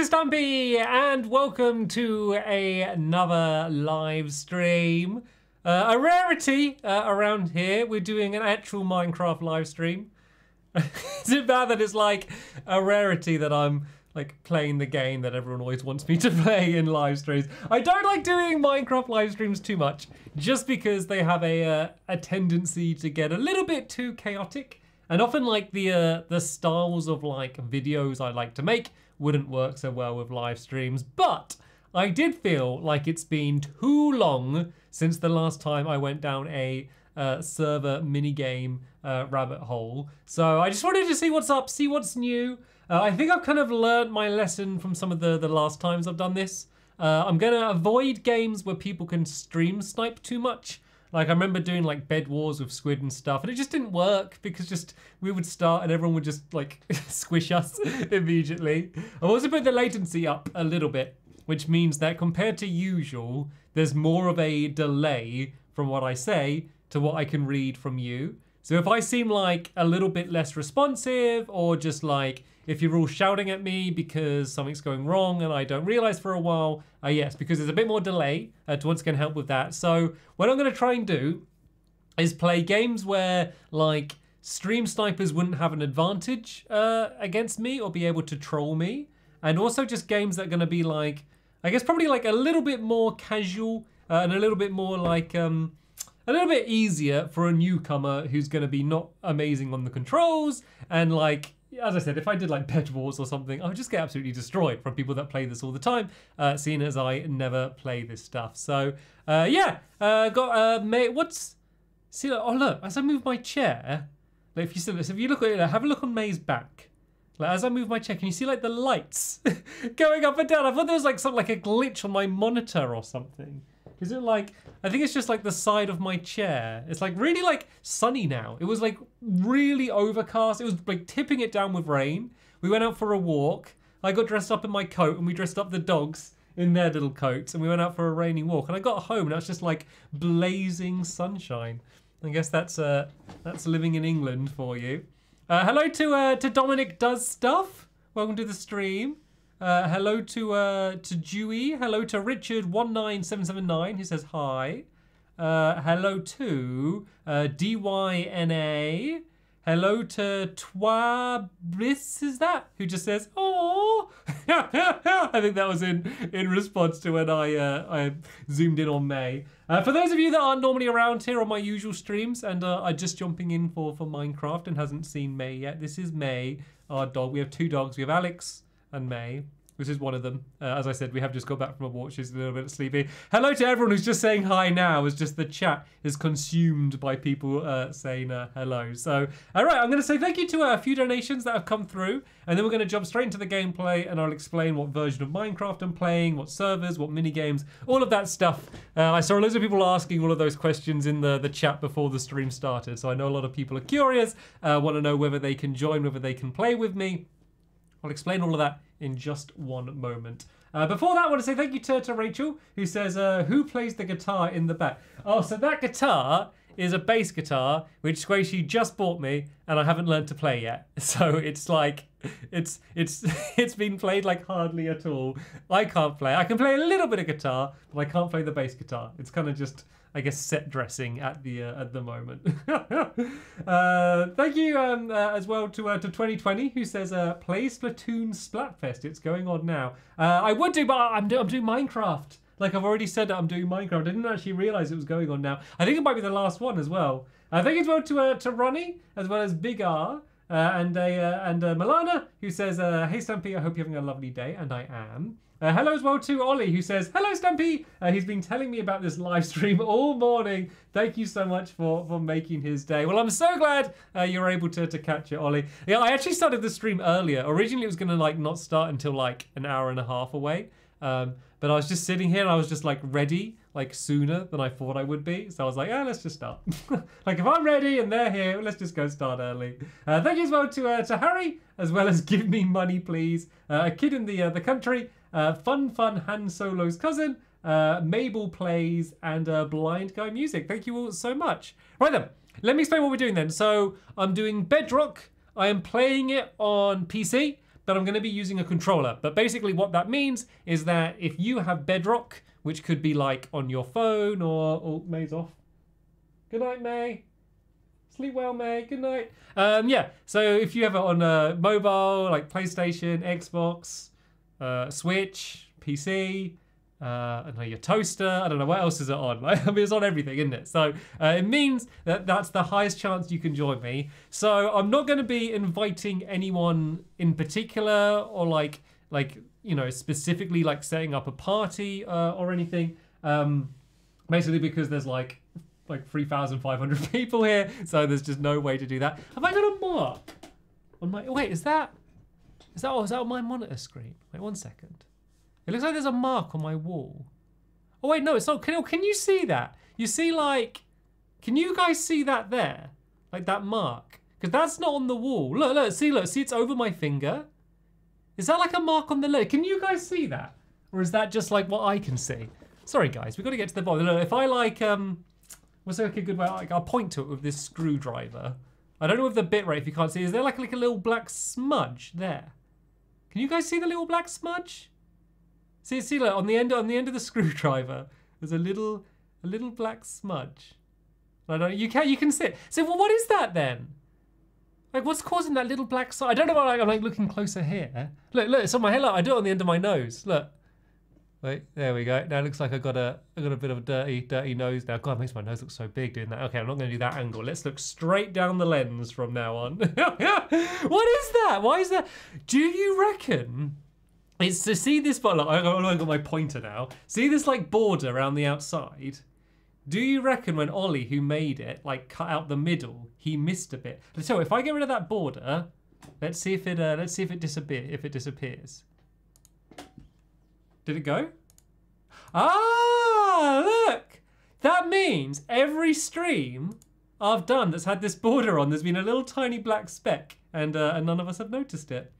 is Stampy, and welcome to another live stream. A rarity around here. We're doing an actual Minecraft live stream. Is it bad that it's like a rarity that I'm like playing the game that everyone always wants me to play in live streams? I don't like doing Minecraft live streams too much, just because they have a tendency to get a little bit too chaotic, and often like the styles of like videos I like to make wouldn't work so well with live streams. But I did feel like it's been too long since the last time I went down a server minigame rabbit hole. So I just wanted to see what's up, see what's new. I think I've kind of learned my lesson from some of the last times I've done this. I'm gonna avoid games where people can stream snipe too much. Like I remember doing like Bed Wars with Squid and stuff, and it just didn't work because just we would start and everyone would just like squish us immediately. I've also put the latency up a little bit, which means that compared to usual, there's more of a delay from what I say to what I can read from you. So if I seem like a little bit less responsive, or just like if you're all shouting at me because something's going wrong and I don't realize for a while, yes, because there's a bit more delay to once again help with that. So what I'm gonna try and do is play games where like stream snipers wouldn't have an advantage against me or be able to troll me. And also just games that are gonna be like, I guess probably like a little bit more casual and a little bit more like, a little bit easier for a newcomer who's gonna be not amazing on the controls. And like, as I said, if I did like Bed Wars or something, I would just get absolutely destroyed from people that play this all the time, seeing as I never play this stuff. So yeah, got May. What's, see, oh look, as I move my chair, like if you see this, if you look at it, have a look on May's back. Like, as I move my chair, can you see like the lights going up and down? I thought there was like something like a glitch on my monitor or something. Is it like, I think it's just like the side of my chair. It's like really like sunny now. It was like really overcast. It was like tipping it down with rain. We went out for a walk. I got dressed up in my coat and we dressed up the dogs in their little coats and we went out for a rainy walk. And I got home and it was just like blazing sunshine. I guess that's living in England for you. Hello to Dominic Does Stuff. Welcome to the stream. Hello to Dewey. Hello to Richard19779 who says hi. Hello to DYNA. Hello to Twabris, is that? Who just says, oh. I think that was in response to when I zoomed in on May. For those of you that aren't normally around here on my usual streams and are just jumping in for Minecraft and hasn't seen May yet, this is May, our dog. We have two dogs. We have Alex and May, which is one of them. As I said, we have just got back from a walk. She's a little bit sleepy. Hello to everyone who's just saying hi now, as just the chat is consumed by people saying hello. So, all right, I'm going to say thank you to a few donations that have come through, and then we're going to jump straight into the gameplay, and I'll explain what version of Minecraft I'm playing, what servers, what minigames, all of that stuff. I saw loads of people asking all of those questions in the chat before the stream started, so I know a lot of people are curious, want to know whether they can join, whether they can play with me. I'll explain all of that in just one moment. Before that, I want to say thank you to Rachel, who says, who plays the guitar in the back? Oh, so that guitar is a bass guitar, which Squashy just bought me, and I haven't learned to play yet. So it's like, it's been played like hardly at all. I can't play. I can play a little bit of guitar, but I can't play the bass guitar. It's kind of just, I guess, set dressing at the moment. Thank you as well to 2020 who says play Splatoon Splatfest. It's going on now. I would do, but I'm doing Minecraft. Like I've already said that I'm doing Minecraft. I didn't actually realize it was going on now. I think it might be the last one as well. Thank you as well to Ronnie as well as Big R. And Milana, who says, hey Stampy, I hope you're having a lovely day, and I am. Hello as well to Ollie, who says, hello Stampy! He's been telling me about this live stream all morning. Thank you so much for making his day. Well, I'm so glad you're able to catch it, Ollie. Yeah, I actually started the stream earlier. Originally, it was gonna like not start until like an hour and a half away. But I was just sitting here and I was just like ready, like sooner than I thought I would be. So I was like, yeah, let's just start. Like if I'm ready and they're here, let's just go start early. Thank you as well to Harry, as well as Give Me Money Please, a kid in the country, Fun Han Solo's cousin, Mabel Plays, and Blind Guy Music. Thank you all so much. Right then, let me explain what we're doing then. So I'm doing Bedrock. I am playing it on PC. but I'm going to be using a controller. But basically what that means is that if you have Bedrock, which could be like on your phone or... Oh, May's off. Good night, May. Sleep well, May. Good night. Yeah, so if you have it on a mobile, like PlayStation, Xbox, Switch, PC... I don't know, your toaster, I don't know, what else is it on? I mean, it's on everything, isn't it? So it means that that's the highest chance you can join me. So I'm not going to be inviting anyone in particular or like you know, specifically like setting up a party or anything. Basically because there's like 3,500 people here. So there's just no way to do that. Have I got a mark on my... Wait, is that on my monitor screen? Wait, 1 second. It looks like there's a mark on my wall. Oh wait, no, it's not. Can you see that? You see like, can you guys see that there? Like that mark? Because that's not on the wall. Look, see, it's over my finger. Is that like a mark on the lid? Can you guys see that? Or is that just like what I can see? Sorry guys, we've got to get to the bottom. Look, if I like, what's like a good way? Like, I'll point to it with this screwdriver. I don't know if the bitrate, if you can't see, is there like a little black smudge there? Can you guys see the little black smudge? See, look, on the end of the screwdriver, there's a little black smudge. I don't. You can see it. So, well, what is that then? Like, what's causing that little black? I don't know. I'm like looking closer here. Look, it's on my hair. Look, I do it on the end of my nose. Look. Wait, there we go. Now it looks like I got a bit of a dirty nose now. God, it makes my nose look so big doing that. Okay, I'm not going to do that angle. Let's look straight down the lens from now on. What is that? Why is that? Do you reckon? It's to see this, but I've got my pointer now. See this like border around the outside? Do you reckon when Ollie, who made it, like cut out the middle, he missed a bit? So if I get rid of that border, let's see if it disappears. Did it go? Ah, look! That means every stream I've done that's had this border on, there's been a little tiny black speck, and none of us have noticed it.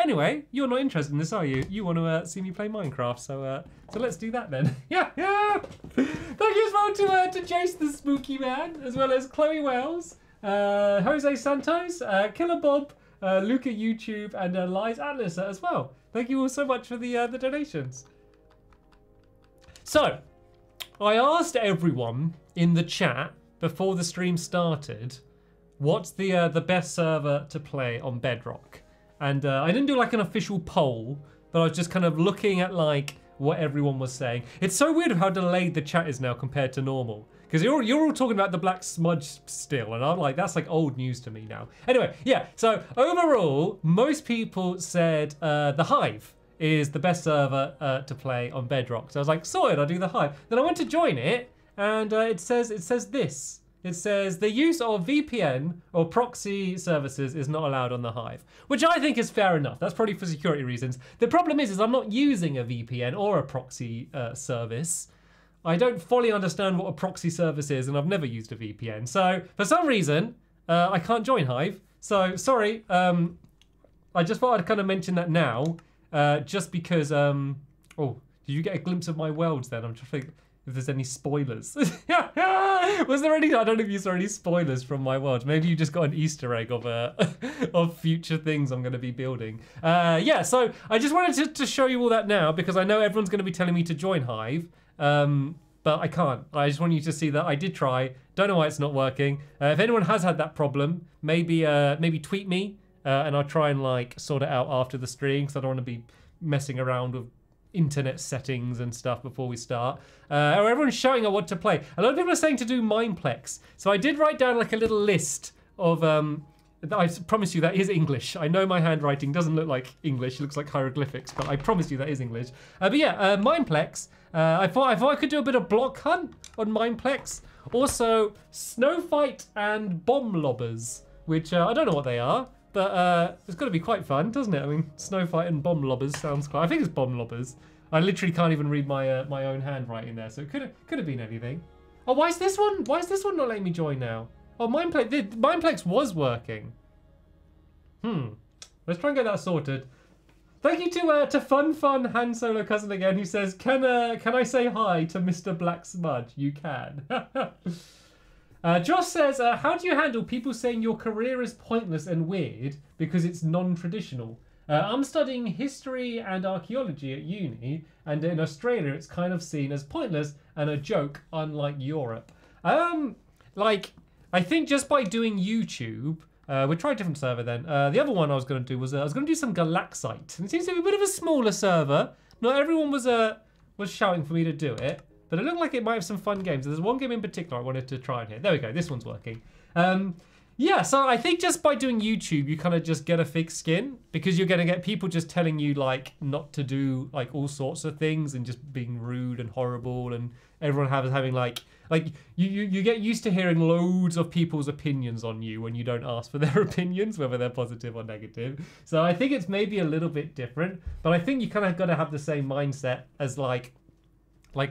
Anyway, you're not interested in this, are you? You want to see me play Minecraft, so let's do that then. Yeah! Thank you as well to Jace the Spooky Man, as well as Chloe Wells, Jose Santos, Killer Bob, Luca YouTube, and Lies Atlas as well. Thank you all so much for the donations. So, I asked everyone in the chat before the stream started, what's the best server to play on Bedrock? And I didn't do like an official poll, but I was just kind of looking at like what everyone was saying. It's so weird how delayed the chat is now compared to normal. Because you're all talking about the black smudge still, and I'm like, that's like old news to me now. Anyway, yeah, so overall, most people said The Hive is the best server to play on Bedrock. So I was like, sorted, I'll do The Hive. Then I went to join it, and it says this. It says, the use of VPN or proxy services is not allowed on The Hive, which I think is fair enough. That's probably for security reasons. The problem is I'm not using a VPN or a proxy service. I don't fully understand what a proxy service is, and I've never used a VPN. So for some reason, I can't join Hive. So sorry, I just thought I'd kind of mention that now, just because, oh, did you get a glimpse of my worlds then? I'm just thinking, if there's any spoilers. Was there any, I don't know if you saw any spoilers from my world. Maybe you just got an Easter egg of future things I'm gonna be building. Yeah, so I just wanted to show you all that now because I know everyone's gonna be telling me to join Hive, but I can't. I just want you to see that I did try. Don't know why it's not working. If anyone has had that problem, maybe tweet me and I'll try and like sort it out after the stream because I don't wanna be messing around with internet settings and stuff before we start. Everyone's shouting at what to play. A lot of people are saying to do Mineplex. So I did write down like a little list of, I promise you that is English. I know my handwriting doesn't look like English, it looks like hieroglyphics, but I promise you that is English. But yeah, Mineplex. I thought I could do a bit of Block Hunt on Mineplex. Also, Snow Fight and Bomb Lobbers, which I don't know what they are. But it's got to be quite fun, doesn't it? I mean, snow fight and bomb lobbers sounds quite... I think it's bomb lobbers. I literally can't even read my my own handwriting there, so it could have been anything. Oh, why is this one? Why is this one not letting me join now? Oh, Mineplex was working. Let's try and get that sorted. Thank you to Fun Han Solo Cousin again, who says, can I say hi to Mr. Black Smudge? You can. Josh says, how do you handle people saying your career is pointless and weird because it's non-traditional? I'm studying history and archaeology at uni, and in Australia it's kind of seen as pointless and a joke, unlike Europe. Like, I think just by doing YouTube, we tried a different server then. The other one I was going to do was, I was going to do some Galaxite. And it seems to be a bit of a smaller server. Not everyone was shouting for me to do it, but it looked like it might have some fun games. There's one game in particular I wanted to try in here. There we go, this one's working. Yeah, so I think just by doing YouTube, you kind of just get a thick skin because you're going to get people just telling you, like, not to do, like, all sorts of things and just being rude and horrible, and everyone having, like you get used to hearing loads of people's opinions on you when you don't ask for their opinions, whether they're positive or negative. So I think it's maybe a little bit different, but I think you kind of got to have the same mindset as, like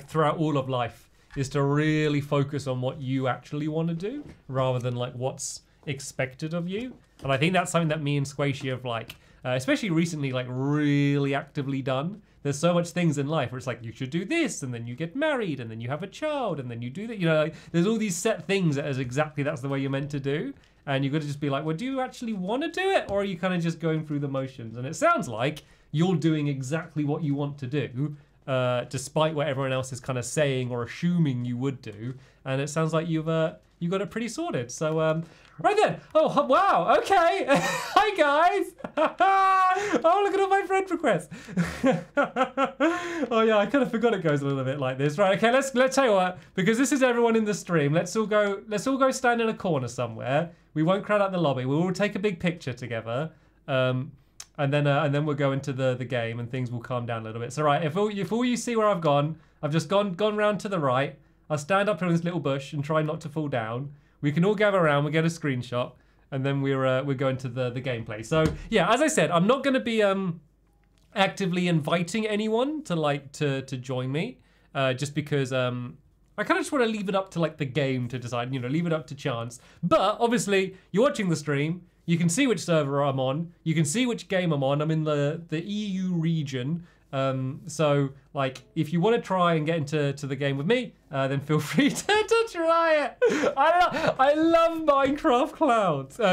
throughout all of life, is to really focus on what you actually want to do rather than, like, what's expected of you. And I think that's something that me and Squashy have, like, especially recently, like, really actively done. There's so much things in life where it's like, you should do this, and then you get married, and then you have a child, and then you do that. You know, like, there's all these set things that is exactly that's the way you're meant to do. And you've got to just be like, well, do you actually want to do it? Or are you kind of just going through the motions? And it sounds like you're doing exactly what you want to do, despite what everyone else is kind of saying or assuming you would do. And it sounds like you've got it pretty sorted. So, right then. Oh, wow. Okay. Hi, guys. Oh, look at all my friend requests. Oh, yeah, I kind of forgot it goes a little bit like this. Right, okay, let's tell you what, because this is everyone in the stream, let's all go stand in a corner somewhere. We won't crowd out the lobby. We'll all take a big picture together. And then we'll go into the game and things will calm down a little bit. So right, if all you see where I've gone, I've just gone round to the right. I'll stand up here in this little bush and try not to fall down. We can all gather around, we'll get a screenshot, and then we're going to the gameplay. So yeah, as I said, I'm not gonna be actively inviting anyone to to join me, just because I kind of just want to leave it up to the game to decide, you know, leave it up to chance. But obviously, you're watching the stream. You can see which server I'm on. You can see which game I'm on. I'm in the EU region. So, like, if you want to try and get into the game with me, then feel free to try it. I love Minecraft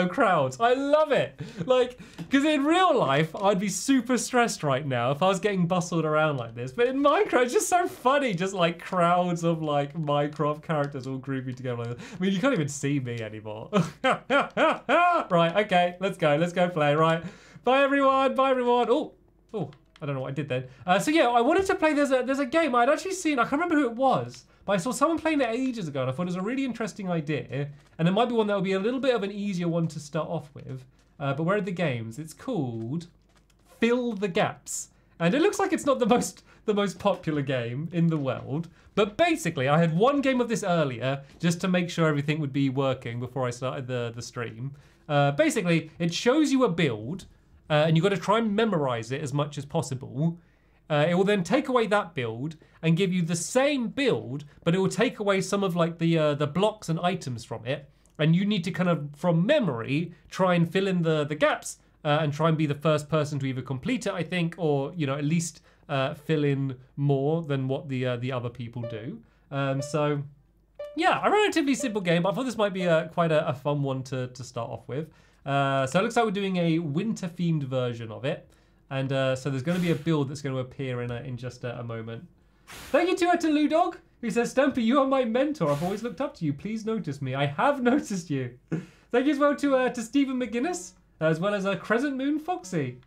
crowds. I love it. Like, because in real life, I'd be super stressed right now if I was getting bustled around like this. But in Minecraft, it's just so funny. Just, like, crowds of, like, Minecraft characters all grouping together like this. I mean, you can't even see me anymore. Right, okay. Let's go. Let's go play. Right. Bye, everyone. Bye, everyone. Oh. I don't know what I did then. So yeah, I wanted to play, there's a game I'd actually seen, I can't remember who it was, but I saw someone playing it ages ago and I thought it was a really interesting idea. And it might be one that would be a little bit of an easier one to start off with. But where are the games? It's called Fill the Gaps. And it looks like it's not the most popular game in the world. But basically, I had one game of this earlier just to make sure everything would be working before I started the stream. Basically, it shows you a build. And you've got to try and memorize it as much as possible. It will then take away that build and give you the same build, but it will take away some of the blocks and items from it. And you need to kind of, from memory, try and fill in the gaps and try and be the first person to either complete it, I think, or, you know, at least fill in more than what the other people do. So, yeah, a relatively simple game, but I thought this might be quite a fun one to start off with. So it looks like we're doing a winter-themed version of it. And so there's going to be a build that's going to appear in just a moment. Thank you to Ludog, who says, Stampy, you are my mentor. I've always looked up to you. Please notice me. I have noticed you. Thank you as well to Stephen McGuinness, as well as Crescent Moon Foxy.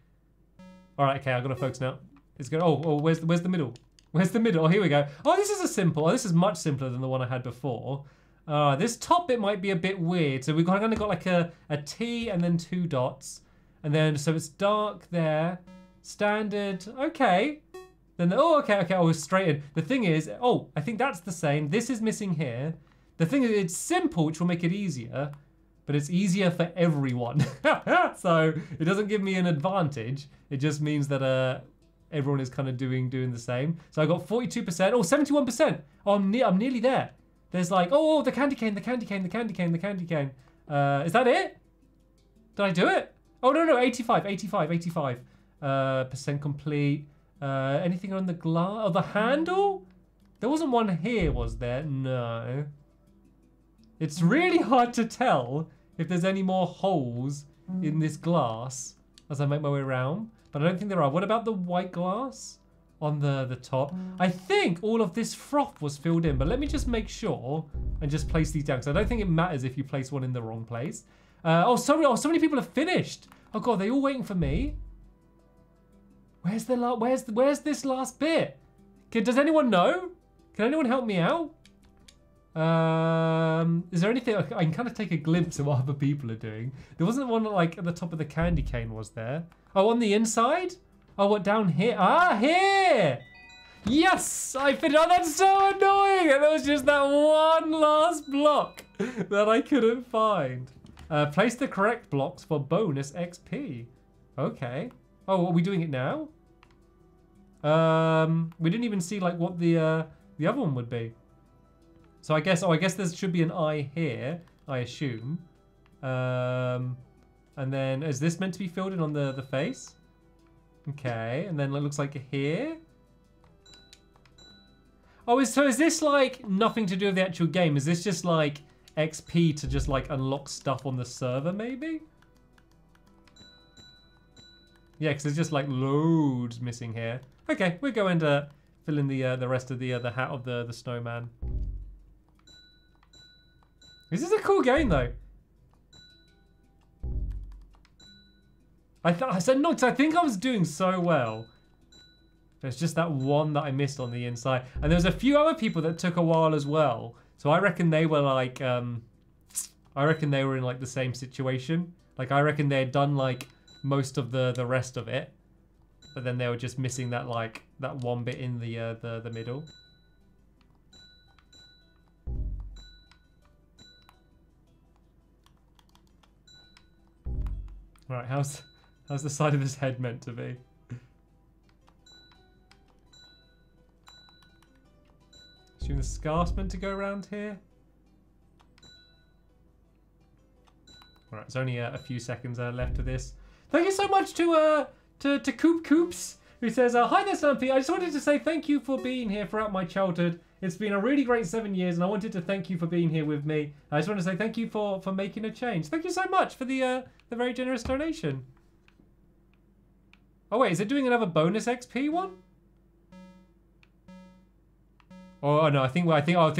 All right, okay, I've got to focus now. It's going. Oh, where's the middle? Where's the middle? Oh, here we go. Oh, this is this is much simpler than the one I had before. This top bit might be a bit weird. So we've kind of got like a T and then two dots. And then, so it's dark there. Standard, okay. Then, okay, I was straight in. The thing is, I think that's the same. This is missing here. The thing is, it's simple, which will make it easier. But it's easier for everyone. So it doesn't give me an advantage. It just means that everyone is kind of doing the same. So I got 42%, 71%. Oh, I'm nearly there. There's like, the candy cane, the candy cane, the candy cane, the candy cane. Is that it? Did I do it? Oh, no, 85. Percent complete. Anything on the glass? Oh, the handle? There wasn't one here, was there? No. It's really hard to tell if there's any more holes in this glass as I make my way around. but I don't think there are. What about the white glass on the top? I think all of this froth was filled in, but let me just make sure and just place these down, because I don't think it matters if you place one in the wrong place. So many people have finished. Oh God, are they all waiting for me? Where's this last bit? Does anyone know? Can anyone help me out? Is there anything I can kind of take a glimpse of what other people are doing? There wasn't one like at the top of the candy cane, was there? Oh, on the inside? Oh, what, down here? Ah, here! Yes! I finished. Oh, that's so annoying! And there was just that one last block that I couldn't find. Place the correct blocks for bonus XP. Okay. Oh, are we doing it now? We didn't even see like what the other one would be. So I guess, oh, I guess there should be an eye here, I assume. And then, is this meant to be filled in on the face? Okay, and then it looks like here. Oh, so is this like nothing to do with the actual game? Is this just like XP to just like unlock stuff on the server maybe? Yeah, because there's just like loads missing here. Okay, we're going to fill in the rest of the hat of the snowman. This is a cool game, though. I said no, because I think I was doing so well. There's just that one that I missed on the inside. And there was a few other people that took a while as well. So I reckon they were like, I reckon they were in like the same situation. Like I reckon they had done like most of the rest of it. But then they were just missing that like, that one bit in the middle. Right, how's the side of his head meant to be? Assume the scarf's meant to go around here. All right, it's only a few seconds left of this. Thank you so much to Coops, who says, "Hi there, Stampy. I just wanted to say thank you for being here throughout my childhood. It's been a really great 7 years, and I wanted to thank you for being here with me. I just want to say thank you for making a change. Thank you so much for the very generous donation." Oh wait, is it doing another bonus XP one? Oh no, I think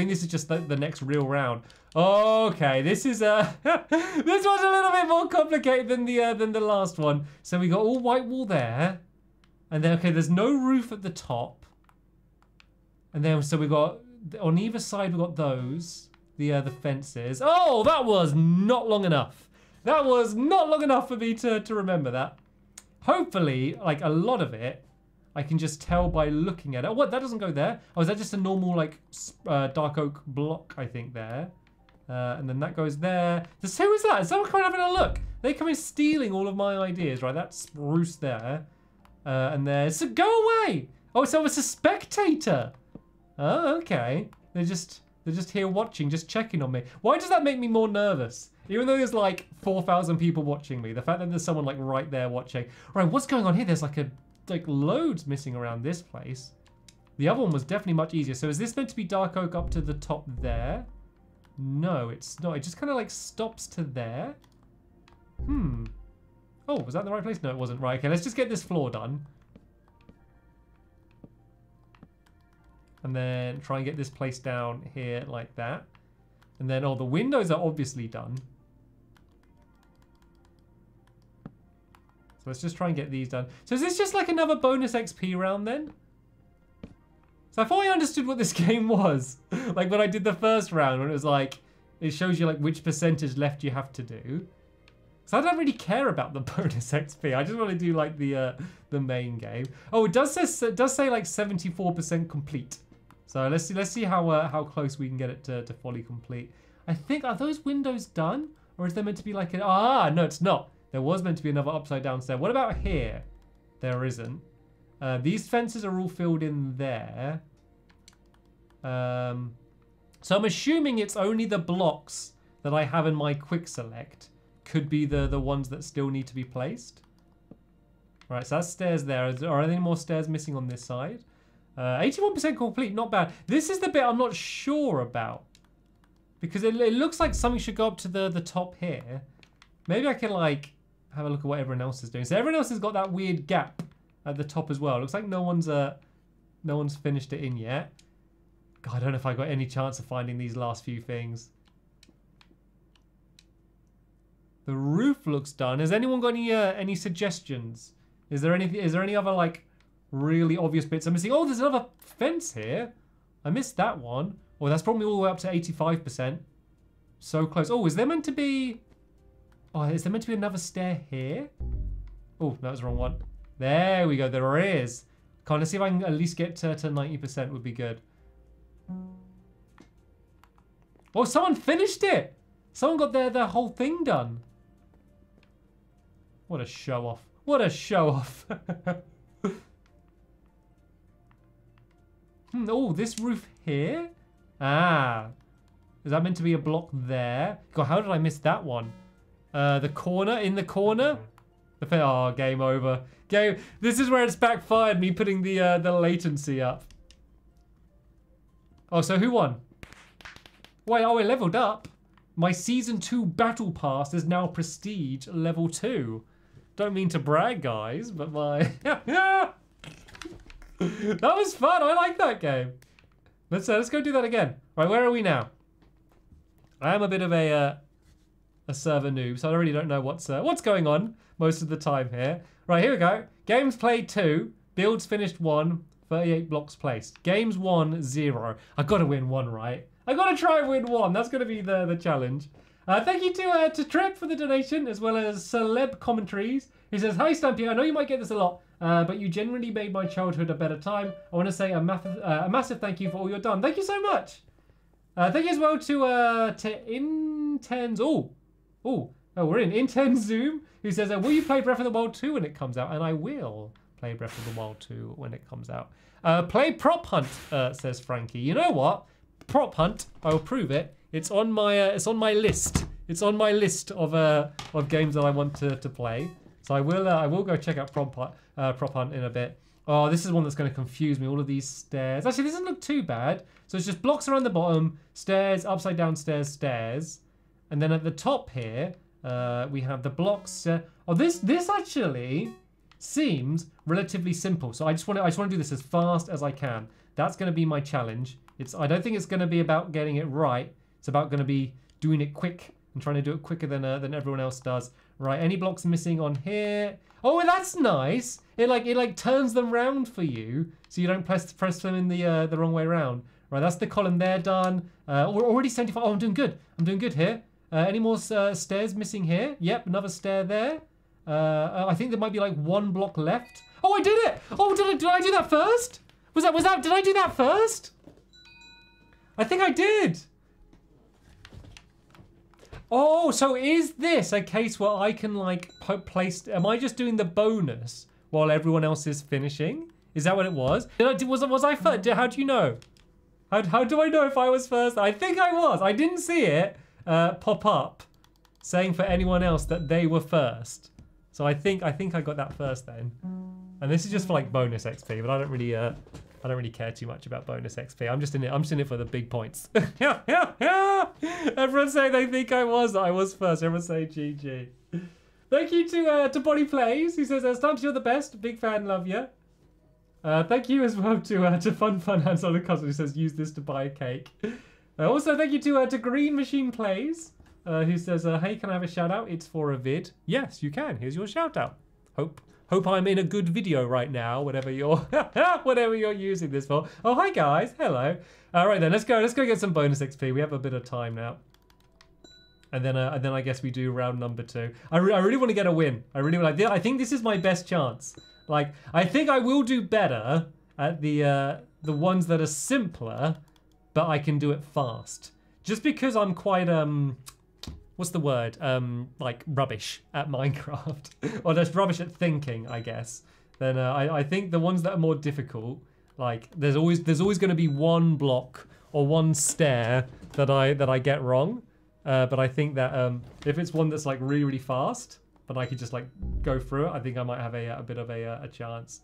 this is just the next real round. Okay, this is this one's a little bit more complicated than the last one. So we got all white wall there, and then okay, there's no roof at the top. And then, so we got, on either side, we got those, the fences. Oh, that was not long enough. That was not long enough for me to remember that. Hopefully, like a lot of it, I can just tell by looking at it. Oh, what, that doesn't go there? Oh, is that just a normal like dark oak block, I think, there? And then that goes there. Just, who is that? Is someone coming having a look? They come in stealing all of my ideas, right? That's spruce there. And there's, so go away. Oh, so it's a spectator. Oh, okay. They're just here watching, just checking on me. Why does that make me more nervous? Even though there's like 4,000 people watching me, the fact that there's someone like right there watching. Right, what's going on here? There's like loads missing around this place. The other one was definitely much easier. So is this meant to be dark oak up to the top there? No, it's not. It just kind of like stops to there. Hmm. Oh, was that the right place? No, it wasn't. Right, okay, let's just get this floor done. And then try and get this place down here like that. And then, oh, the windows are obviously done. So let's just try and get these done. So is this just like another bonus XP round then? So I thought I understood what this game was. Like when I did the first round, when it was like, it shows you like which percentage left you have to do. So I don't really care about the bonus XP. I just want to do like the main game. Oh, it does say like 74% complete. So let's see how close we can get it to fully complete. I think, are those windows done, or is there meant to be like an no, it's not. There was meant to be another upside down stair. What about here? There isn't. These fences are all filled in there. So I'm assuming it's only the blocks that I have in my quick select could be the ones that still need to be placed. All right, so that's stairs there. Are there any more stairs missing on this side? 81% complete, not bad. This is the bit I'm not sure about, because it looks like something should go up to the top here. Maybe I can like have a look at what everyone else is doing. So everyone else has got that weird gap at the top as well. Looks like no one's finished it in yet. God, I don't know if I got any chance of finding these last few things. The roof looks done. Has anyone got any suggestions? Is there any other like really obvious bits I'm missing? Oh, there's another fence here. I missed that one. Oh, that's probably all the way up to 85%. So close. Oh, is there meant to be another stair here? Oh, that was the wrong one. There we go. There is. Can't I see if I can at least get to 90% would be good. Oh, someone finished it. Someone got their whole thing done. What a show off. What a show off. Oh, this roof here? Ah. Is that meant to be a block there? God, how did I miss that one? In the corner? Oh, game over. Game. This is where it's backfired, me putting the latency up. Oh, so who won? Wait, oh, I leveled up. My Season 2 Battle Pass is now Prestige Level 2. Don't mean to brag, guys, but my... That was fun. I like that game. Let's go do that again. All right, where are we now? I am a bit of a server noob, so I really don't know what's going on most of the time here. Right, here we go. Games played 2. Builds finished 1. 38 blocks placed. Games won 0. I've got to win 1, right? I gotta try and win 1. That's gonna be the challenge. Thank you to Trip for the donation, as well as Celeb Commentaries, who says, "Hi Stampy, I know you might get this a lot, but you generally made my childhood a better time. I want to say a massive thank you for all you've done." Thank you so much. Thank you as well to Intenz. Oh, we're in Intenz Zoom, who says, "Will you play Breath of the Wild 2 when it comes out?" And I will play Breath of the Wild 2 when it comes out. Play Prop Hunt, says Frankie. You know what? Prop Hunt, I will prove it. It's on my list. It's on my list of games that I want to play. So I will go check out Prop Hunt in a bit. Oh, this is one that's going to confuse me. All of these stairs. Actually, this doesn't look too bad. So it's just blocks around the bottom, stairs, upside down stairs, stairs, and then at the top here we have the blocks. Oh, this actually seems relatively simple. So I just want to do this as fast as I can. That's going to be my challenge. I don't think it's going to be about getting it right. It's about going to be doing it quick and trying to do it quicker than everyone else does. Right, any blocks missing on here? Oh, that's nice. It turns them round for you, so you don't press them in the wrong way around. Right, that's the column there done. We're already 75. Oh, I'm doing good. I'm doing good here. Any more stairs missing here? Yep, another stair there. I think there might be like one block left. Oh, I did it. Oh, did I do that first? Did I do that first? I think I did. Oh, so is this a case where I can like place? Am I just doing the bonus while everyone else is finishing? Is that what it was? Was I first? How do you know? How do I know if I was first? I think I was. I didn't see it pop up saying for anyone else that they were first. So I think I got that first then. And this is just for like bonus XP, but I don't really care too much about bonus XP. I'm just in it for the big points. Yeah. Everyone say they think I was first. Everyone say GG. Thank you to Bonnie Plays, who says, "Stamps, you're the best. Big fan, love you." Thank you as well to Fun Hands on the Cousin, who says, "Use this to buy a cake." Also, thank you to Green Machine Plays, who says, "Hey, can I have a shout out? It's for a vid." Yes, you can. Here's your shout out. Hope I'm in a good video right now, whatever you're using this for. Oh, hi guys, hello. All right then, let's go get some bonus XP. We have a bit of time now. And then I guess we do round number 2. I really want to get a win. I think this is my best chance. Like, I think I will do better at the ones that are simpler, but I can do it fast. Just because I'm quite, what's the word? Like rubbish at Minecraft, or just rubbish at thinking, I guess. Then I think the ones that are more difficult, like there's always going to be one block or one stair that I get wrong. But I think that if it's one that's like really really fast, but I could just like go through it, I think I might have a bit of a chance.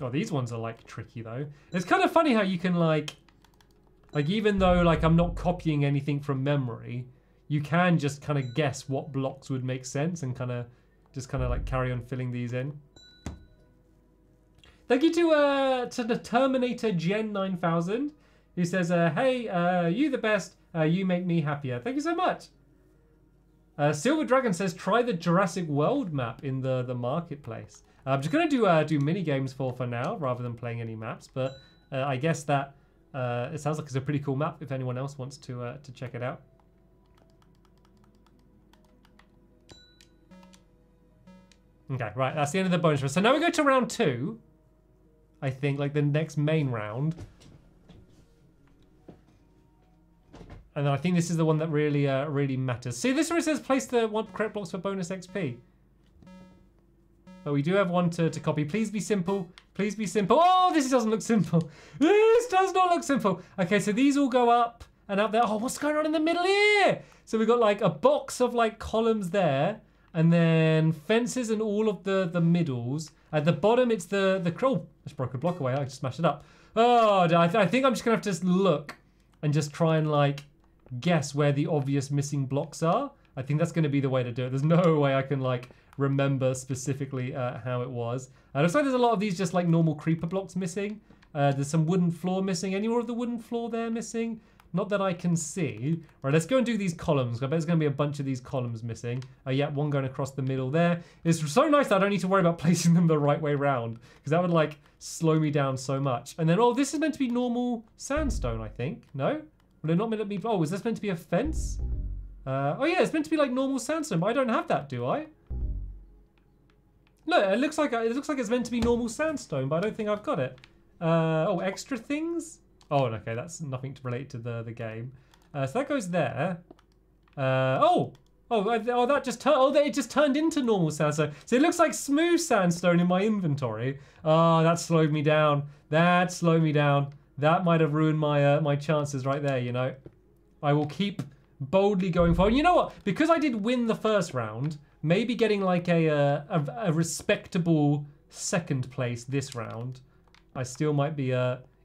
Oh, these ones are like tricky though. It's kind of funny how you can like even though like I'm not copying anything from memory. You can just kind of guess what blocks would make sense and kind of like carry on filling these in. Thank you to the Terminator Gen 9000, who says, hey, you the best, you make me happier. Thank you so much. Silver Dragon says, try the Jurassic World map in the marketplace. I'm just going to do mini games for now, rather than playing any maps, but I guess that it sounds like it's a pretty cool map if anyone else wants to check it out. Okay, right, that's the end of the bonus round. So now we go to round 2, I think, like the next main round. And I think this is the one that really, really matters. See, this one says place the one correct blocks for bonus XP. But we do have one to copy. Please be simple. Please be simple. Oh, this doesn't look simple. This does not look simple. Okay, so these all go up and up there. Oh, what's going on in the middle here? So we've got like a box of like columns there. And then fences and all of the middles. At the bottom, it's the oh, I just broke a block away. I just smashed it up. Oh, I think I'm just going to have to look and just try and, like, guess where the obvious missing blocks are. I think that's going to be the way to do it. There's no way I can, like, remember specifically how it was. Looks like there's a lot of these just, like, normal creeper blocks missing. There's some wooden floor missing. Any more of the wooden floor there missing? Not that I can see. Right, let's go and do these columns. I bet there's going to be a bunch of these columns missing. Yeah, one going across the middle there. It's so nice that I don't need to worry about placing them the right way round, because that would, like, slow me down so much. And then, oh, this is meant to be normal sandstone, I think. No? Would it not meant to be... Oh, is this meant to be a fence? Oh, yeah, it's meant to be, like, normal sandstone, but I don't have that, do I? Look, it looks like it's meant to be normal sandstone, but I don't think I've got it. Oh, extra things? Oh, okay, that's nothing to relate to the game. So that goes there. Oh, that just turned. Oh, it just turned into normal sandstone. So it looks like smooth sandstone in my inventory. Oh, that slowed me down. That slowed me down. That might have ruined my my chances right there. You know, I will keep boldly going forward. You know what? Because I did win the first round, maybe getting like a respectable second place this round, I still might be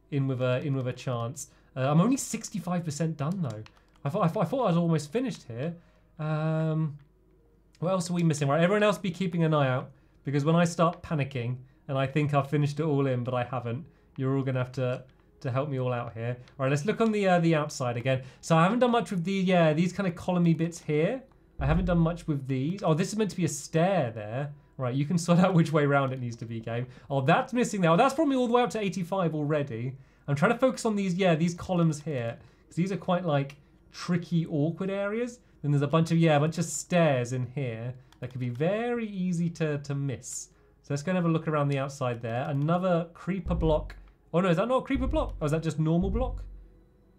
in with a chance. I'm only 65% done though. I thought I was almost finished here. What else are we missing? Right, everyone else be keeping an eye out, because when I start panicking and I think I've finished it all in, but I haven't, you're all gonna have to help me all out here. All right, let's look on the outside again. So I haven't done much with the these kind of column-y bits here. I haven't done much with these. Oh, this is meant to be a stair there. Right, you can sort out which way round it needs to be, game. Oh, that's missing now. That's brought me all the way up to 85 already. I'm trying to focus on these, yeah, these columns here, because these are quite, like, tricky, awkward areas. Then there's a bunch of, yeah, a bunch of stairs in here that could be very easy to miss. So let's go and have a look around the outside there. Another creeper block. Oh, no, is that not a creeper block? Oh, is that just normal block?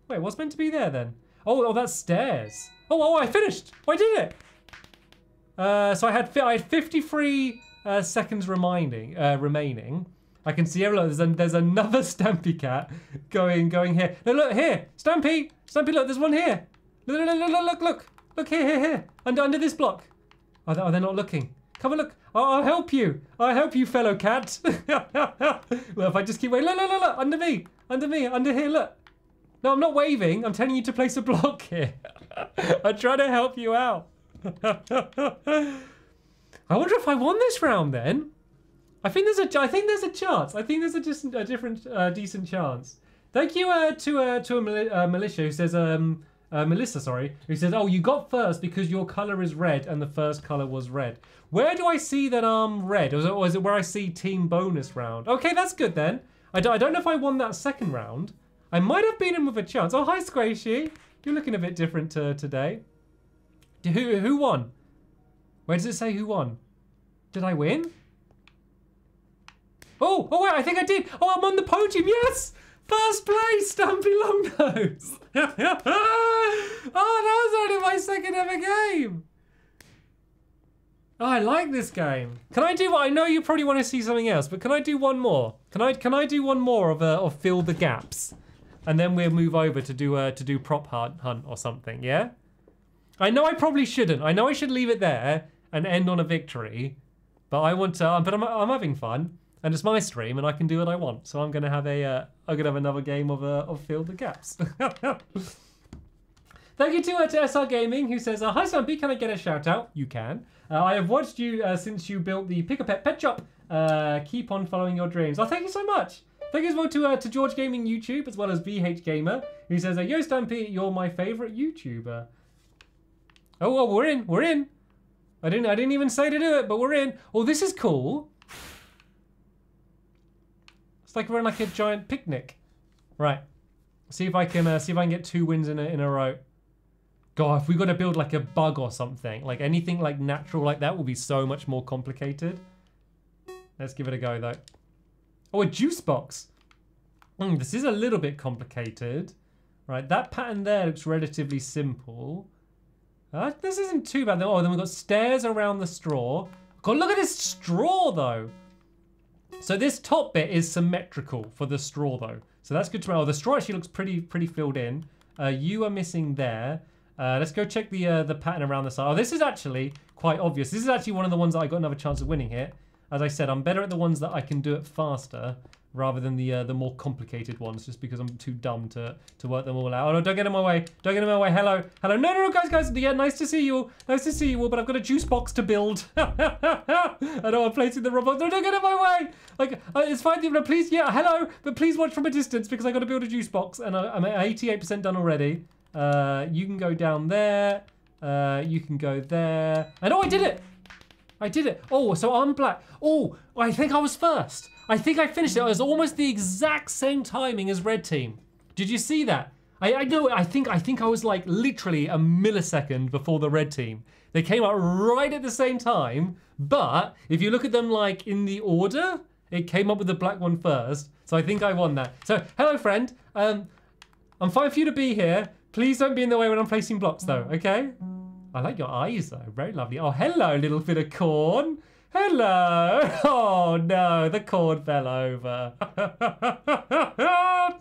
Wait, what's meant to be there, then? Oh, that's stairs. Oh, I finished. I did it. So I had 53 seconds remaining. I can see everyone. There's another Stampy cat going here. No, look here, Stampy. Look, there's one here. Look here. Under this block. Are they not looking? Come and look. I'll help you. I'll help you, fellow cat. Well, if I just keep waiting. Look. Under me. Under here. Look. No, I'm not waving. I'm telling you to place a block here. I'm trying to help you out. I wonder if I won this round then. I think there's a chance. I think there's a decent chance. Thank you to Melissa, who says, oh, you got first because your color is red and the first color was red. Where do I see that I'm red? Or is it where I see team bonus round? Okay, that's good then. I don't know if I won that second round. I might have been in with a chance. Oh, hi Squashy. You're looking a bit different today. Who won? Where does it say who won? Did I win? Oh wait, I think I did. Oh, I'm on the podium, yes! First place, Stampy Longnose. Oh, that was only my second ever game. Oh, I like this game. Can I do, I know you probably want to see something else, but can I do one more? Can I do one more of Fill the Gaps? And then we'll move over to do Prop Hunt or something, yeah? I know I probably shouldn't. I know I should leave it there and end on a victory, but I want to. But I'm having fun, and it's my stream, and I can do what I want. So I'm gonna have another game of Fill the Gaps. Thank you to SR Gaming, who says, hi Stampy, can I get a shout out? You can. I have watched you since you built the Pick a Pet Pet Shop. Keep on following your dreams. Oh, thank you so much. Thank you as well to George Gaming YouTube, as well as VH Gamer, who says, yo Stampy, you're my favourite YouTuber. Oh, well, we're in, we're in. I didn't even say to do it, but we're in. Oh, this is cool. It's like we're in like a giant picnic. Right. See if I can get 2 wins in a row. God, if we got to build like a bug or something, like anything like natural like that will be so much more complicated. Let's give it a go though. Oh, a juice box. This is a little bit complicated. Right, that pattern there looks relatively simple. This isn't too bad though. Oh, then we've got stairs around the straw. God, look at this straw though. So this top bit is symmetrical for the straw though. So that's good to know. Oh, the straw actually looks pretty filled in. You are missing there. Let's go check the pattern around the side. Oh, this is actually quite obvious. This is actually one of the ones that I got another chance of winning here. As I said, I'm better at the ones that I can do it faster rather than the more complicated ones, just because I'm too dumb to work them all out. Oh no, don't get in my way. Don't get in my way. Hello. Hello. No, no, no, guys. Yeah, nice to see you all. Nice to see you all, but I've got a juice box to build. I don't want to place in the robot. No, don't get in my way. Like, it's fine, but please, yeah, hello, but please watch from a distance because I got to build a juice box and I'm at 88% done already. You can go down there. You can go there. And oh, I did it. I did it. Oh, so I'm black. Oh, I think I was first. I think I finished it. It was almost the exact same timing as Red Team. Did you see that? I know. I think I was like literally a millisecond before the Red Team. They came out right at the same time. But if you look at them like in the order, it came up with the black one first. So I think I won that. So hello, friend. I'm fine for you to be here. Please don't be in the way when I'm placing blocks, though. Okay. I like your eyes though, very lovely. Oh, hello, little bit of corn. Hello. Oh no, the corn fell over. I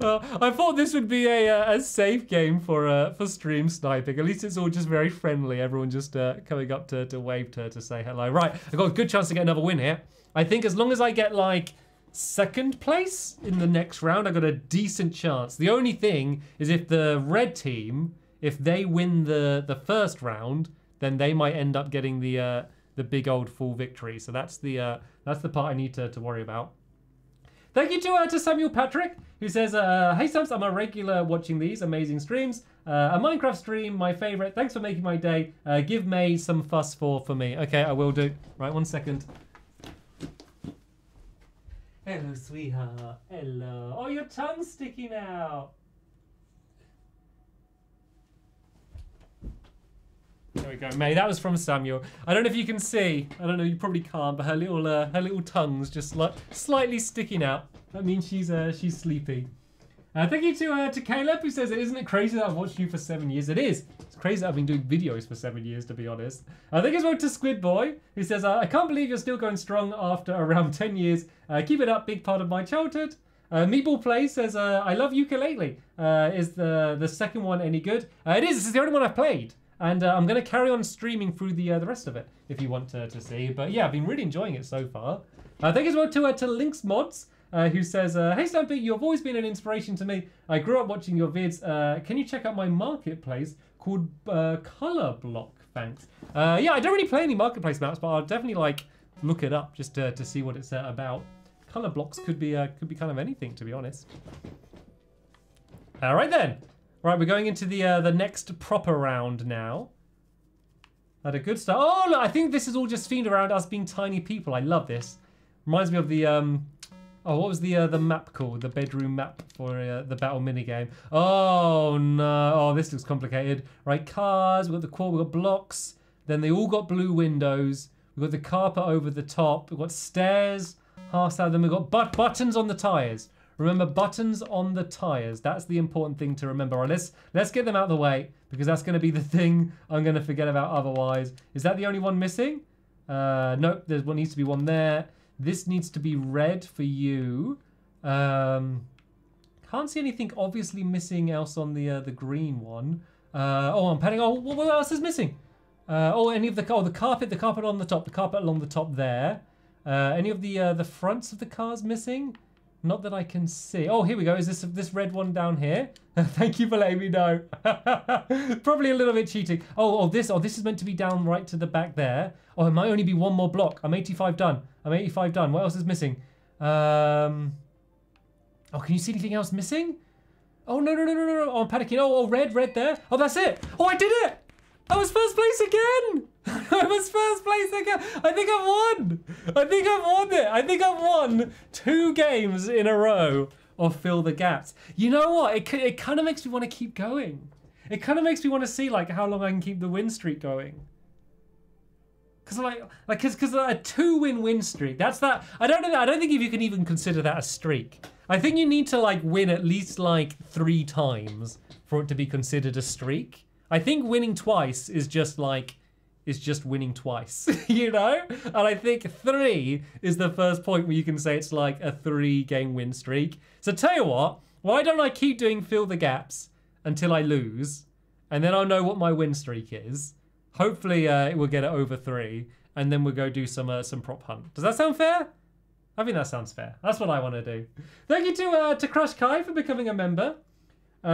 thought this would be a safe game for stream sniping. At least it's all just very friendly. Everyone just coming up to wave to say hello. Right, I've got a good chance to get another win here. I think as long as I get like 2nd place in the next round, I've got a decent chance. The only thing is if the red team, if they win the first round, then they might end up getting the big old full victory. So that's the part I need to worry about. Thank you to Samuel Patrick, who says, hey Stamps, I'm a regular watching these amazing streams. A Minecraft stream, my favorite. Thanks for making my day. Give May some fuss for me. Okay, I will do. Right, 1 second. Hello, sweetheart. Hello. Oh, your tongue's sticking out. There we go, May. That was from Samuel. I don't know if you can see. I don't know. You probably can't. But her little tongue's just like slightly sticking out. That means she's sleepy. Thank you to Caleb, who says, "Isn't it crazy that I've watched you for 7 years?" It is. It's crazy that I've been doing videos for 7 years, to be honest. I think as well to Squid Boy, who says, "I can't believe you're still going strong after around 10 years. Keep it up. Big part of my childhood." Meatball Play says, "I love Yooka-Laylee. Is the 2nd one any good?" It is. This is the only one I've played. And I'm going to carry on streaming through the rest of it if you want to see. But yeah, I've been really enjoying it so far. Thank you as well to Lynx Mods, who says, hey Stampy, you've always been an inspiration to me. I grew up watching your vids. Can you check out my marketplace called Color Block? Thanks. Yeah, I don't really play any marketplace maps, but I'll definitely like look it up just to see what it's about. Color blocks could be kind of anything, to be honest. All right then. Right, we're going into the next proper round now. Had a good start. Oh, look, I think this is all just themed around us being tiny people. I love this. Reminds me of the oh, what was the map called? The bedroom map for the battle minigame. Oh no! Oh, this looks complicated. Right, cars. We got the core. We got blocks. Then they all got blue windows. We got the carpet over the top. We got stairs. Half side. Then we got buttons on the tires. Remember, buttons on the tires. That's the important thing to remember. All right, let's get them out of the way because that's going to be the thing I'm going to forget about otherwise. Is that the only one missing? Nope, there's one needs to be one there. This needs to be red for you. Can't see anything obviously missing else on the green one. Oh, I'm padding. Oh, what else is missing? Oh, any of the carpet on the top, the carpet along the top there. Any of the fronts of the cars missing? Not that I can see. Oh, here we go. Is this red one down here? Thank you for letting me know. Probably a little bit cheating. Oh, this is meant to be down right to the back there. Oh, it might only be one more block. I'm 85 done. I'm 85 done. What else is missing? Oh, can you see anything else missing? Oh, no, no, no, no, no. Oh, I'm panicking. Oh, red there. Oh, that's it. Oh, I did it. I was first place again. I was first place again. I think I've won. I think I've won it. I think I've won 2 games in a row of Fill the Gaps. You know what? It kind of makes me want to keep going. It kind of makes me want to see like how long I can keep the win streak going. Cause cause a 2-win streak. That's that. I don't think if you can even consider that a streak. I think you need to like win at least like 3 times for it to be considered a streak. I think winning twice is just like, is just winning twice, you know? And I think 3 is the first point where you can say it's like a 3-game win streak. So tell you what, why don't I keep doing Fill the Gaps until I lose? And then I'll know what my win streak is. Hopefully it will get it over 3. And then we'll go do some Prop Hunt. Does that sound fair? I think that sounds fair. That's what I want to do. Thank you to Crush Kai for becoming a member.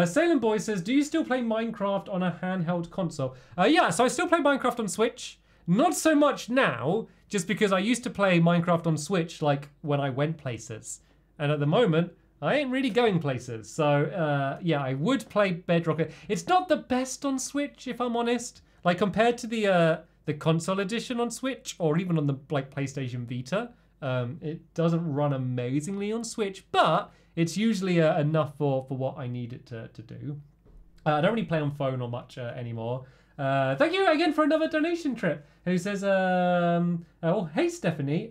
Salem Boy says, do you still play Minecraft on a handheld console? Yeah, so I still play Minecraft on Switch. Not so much now, just because I used to play Minecraft on Switch, like, when I went places. And at the moment, I ain't really going places. So, yeah, I would play Bedrock. It's not the best on Switch, if I'm honest. Like, compared to the console edition on Switch, or even on the, like, PlayStation Vita, it doesn't run amazingly on Switch, but it's usually enough for what I need it to do. I don't really play on phone or much anymore. Thank you again for another donation trip. Who says, oh, hey Stephanie.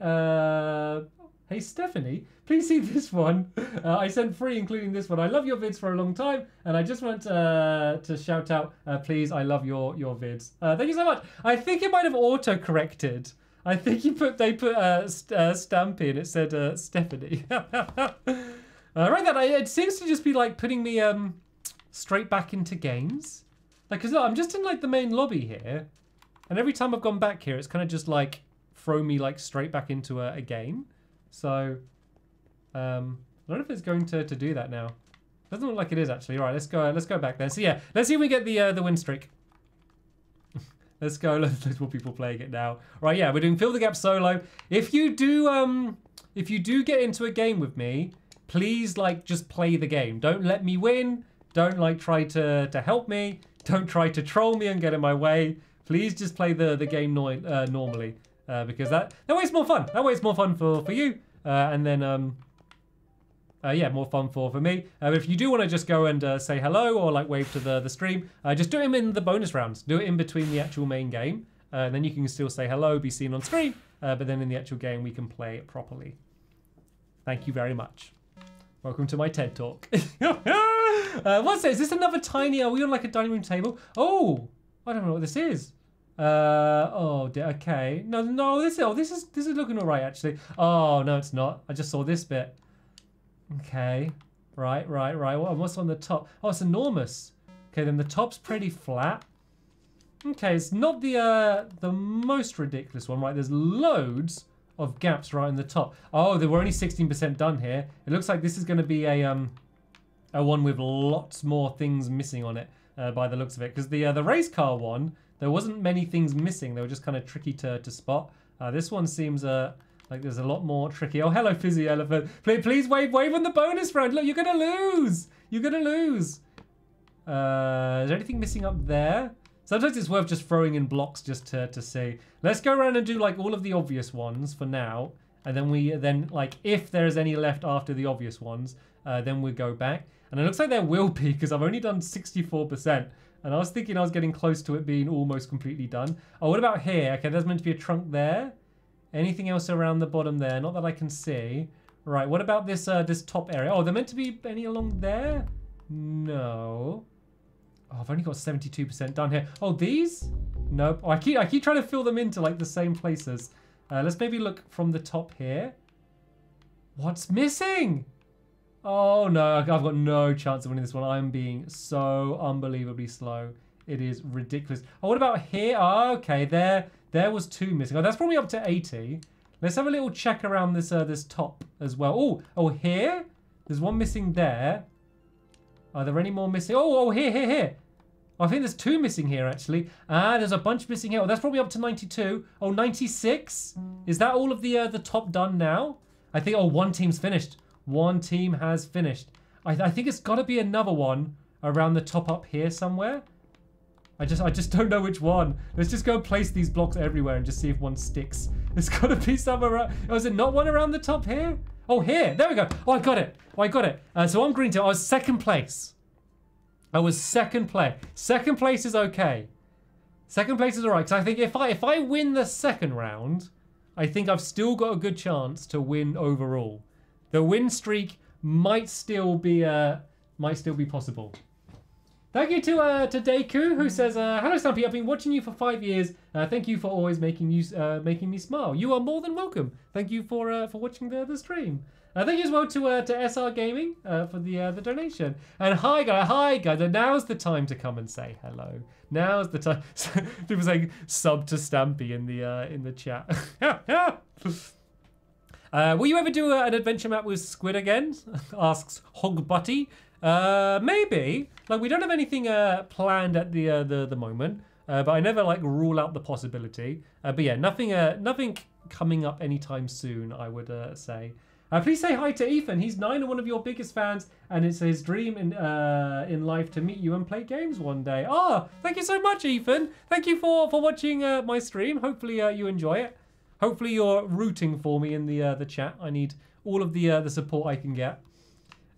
Hey Stephanie, please see this one. I sent 3, including this one. I love your vids for a long time, and I just want to shout out, please, I love your vids. Thank you so much. I think it might have auto-corrected. I think you put, they put Stampy and it said Stephanie. Right then, it seems to just be like putting me straight back into games. Like, cause look, I'm just in like the main lobby here, and every time I've gone back here, it's kind of just like thrown me like straight back into a game. So, I don't know if it's going to do that now. Doesn't look like it is actually. All right, let's go back there. So yeah, let's see if we get the win streak. Let's go. There's more people playing it now. All right, yeah, we're doing Fill the Gap solo. If you do get into a game with me, please, like, just play the game. Don't let me win. Don't, like, try to help me. Don't try to troll me and get in my way. Please just play the game normally. Because that way it's more fun. That way it's more fun for you. And then, yeah, more fun for me. If you do want to just go and say hello or, like, wave to the stream, just do it in the bonus rounds. Do it in between the actual main game. And then you can still say hello, be seen on screen. But then in the actual game, we can play it properly. Thank you very much. Welcome to my TED Talk. What's this? Is this another tiny... Are we on like a dining room table? Oh, I don't know what this is. Oh, okay. No, no, this is looking all right, actually. Oh, no, it's not. I just saw this bit. Okay. Right. What's on the top? Oh, it's enormous. Okay, then the top's pretty flat. Okay, it's not the most ridiculous one, right? There's loads of gaps right in the top. Oh, they were only 16% done here. It looks like this is going to be a one with lots more things missing on it by the looks of it. Because the race car one, there wasn't many things missing. They were just kind of tricky to spot. This one seems like there's a lot more tricky. Oh, hello, Fizzy Elephant. Please wave on the bonus round. Look, you're going to lose. You're going to lose. Is there anything missing up there? Sometimes it's worth just throwing in blocks just to see. Let's go around and do like all of the obvious ones for now. And then like if there is any left after the obvious ones, then we go back. And it looks like there will be because I've only done 64%. And I was thinking I was getting close to it being almost completely done. Oh, what about here? Okay, there's meant to be a trunk there. Anything else around the bottom there? Not that I can see. Right, what about this this top area? Oh, there meant to be any along there? No. Oh, I've only got 72% done here. Oh, these? Nope. Oh, I keep trying to fill them into like the same places. Let's maybe look from the top here. What's missing? Oh no, I've got no chance of winning this one. I'm being so unbelievably slow. It is ridiculous. Oh, what about here? Oh, okay, there was 2 missing. Oh, that's probably up to 80. Let's have a little check around this this top as well. Oh, here? There's one missing there. Are there any more missing? Oh, here. I think there's two missing here, actually. Ah, there's a bunch missing here. Oh, that's probably up to 92. Oh, 96? Is that all of the top done now? I think, oh, one team's finished. One team has finished. I think it's got to be another one around the top up here somewhere. I just don't know which one. Let's just go and place these blocks everywhere and just see if one sticks. There's got to be somewhere around. Oh, is it not one around the top here? Oh, here. There we go. Oh, I got it. Oh, I got it. So I'm green team. I was second place. I was second place. Second place is okay. Second place is all right. Because I think if I win the second round, I think I've still got a good chance to win overall. The win streak might still be possible. Thank you to Deku, who says, hello Stampy, I've been watching you for 5 years. Thank you for always making me smile. You are more than welcome. Thank you for watching the stream. Thank you as well to SR Gaming for the donation. And hi guys, now's the time to come and say hello. Now's the time. People saying sub to Stampy in the chat. Will you ever do an adventure map with Squid again? Asks Hogbutty. Maybe. Like, we don't have anything planned at the moment, but I never like rule out the possibility. But yeah, nothing coming up anytime soon, I would say. Please say hi to Ethan. He's 9 and one of your biggest fans, and it's his dream in life to meet you and play games one day. Ah, thank you so much, Ethan. Thank you for watching my stream. Hopefully you enjoy it. Hopefully you're rooting for me in the chat. I need all of the support I can get.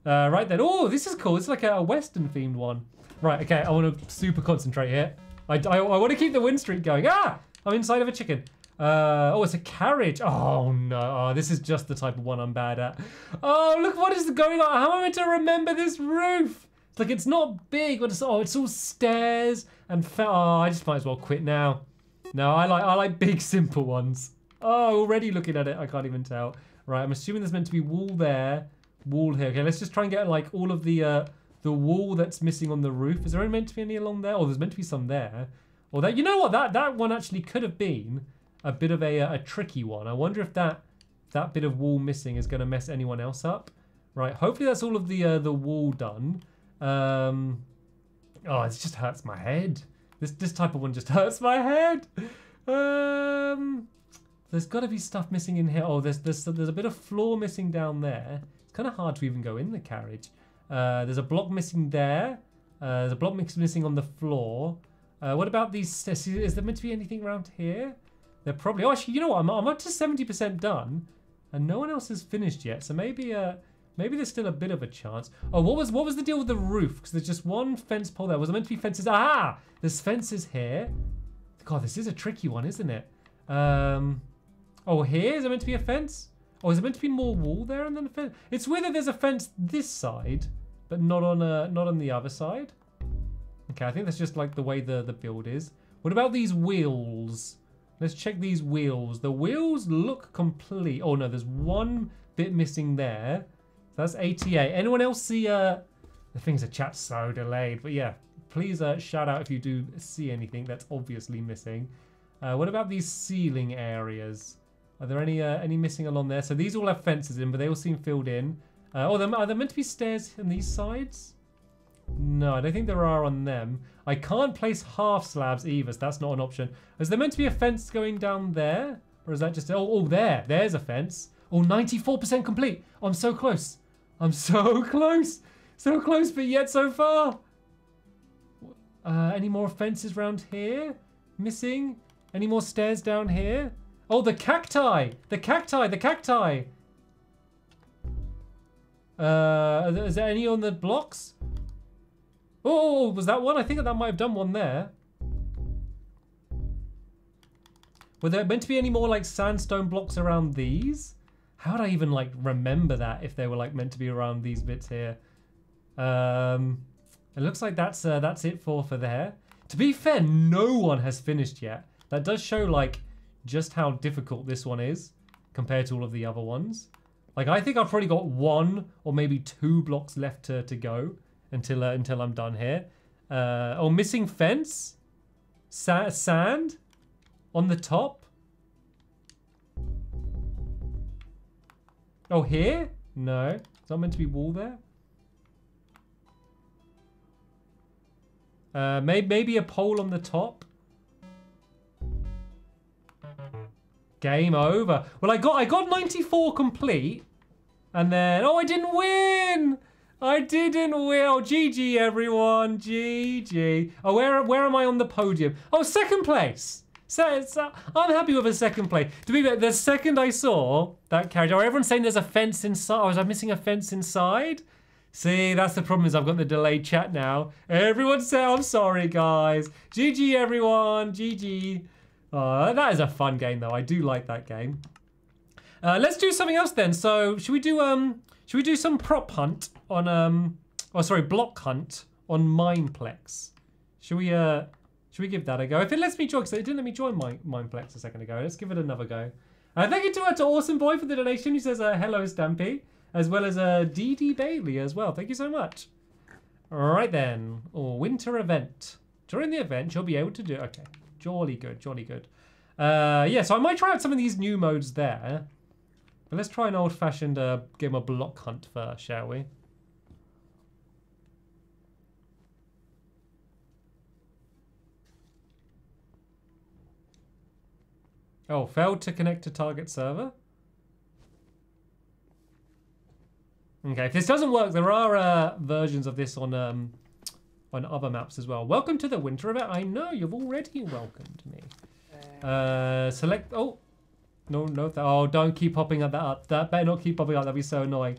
Right then. Oh, this is cool. It's like a Western-themed one. Right, okay. I want to super concentrate here. I want to keep the win streak going. Ah! I'm inside of a chicken. Oh, it's a carriage. Oh, no. Oh, this is just the type of one I'm bad at. Oh, look what is going on. How am I meant to remember this roof? It's like, it's not big, but it's, oh, it's all stairs and oh, I just might as well quit now. No, I like big, simple ones. Oh, already looking at it. I can't even tell. Right, I'm assuming there's meant to be wool there. Wall here. Okay, let's just try and get like all of the wall that's missing on the roof. Is there only meant to be any along there? Oh, there's meant to be some there. Or that. You know what? That one actually could have been a bit of a tricky one. I wonder if that bit of wall missing is going to mess anyone else up. Right. Hopefully that's all of the wall done. Oh, it just hurts my head. This type of one just hurts my head. There's got to be stuff missing in here. Oh, there's a bit of floor missing down there. Kind of hard to even go in the carriage. There's a block missing there. There's a block missing on the floor. What about these? Is there meant to be anything around here? They're probably. Oh, actually, you know what? I'm up to 70% done, and no one else has finished yet. So maybe there's still a bit of a chance. Oh, what was the deal with the roof? Because there's just one fence pole there. Was it meant to be fences? Ah, there's fences here. God, this is a tricky one, isn't it? Oh, here is it meant to be a fence? Oh, is it meant to be more wall there and then a fence? It's weird that there's a fence this side, but not on the other side. Okay, I think that's just like the way the build is. What about these wheels? Let's check these wheels. The wheels look complete. Oh no, there's one bit missing there. So that's 88. Anyone else see the things are chat so delayed, but yeah, please shout out if you do see anything that's obviously missing. What about these ceiling areas? Are there any missing along there? So these all have fences in, but they all seem filled in. Are there meant to be stairs on these sides? No, I don't think there are on them. I can't place half slabs either, so that's not an option. Is there meant to be a fence going down there? Or is that just... Oh, there. There's a fence. Oh, 94% complete. Oh, I'm so close. I'm so close. So close, but yet so far. Any more fences around here? Missing? Any more stairs down here? Oh, the cacti! The cacti! The cacti! Is there any on the blocks? Oh, was that one? I think that might have done one there. Were there meant to be any more, like, sandstone blocks around these? How would I even, like, remember that if they were, like, meant to be around these bits here? It looks like that's it for there. To be fair, no one has finished yet. That does show, like... just how difficult this one is compared to all of the other ones. Like, I think I've probably got one or maybe two blocks left to go until I'm done here. Oh, missing fence, sand on the top. Oh, here? No. It's not meant to be wall there. Maybe a pole on the top. Game over. Well, I got 94 complete. And then, oh, I didn't win! I didn't win. Oh, GG, everyone. GG. Oh, where am I on the podium? Oh, second place. So I'm happy with a second place. To be fair, the second I saw that character, oh, everyone's saying there's a fence inside. Oh, was I missing a fence inside? See, that's the problem is I've got the delayed chat now. Everyone said, I'm sorry, guys. GG, everyone. GG. That is a fun game, though. I do like that game. Let's do something else then. So, should we do some prop hunt on block hunt on Mineplex? Should we give that a go? If it lets me join, because it didn't let me join Mineplex a second ago. Let's give it another go. Thank you to Awesome Boy for the donation. He says hello Stampy, as well as DD Bailey as well. Thank you so much. All right then. Winter event. During the event, you'll be able to do. Okay, jolly good, jolly good. Yeah, so I might try out some of these new modes there. But let's try an old-fashioned game of block hunt first, shall we? Oh, failed to connect to target server. Okay, if this doesn't work, there are versions of this on other maps as well. Welcome to the winter event. I know you've already welcomed me. Select. Oh. No, oh, don't keep popping that up. That better not keep popping up. That'd be so annoying.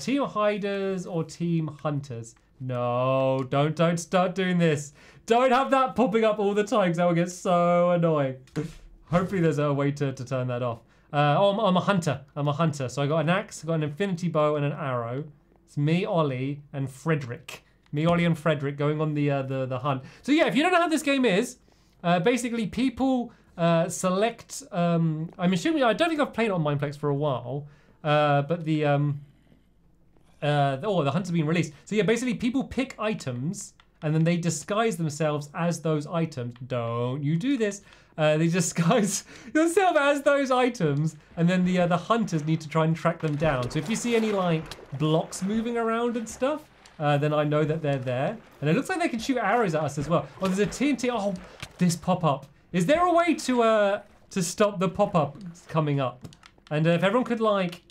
Team hiders or team hunters? No, don't start doing this. Don't have that popping up all the time because that will get so annoying. Hopefully there's a way to turn that off. I'm a hunter. I'm a hunter. So I got an axe, I got an infinity bow and an arrow. It's me, Ollie, and Frederick. Me, Ollie, and Frederick going on the hunt. So yeah, if you don't know how this game is, basically people... select, I'm assuming, I don't think I've played it on Mineplex for a while, but the hunts have been released. So yeah, basically people pick items and then they disguise themselves as those items. Don't you do this. They disguise themselves as those items and then the hunters need to try and track them down. So if you see any like blocks moving around and stuff, then I know that they're there. And it looks like they can shoot arrows at us as well. Oh, there's a TNT, oh, this pop-up. Is there a way to stop the pop-up coming up? And if everyone could like,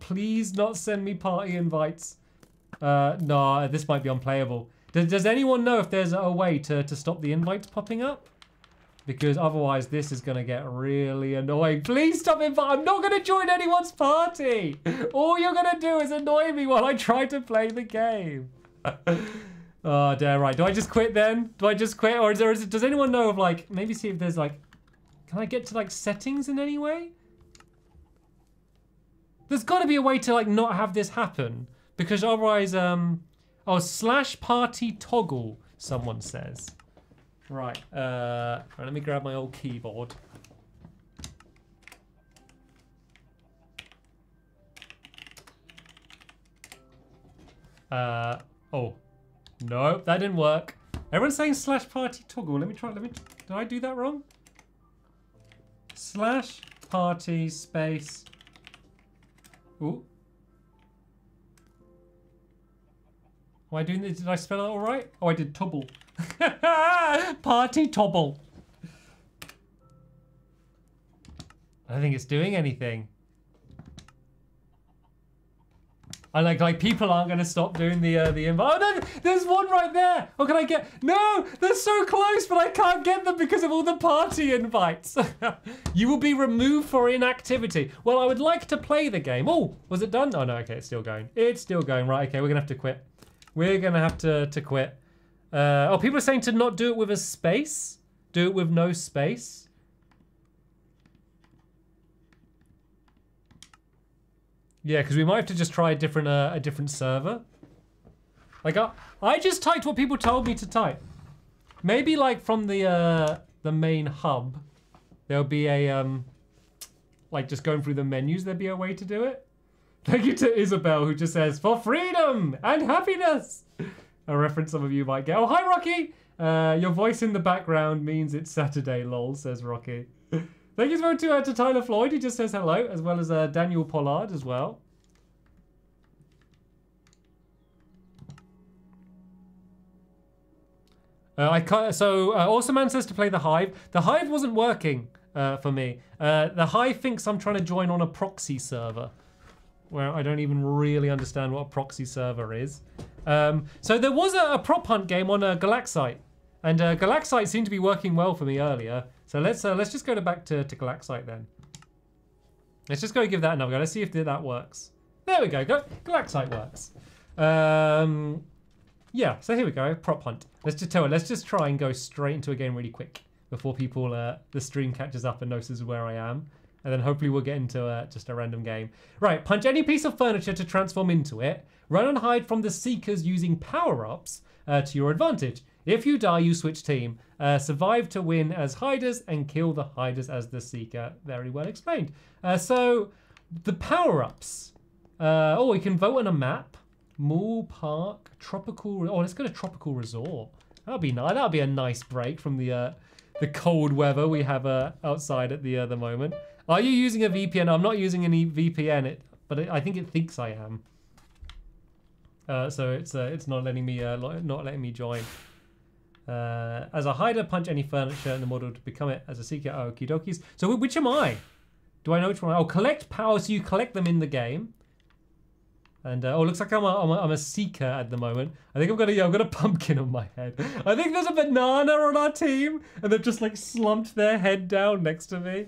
please not send me party invites. Nah, this might be unplayable. Does anyone know if there's a way to stop the invites popping up? Because otherwise this is gonna get really annoying. Please stop invite, I'm not gonna join anyone's party. All you're gonna do is annoy me while I try to play the game. Oh, dare I? Do I just quit then? Do I just quit? Or does anyone know of like, maybe see if there's like, can I get to like settings in any way? There's gotta be a way to like not have this happen because otherwise, oh, /party toggle, someone says. Right, let me grab my old keyboard. Oh. No, that didn't work. Everyone's saying /party toggle. Let me try. Did I do that wrong? /party space. Ooh. Am I doing this? Did I spell it all right? Oh, I did toggle. Party toggle. I don't think it's doing anything. I like people aren't gonna stop doing the invite. Oh no, there's one right there. Oh, can I get? No, they're so close, but I can't get them because of all the party invites. You will be removed for inactivity. Well, I would like to play the game. Oh, was it done? Oh no, okay, it's still going. It's still going. Right, okay, we're gonna have to quit. We're gonna have to quit. Oh, people are saying to not do it with a space. Do it with no space. Yeah, because we might have to just try a different server. Like, I just typed what people told me to type. Maybe like from the main hub, there'll be a like just going through the menus, there'll be a way to do it. Thank you to Isabel who just says for freedom and happiness. A reference some of you might get. Oh, hi Rocky. Your voice in the background means it's Saturday, lol, says Rocky. Thank you so much to Tyler Floyd, who just says hello, as well as Daniel Pollard as well. Also man says to play The Hive. The Hive wasn't working for me. The Hive thinks I'm trying to join on a proxy server, where I don't even really understand what a proxy server is. So there was a prop hunt game on Galaxite, and Galaxite seemed to be working well for me earlier. So let's just go back to Galaxite then. Let's just go give that another go. Let's see if that works. There we go. Galaxite works. Yeah, so here we go, prop hunt. Let's just try and go straight into a game really quick before people, the stream catches up and notices where I am. And then hopefully we'll get into just a random game. Right, punch any piece of furniture to transform into it. Run and hide from the seekers using power-ups to your advantage. If you die, you switch team. Survive to win as hiders and kill the hiders as the seeker. Very well explained. So the power-ups. Oh, we can vote on a map. Mall, park, tropical. Oh, let's go to tropical resort. That'll be nice. That'll be a nice break from the cold weather we have outside at the moment. Are you using a VPN? I'm not using any VPN, but I think it thinks I am. So it's not letting me join. As a hider, punch any furniture in the model to become it. As a seeker, okie dokies. So which am I? Do I know which one? Oh, collect power. So you collect them in the game. And oh, looks like I'm a seeker at the moment. I think I've got a pumpkin on my head. I think there's a banana on our team, and they've just like slumped their head down next to me.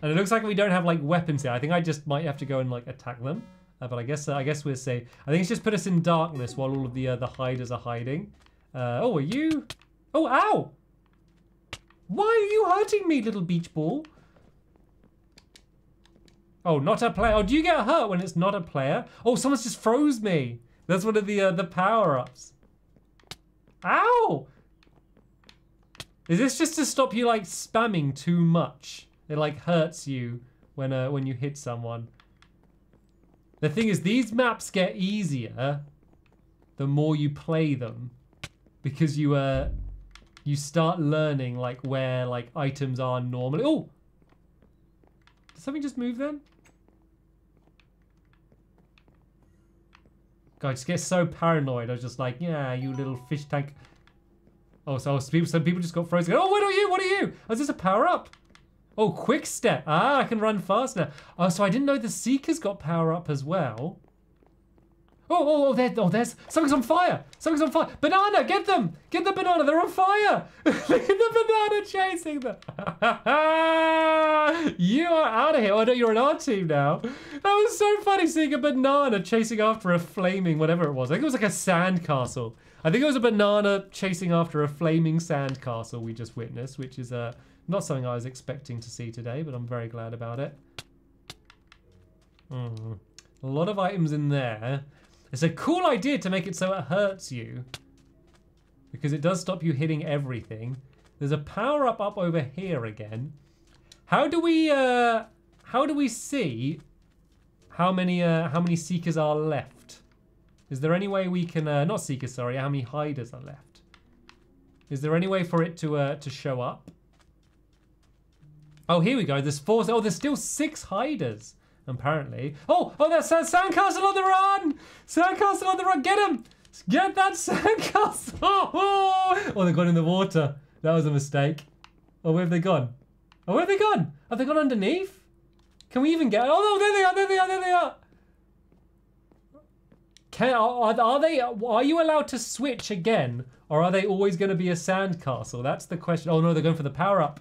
And it looks like we don't have like weapons here. I think I just might have to go and like attack them. But I guess we're safe. I think it's just put us in darkness while all of the hiders are hiding. Oh, are you? Oh, ow! Why are you hurting me, little beach ball? Oh, not a player. Oh, do you get hurt when it's not a player? Oh, someone's just froze me. That's one of the power-ups. Ow! Is this just to stop you like spamming too much? It like hurts you when you hit someone. The thing is, these maps get easier the more you play them, because you start learning like where like items are normally. Oh. Did something just move then? God, I just get so paranoid. I was just like, yeah, you little fish tank. Oh, so people just got frozen. Oh, what are you? What are you? Oh, is this a power up? Oh, quick step. Ah, I can run fast now. Oh, so I didn't know the seekers got power up as well. Oh, there's something's on fire. Something's on fire. Banana, get them. Get the banana. They're on fire. Look at the banana chasing them. You are out of here. Oh, no, you're on our team now. That was so funny seeing a banana chasing after a flaming, whatever it was. I think it was like a sandcastle. I think it was a banana chasing after a flaming sandcastle we just witnessed, which is not something I was expecting to see today, but I'm very glad about it. A lot of items in there. It's a cool idea to make it so it hurts you, because it does stop you hitting everything. There's a power up over here again. How do we see how many seekers are left? Is there any way we can not seekers, sorry, how many hiders are left? Is there any way for it to show up? Oh, here we go. There's four. Oh, there's still 6 hiders. Apparently. Oh, that's sandcastle on the run! Sandcastle on the run! Get him! Get that sandcastle! Oh, they got in the water. That was a mistake. Oh, where have they gone? Oh, where have they gone? Have they gone underneath? Can we even get? Oh no! There they are! There they are! There they are! Are you allowed to switch again, or are they always going to be a sandcastle? That's the question. Oh no! They're going for the power up.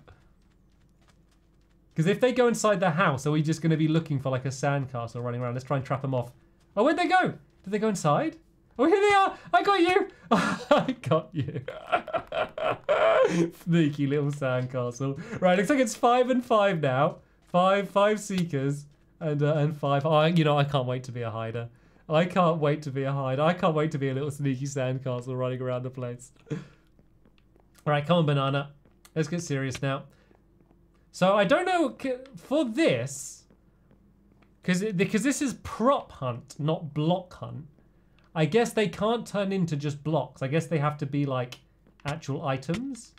Because if they go inside the house, are we just going to be looking for like a sandcastle running around? Let's try and trap them off. Oh, where'd they go? Did they go inside? Oh, here they are! I got you! I got you. Sneaky little sandcastle. Right, looks like it's 5 and 5 now. 5 seekers and 5. Oh, you know, I can't wait to be a hider. I can't wait to be a hider. I can't wait to be a little sneaky sandcastle running around the place. All right, come on, banana. Let's get serious now. So I don't know, for this, because this is prop hunt, not block hunt, I guess they can't turn into just blocks. I guess they have to be like actual items.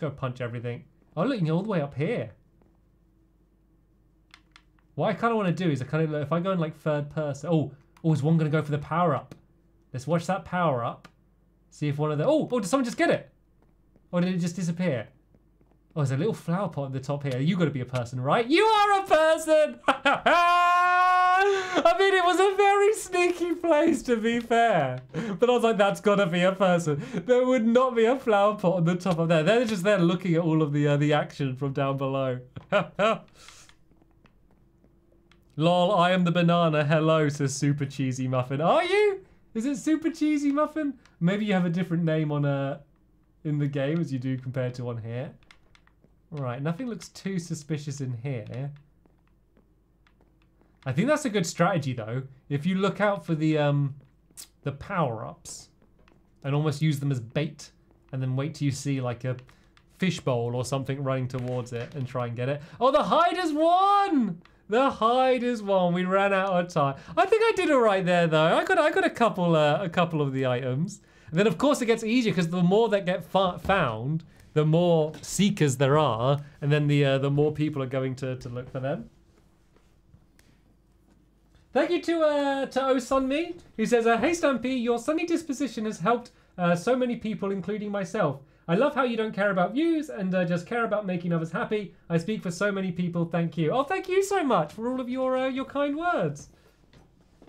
just go punch everything. Oh, look, you're all the way up here. What I kind of want to do is, I kind of, if I go in like third person, oh, is one going to go for the power up? Let's watch that power up. See if one of the, oh, did someone just get it? Or did it just disappear? Oh, there's a little flower pot at the top here. You got to be a person, right? You are a person! I mean, it was a very sneaky place, to be fair. But I was like, that's got to be a person. There would not be a flower pot on the top of there. They're just there looking at all of the action from down below. Lol, I am the banana. Hello, says Super Cheesy Muffin. Are you? Is it Super Cheesy Muffin? Maybe you have a different name on in the game as you do compared to on here. All right, nothing looks too suspicious in here. I think that's a good strategy, though. If you look out for the power-ups and almost use them as bait and then wait till you see, like, a fishbowl or something running towards it and try and get it. Oh, the hide is won! The hide is won. We ran out of time. I think I did all right there, though. I got a couple of the items. And then, of course, it gets easier because the more that get found, the more seekers there are, and then the more people are going to look for them. Thank you to O Sunmi, who says, hey Stampy, your sunny disposition has helped so many people, including myself. I love how you don't care about views and just care about making others happy. I speak for so many people, thank you. Oh, thank you so much for all of your kind words.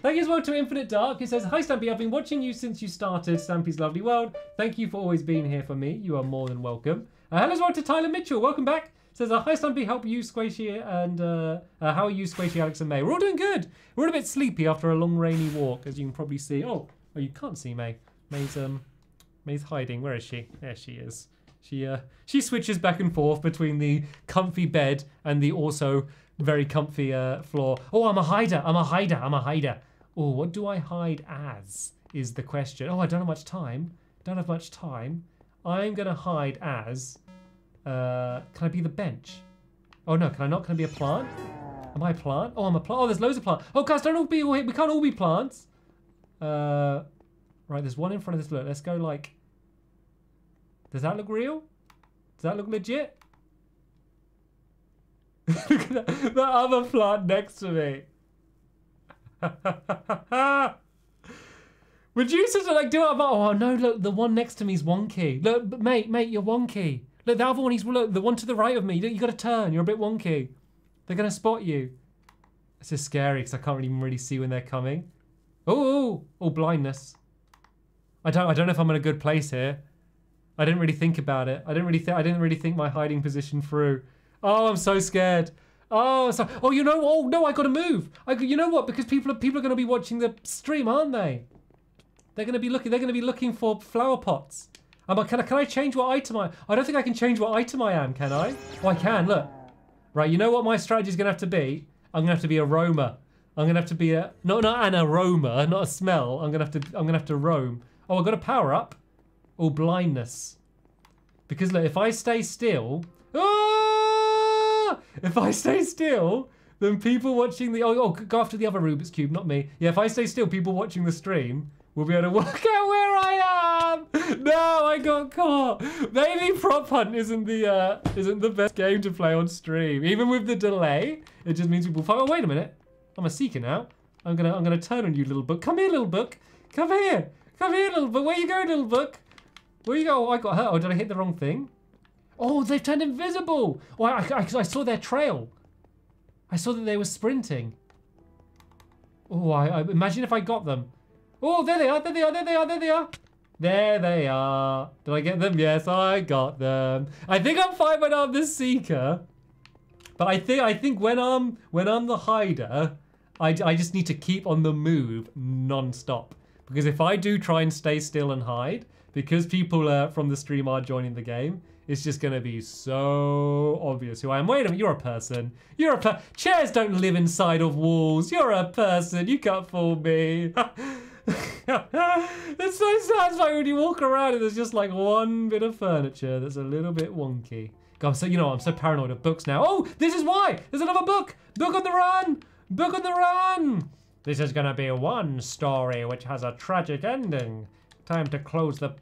Thank you as well to Infinite Dark, who says, hi Stampy, I've been watching you since you started Stampy's Lovely World. Thank you for always being here for me. You are more than welcome. Hello as well to Tyler Mitchell, welcome back. Says, hi Stampy, help you, Squashy, and how are you, Squashy, Alex, and May? We're all doing good. We're all a bit sleepy after a long rainy walk, as you can probably see. Oh, you can't see May. May's hiding. Where is she? There she is. She switches back and forth between the comfy bed and the also very comfy floor. Oh, I'm a hider. Oh, what do I hide as? Is the question. Oh, I don't have much time. I'm gonna hide as. Can I be the bench? Oh no, can I not? Can I be a plant? Am I a plant? Oh, I'm a plant. Oh, there's loads of plants. Oh, guys, don't all be all here. We can't all be plants. Right, there's one in front of this. Look, let's go like... Does that look real? Does that look legit? Look at that other plant next to me. Would you sort of like do it? Oh no, look, the one next to me is wonky. Look, mate, you're wonky. Look, the other one, look, the one to the right of me. You got to turn. You're a bit wonky. They're going to spot you. This is scary because I can't even really see when they're coming. Oh, blindness. I don't know if I'm in a good place here. I didn't really think about it. I didn't really think my hiding position through. Oh, I'm so scared. Oh, you know, oh no, I got to move. You know what? Because people are going to be watching the stream, aren't they? They're going to be looking. They're going to be looking for flower pots. Can I change what item I don't think I can change what item I am, can I? Oh, I can, look. Right, you know what my strategy is going to have to be? I'm going to have to be a roamer. I'm going to have to be a... Not an aroma, not a smell. I'm going to have to roam. Oh, I've got a power up. Oh, blindness. Because, look, if I stay still... Ah! If I stay still, then people watching the... Oh, go after the other Rubik's Cube, not me. Yeah, if I stay still, people watching the stream will be able to work out where I am. No, I got caught. Maybe Prop Hunt isn't the best game to play on stream, even with the delay. It just means people find. Oh, wait a minute, I'm a seeker now. I'm gonna turn on you, little book. Come here, little book. Come here, little book. Where you go, little book? Where you go? Oh, I got hurt. Oh, did I hit the wrong thing? Oh, they've turned invisible. Oh, I saw their trail. I saw that they were sprinting. Oh, I imagine if I got them. Oh, there they are. There they are. Did I get them? Yes, I got them. I think I'm fine when I'm the seeker. But I think when I'm the hider, I just need to keep on the move non-stop. Because if I do try and stay still and hide, because people from the stream are joining the game, it's just going to be so obvious who I am. Wait a minute, you're a person. Chairs don't live inside of walls. You're a person. You can't fool me. It's so satisfying when you walk around and there's just like one bit of furniture that's a little bit wonky. God, so, you know, I'm so paranoid of books now. Oh, this is why. There's another book. Book on the run. This is going to be one story which has a tragic ending. Time to close the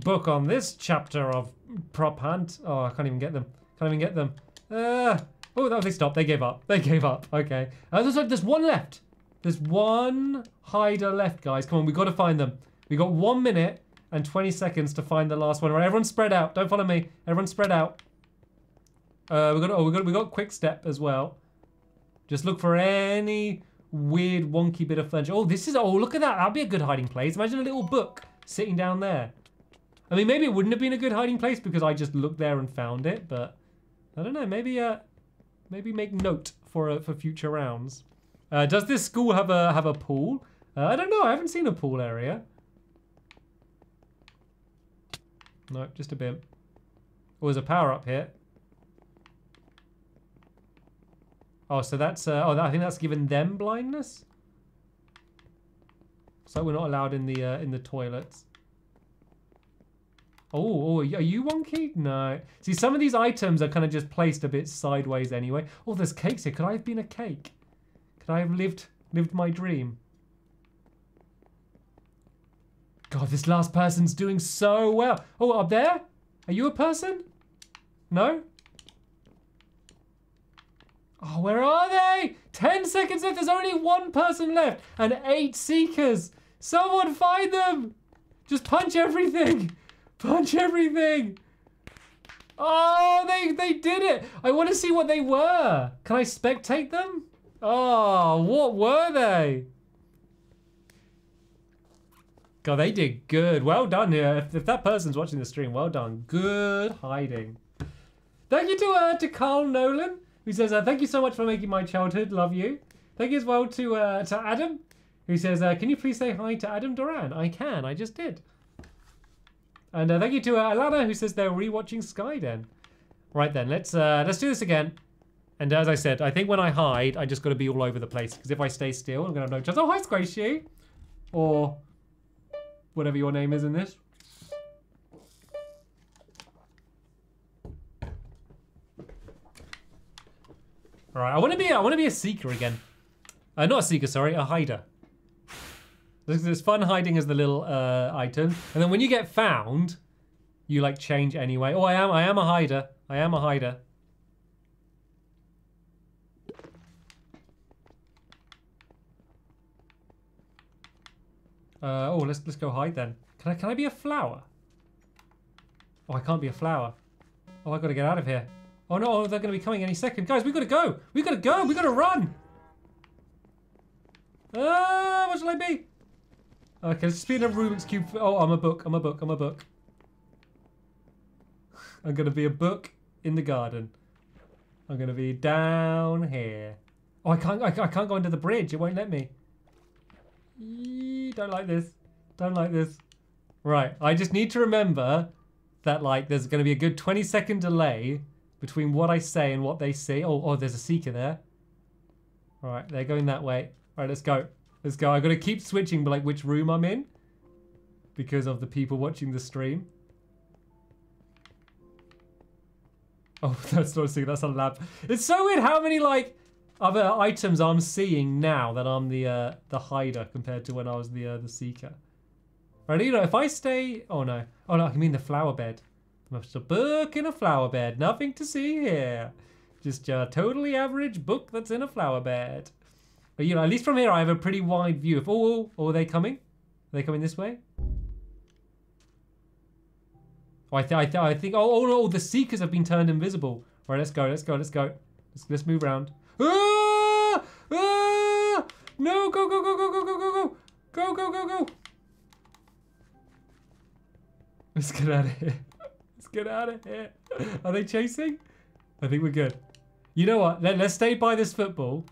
book on this chapter of Prop Hunt. Oh, I can't even get them. Can't even get them. Oh, no, they stopped. They gave up. They gave up. Okay. There's one left. There's one hider left, guys. Come on, we've got to find them. We've got 1 minute and 20 seconds to find the last one. All right, everyone spread out. Don't follow me. Everyone spread out. We got quick step as well. Just look for any weird wonky bit of furniture. Oh, this is, oh, look at that. That'd be a good hiding place. Imagine a little book sitting down there. I mean, maybe it wouldn't have been a good hiding place because I just looked there and found it, but I don't know. Maybe maybe make note for future rounds. Does this school have a pool? I don't know. I haven't seen a pool area. Nope, just a bit. Oh, there's a power up here. Oh, so that's, I think that's given them blindness. So we're not allowed in the toilets. Oh, are you wonky? No. See, some of these items are kind of just placed a bit sideways anyway. Oh, there's cakes here. Could I have been a cake? Could I have lived my dream? God, this last person's doing so well. Oh, up there? Are you a person? No? Oh, where are they? 10 seconds left. There's only one person left and 8 seekers. Someone find them. Just punch everything. Punch everything. Oh, they did it. I want to see what they were. Can I spectate them? Oh, what were they? God, they did good. Well done here. If that person's watching the stream, well done. Good hiding. Thank you to Carl Nolan, who says, thank you so much for making my childhood. Love you. Thank you as well to Adam, who says, can you please say hi to Adam Duran? I can. I just did. And thank you to Alana, who says they're rewatching Skyden. Right then, let's do this again. And as I said, I think when I hide, I just got to be all over the place. Because if I stay still, I'm going to have no chance. Oh, hi, Squashy. Or whatever your name is in this. All right, I want to be a seeker again. Not a seeker, sorry, a hider. There's fun hiding as the little item, and then when you get found, you like change anyway. Oh, I am a hider. I am a hider. Oh, let's go hide then. Can I be a flower? Oh, I can't be a flower. Oh, I got to get out of here. Oh no, they're going to be coming any second. Guys, we got to go. We got to go. We got to run. What shall I be? Okay, let's just be in a Rubik's Cube. Oh, I'm a book. I'm a book. I'm a book. I'm going to be a book in the garden. I'm going to be down here. Oh, I can't go under the bridge. It won't let me. Eee, don't like this. Don't like this. Right. I just need to remember that, like, there's going to be a good 20-second delay between what I say and what they see. Oh, there's a seeker there. All right, they're going that way. All right, let's go. Let's go. I've got to keep switching, but like which room I'm in because of the people watching the stream. Oh, that's not a seeker. That's a lab. It's so weird how many like other items I'm seeing now that I'm the hider compared to when I was the seeker. All right, you know, if I stay. Oh no, I mean the flower bed. Just a book in a flower bed. Nothing to see here. Just a totally average book that's in a flower bed. But you know, at least from here I have a pretty wide view. If oh, are they coming? Are they coming this way? Oh, I think. Oh no, the seekers have been turned invisible. All right, let's go. Let's move around. Ah! Ah! No, go. Let's get out of here. Get out of here. Are they chasing? I think we're good. You know what? Let's stay by this football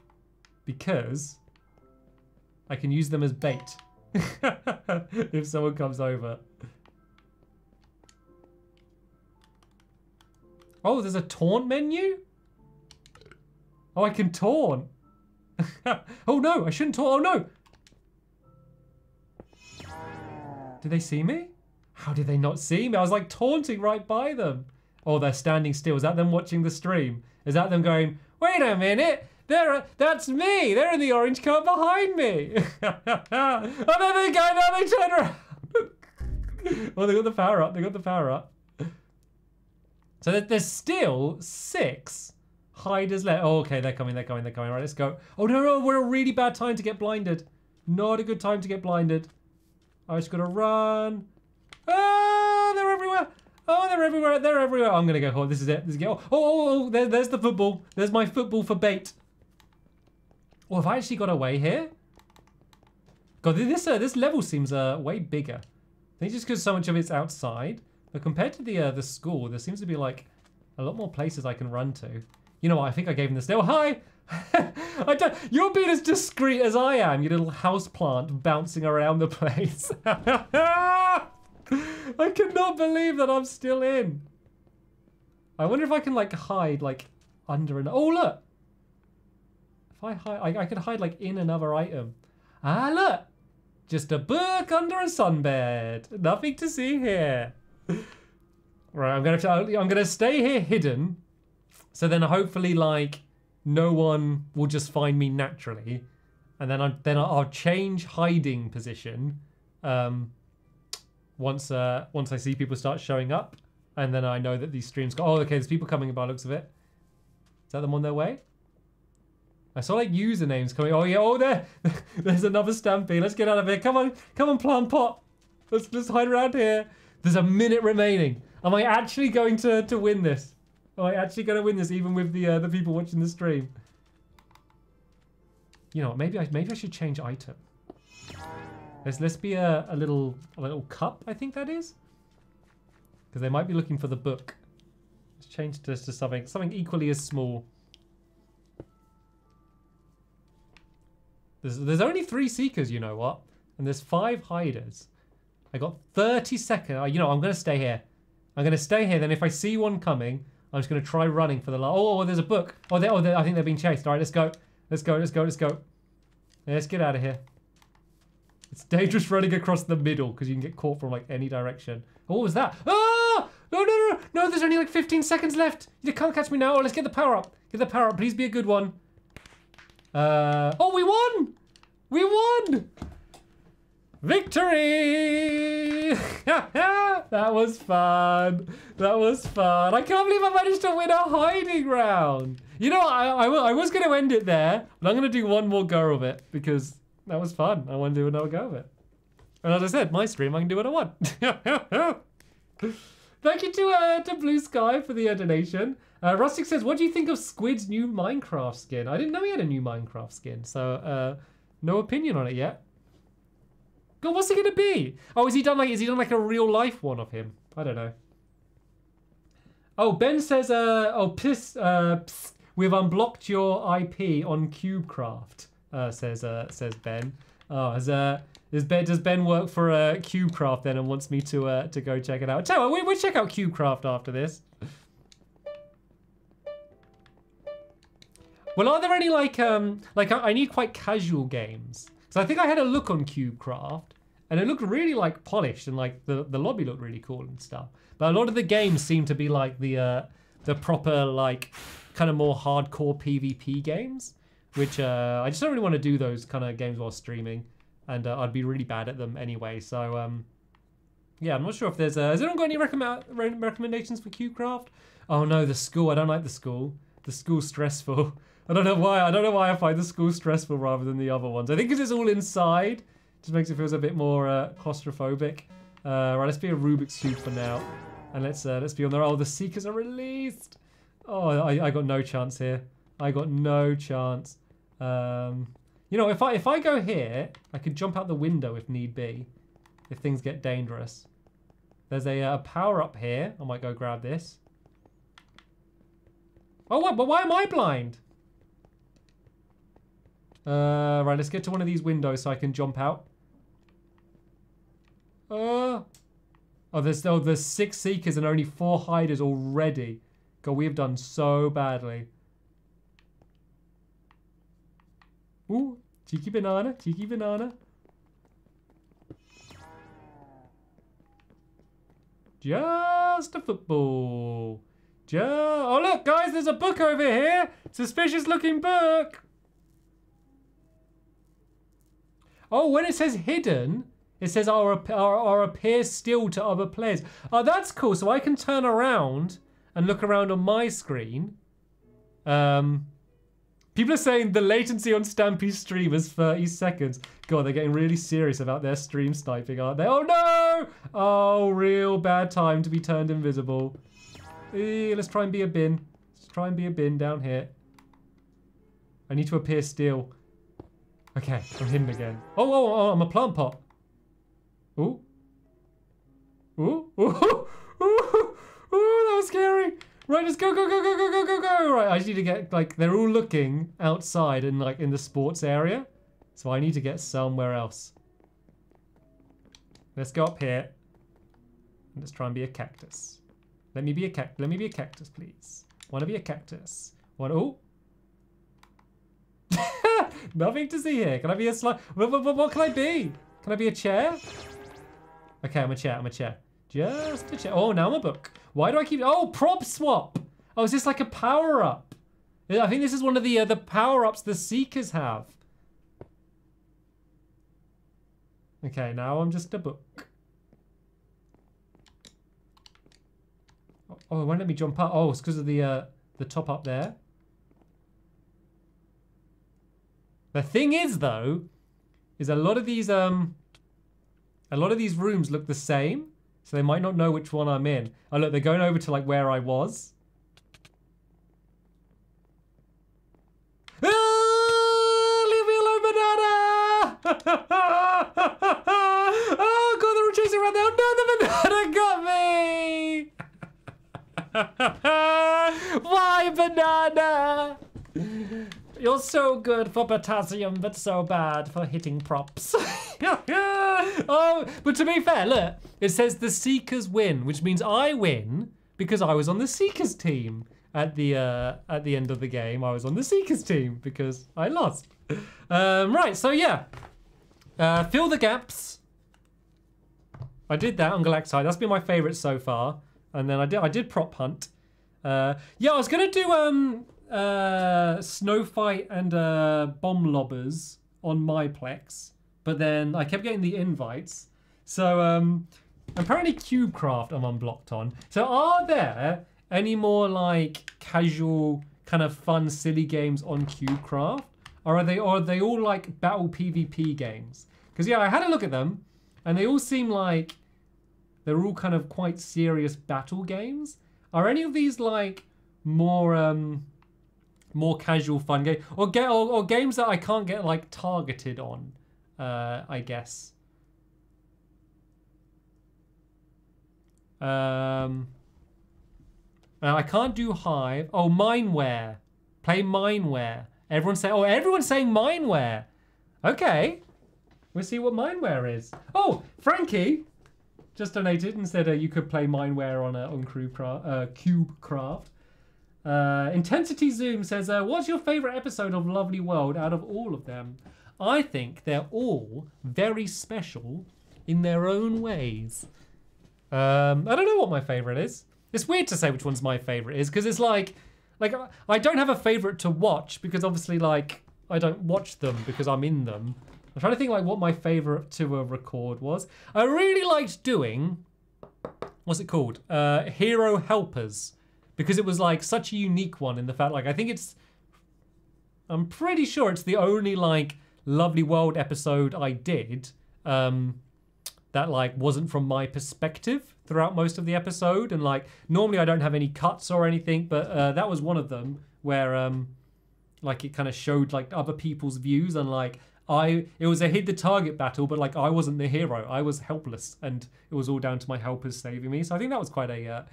because I can use them as bait if someone comes over. Oh, there's a taunt menu? Oh, I can taunt. Oh, no, I shouldn't taunt. Oh, no. Did they see me? How did they not see me? I was like taunting right by them. Oh, they're standing still. Is that them watching the stream? Is that them going, wait a minute, that's me. They're in the orange car behind me. Oh, there they go, now they turn around. Well, they got the power up. They got the power up. So there's still 6 hiders left. Oh, okay, they're coming. They're coming. They're coming. Right, let's go. Oh no, no, we're a really bad time to get blinded. Not a good time to get blinded. I just gotta run. Oh, they're everywhere. Oh, they're everywhere. They're everywhere. I'm gonna go. Oh, this is it. This is it. Oh, oh, oh, there's the football. There's my football for bait. Well, have I actually got away here? God, this level seems way bigger. I think just because so much of it's outside. But compared to the school, there seems to be like a lot more places I can run to. You know what? I think I gave him this. Oh, hi! I don't, you're being as discreet as I am, you little houseplant bouncing around the place. I cannot believe that I'm still in. I wonder if I can like hide like under an... Oh, look! If I hide, I could hide like in another item. Ah, look! Just a book under a sunbed. Nothing to see here. Right, I'm gonna stay here hidden. So then hopefully like no one will just find me naturally. And then I'll change hiding position once I see people start showing up, and then I know that these streams go. Oh, okay, there's people coming by the looks of it. Is that them on their way? I saw like usernames coming. Oh yeah, oh there, there's another Stampy. Let's get out of here. Come on, come on, plant pot. Let's hide around here. There's a minute remaining. Am I actually going to win this? Am I actually going to win this even with the people watching the stream? You know what? Maybe I should change item. Let's be a little cup. I think that is because they might be looking for the book. Let's change this to something equally as small. There's only 3 seekers, you know what? And there's 5 hiders. I got 30 seconds. You know, I'm going to stay here. I'm going to stay here. Then if I see one coming, I'm just going to try running for the last... Oh, there's a book. Oh, I think they're being chased. All right, let's go. Let's go, let's go, let's go. Yeah, let's get out of here. It's dangerous running across the middle because you can get caught from, like, any direction. Oh, what was that? Ah! No, no, no, no. There's only, like, 15 seconds left. You can't catch me now. Oh, let's get the power up. Get the power up. Please be a good one. Oh, we won! We won! Victory! That was fun. That was fun. I can't believe I managed to win a hiding round. You know, I was going to end it there, but I'm going to do one more go of it because that was fun. I want to do another go of it. And as I said, my stream, I can do what I want. Thank you to Blue Sky for the donation. Rustic says, what do you think of Squid's new Minecraft skin? I didn't know he had a new Minecraft skin, so no opinion on it yet. God, what's it gonna be? Oh, is he done like a real life one of him? I don't know. Oh, Ben says, oh, piss, psst, we've unblocked your IP on CubeCraft, says Ben. Oh, does Ben work for CubeCraft then and wants me to go check it out? Tell you what, we'll check out CubeCraft after this. Well, are there any like I need quite casual games? So I think I had a look on CubeCraft and it looked really like polished and like the lobby looked really cool and stuff. But a lot of the games seem to be like the proper like kind of more hardcore PvP games, which I just don't really want to do those kind of games while streaming. And I'd be really bad at them anyway. So, yeah, I'm not sure if there's... has anyone got any recommendations for CubeCraft? Oh, no, the school. I don't like the school. The school's stressful. I don't know why. I don't know why I find the school stressful rather than the other ones. I think because it's all inside. Just makes it feel a bit more claustrophobic. Right, let's be a Rubik's Cube for now. And let's be on there. Oh, the Seekers are released. Oh, I got no chance here. I got no chance. You know, if I go here, I could jump out the window if need be, if things get dangerous. There's a power up here. I might go grab this. Oh, what? But why am I blind? Right, let's get to one of these windows so I can jump out. There's 6 seekers and only 4 hiders already. God, we have done so badly. Ooh, cheeky banana, cheeky banana. Just a football. Oh, look, guys, there's a book over here. Suspicious looking book. Oh, when it says hidden, It says, or appears still to other players. Oh, that's cool. So I can turn around and look around on my screen. People are saying the latency on Stampy's stream is 30 seconds. God, they're getting really serious about their stream sniping, aren't they? Oh, no! Oh, real bad time to be turned invisible. Let's try and be a bin. Let's try and be a bin down here. I need to appear still. Okay, I'm hidden again. Oh, oh, oh, I'm a plant pot. Ooh. Ooh, ooh, ooh, ooh, ooh, that was scary. Right, let's go, go, go, go, go, go, go, go. Right, I just need to get, like, they're all looking outside and, like, in the sports area. So I need to get somewhere else. Let's go up here. Let's try and be a cactus. Let me be a cactus, please. Wanna be a cactus. Oh. Nothing to see here. Can I be a slime? What can I be? Can I be a chair? Okay, I'm a chair, Just a chair. Oh, now I'm a book. Why do I keep... Oh, prop swap! Oh, is this like a power-up? I think this is one of the power-ups the Seekers have. Okay, now I'm just a book. Oh, it won't let me jump up. Oh, it's because of the top up there. The thing is, though... is a lot of these rooms look the same, so they might not know which one I'm in. Oh look, they're going over to like where I was. Ah, leave me alone, banana! Oh god, they're all chasing around there. No, the banana got me! Why banana? You're so good for potassium, but so bad for hitting props. Oh, but to be fair, look, it says the Seekers win, which means I win because I was on the Seekers team at the end of the game. I was on the Seekers team because I lost. Right, so yeah, fill the gaps. I did that on Galaxite. That's been my favourite so far. And then I did prop hunt. Yeah, I was gonna do snow fight and bomb lobbers on Mineplex, but then I kept getting the invites. So apparently CubeCraft I'm unblocked on. So are there any more like casual kind of fun silly games on CubeCraft, or are they all like battle PvP games? Because yeah, I had a look at them and they all seem like they're all kind of quite serious battle games. Are any of these like more casual fun game or games that I can't get like targeted on, I guess. I can't do Hive. Oh, MineWare. Play MineWare. Everyone's saying MineWare. Okay. We'll see what MineWare is. Oh, Frankie just donated and said you could play MineWare on CubeCraft. Intensity Zoom says, what's your favourite episode of Lovely World out of all of them? I think they're all very special in their own ways. I don't know what my favourite is. It's weird to say which one's my favourite is, because it's like I don't have a favourite to watch, because obviously like I don't watch them because I'm in them. I'm trying to think like what my favourite to record was. I really liked doing, what's it called? Hero Helpers. Because it was like such a unique one in the fact like I think it's, I'm pretty sure it's the only like Lovely World episode I did that like wasn't from my perspective throughout most of the episode, and like normally I don't have any cuts or anything, but that was one of them where like it kind of showed like other people's views, and like it was a hit the target battle, but like I wasn't the hero, I was helpless, and it was all down to my helpers saving me. So I think that was quite a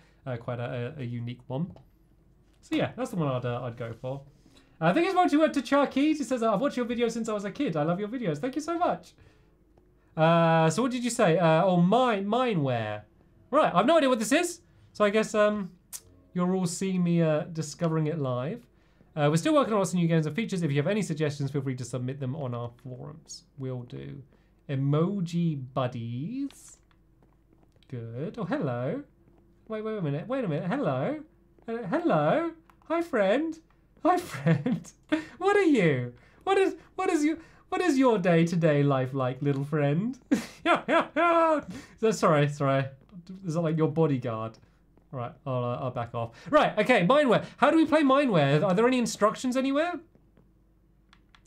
quite a unique one. So yeah, that's the one I'd go for. I think it's about to Charkeys. He says, I've watched your videos since I was a kid. I love your videos. Thank you so much. So what did you say? Oh, MineWare. Right, I've no idea what this is. So I guess you'll all see me discovering it live. We're still working on lots of new games and features. If you have any suggestions, feel free to submit them on our forums. We'll do. Emoji buddies. Good. Oh, hello. Wait a minute, hello? Hello? Hi friend? What are you? What is, what is you, What is your day-to-day life like, little friend? Sorry. Is that like your bodyguard? All right, I'll back off. Right, okay, MineWare. How do we play MineWare? Are there any instructions anywhere?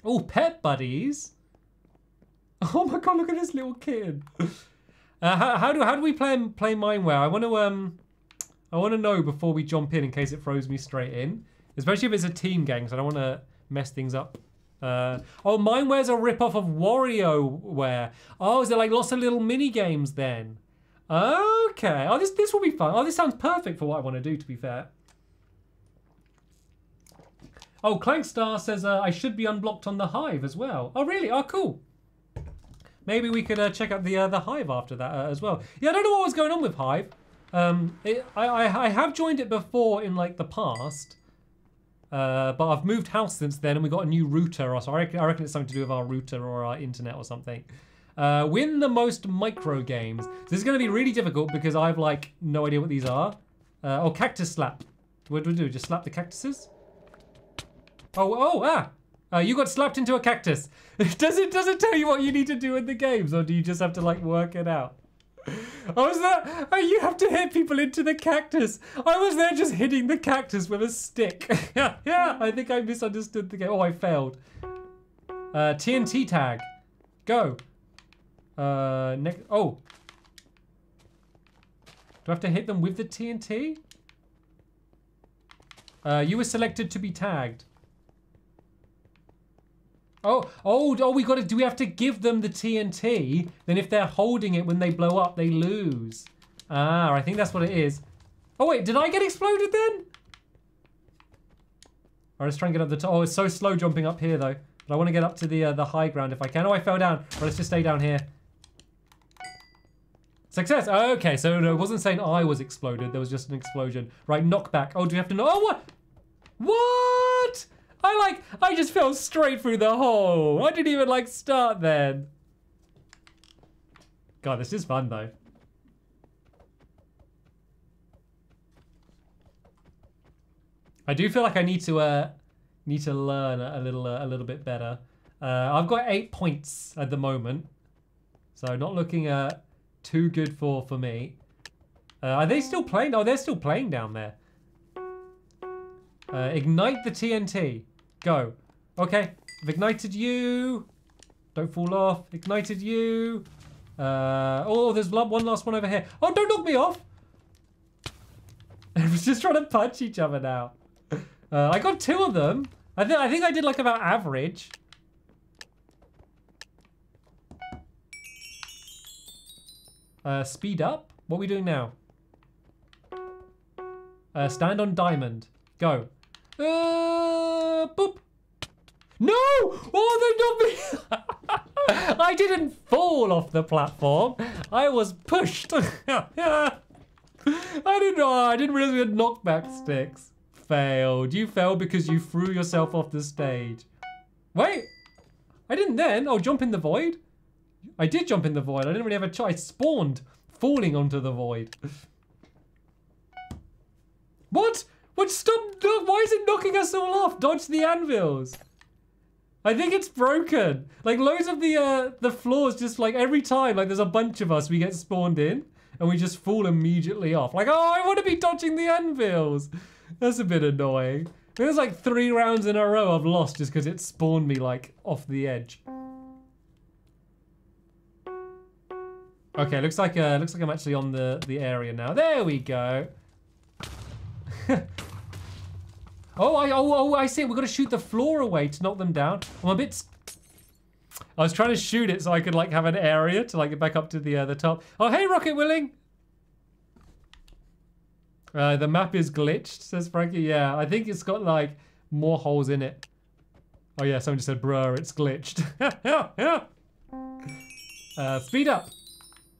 Oh, pet buddies. Oh my God, look at this little kid. How do we play MineWare? I want to know before we jump in case it throws me straight in. Especially if it's a team gang, so I don't want to mess things up. Oh, MineWare's a ripoff of WarioWare. Oh, is there like lots of little mini games then? Okay. Oh, this will be fun. Oh, this sounds perfect for what I want to do, to be fair. Oh, Clankstar says I should be unblocked on The Hive as well. Oh, really? Oh, cool. Maybe we could check out the Hive after that as well. Yeah, I don't know what was going on with Hive. I have joined it before in like the past. But I've moved house since then and we got a new router, or so I reckon it's something to do with our router or our internet or something. Win the most micro games. This is going to be really difficult because I've like no idea what these are. Oh, cactus slap. What do we do? Just slap the cactuses? You got slapped into a cactus. Does it tell you what you need to do in the games, or do you just have to like work it out? I was there. Oh, you have to hit people into the cactus. I was there just hitting the cactus with a stick. Yeah, I think I misunderstood the game. Oh, I failed. TNT tag. Go. Next. Oh. Do I have to hit them with the TNT? You were selected to be tagged. Oh, we got it. Do we have to give them the TNT? Then if they're holding it when they blow up, they lose. Ah, I think that's what it is. Oh, wait, did I get exploded then? All right, let's try and get up the top. Oh, it's so slow jumping up here, though. But I want to get up to the high ground if I can. Oh, I fell down. All right, let's just stay down here. Success. Oh, okay, so no, it wasn't saying I was exploded. There was just an explosion. Right, knockback. Oh, do we have to know? Oh, what? What? I just fell straight through the hole. I didn't even like start then. God, this is fun though. I do feel like I need to learn a little bit better. I've got 8 points at the moment, so not looking too good for me. Are they still playing? Oh, they're still playing down there. Ignite the TNT. Go. Okay, I've ignited you. Don't fall off. Ignited you. There's one last one over here. Oh, don't knock me off. I was just trying to punch each other now. I got 2 of them. I think I did like about average. Speed up. What are we doing now? Stand on diamond. Go. Boop. No! Oh, they knocked me. I didn't fall off the platform. I was pushed. I didn't realize we had knockback sticks. Failed. You failed because you threw yourself off the stage. Wait. I didn't then. Oh, jump in the void? I did jump in the void. I didn't really have a choice. I spawned falling onto the void. What? What? Stop. Why is it knocking us all off? Dodge the anvils. I think it's broken. Like loads of the floors, just like every time, like there's a bunch of us, we get spawned in and we just fall immediately off. Like, oh, I want to be dodging the anvils. That's a bit annoying. There's like 3 rounds in a row I've lost just because it spawned me like off the edge. Okay, looks like I'm actually on the area now. There we go. I see. We've got to shoot the floor away to knock them down. I'm a bit... I was trying to shoot it so I could, like, have an area to, like, get back up to the top. Oh, hey, Rocket Willing! The map is glitched, says Frankie. Yeah, I think it's got, like, more holes in it. Oh, yeah, someone just said, bruh, it's glitched. Speed up!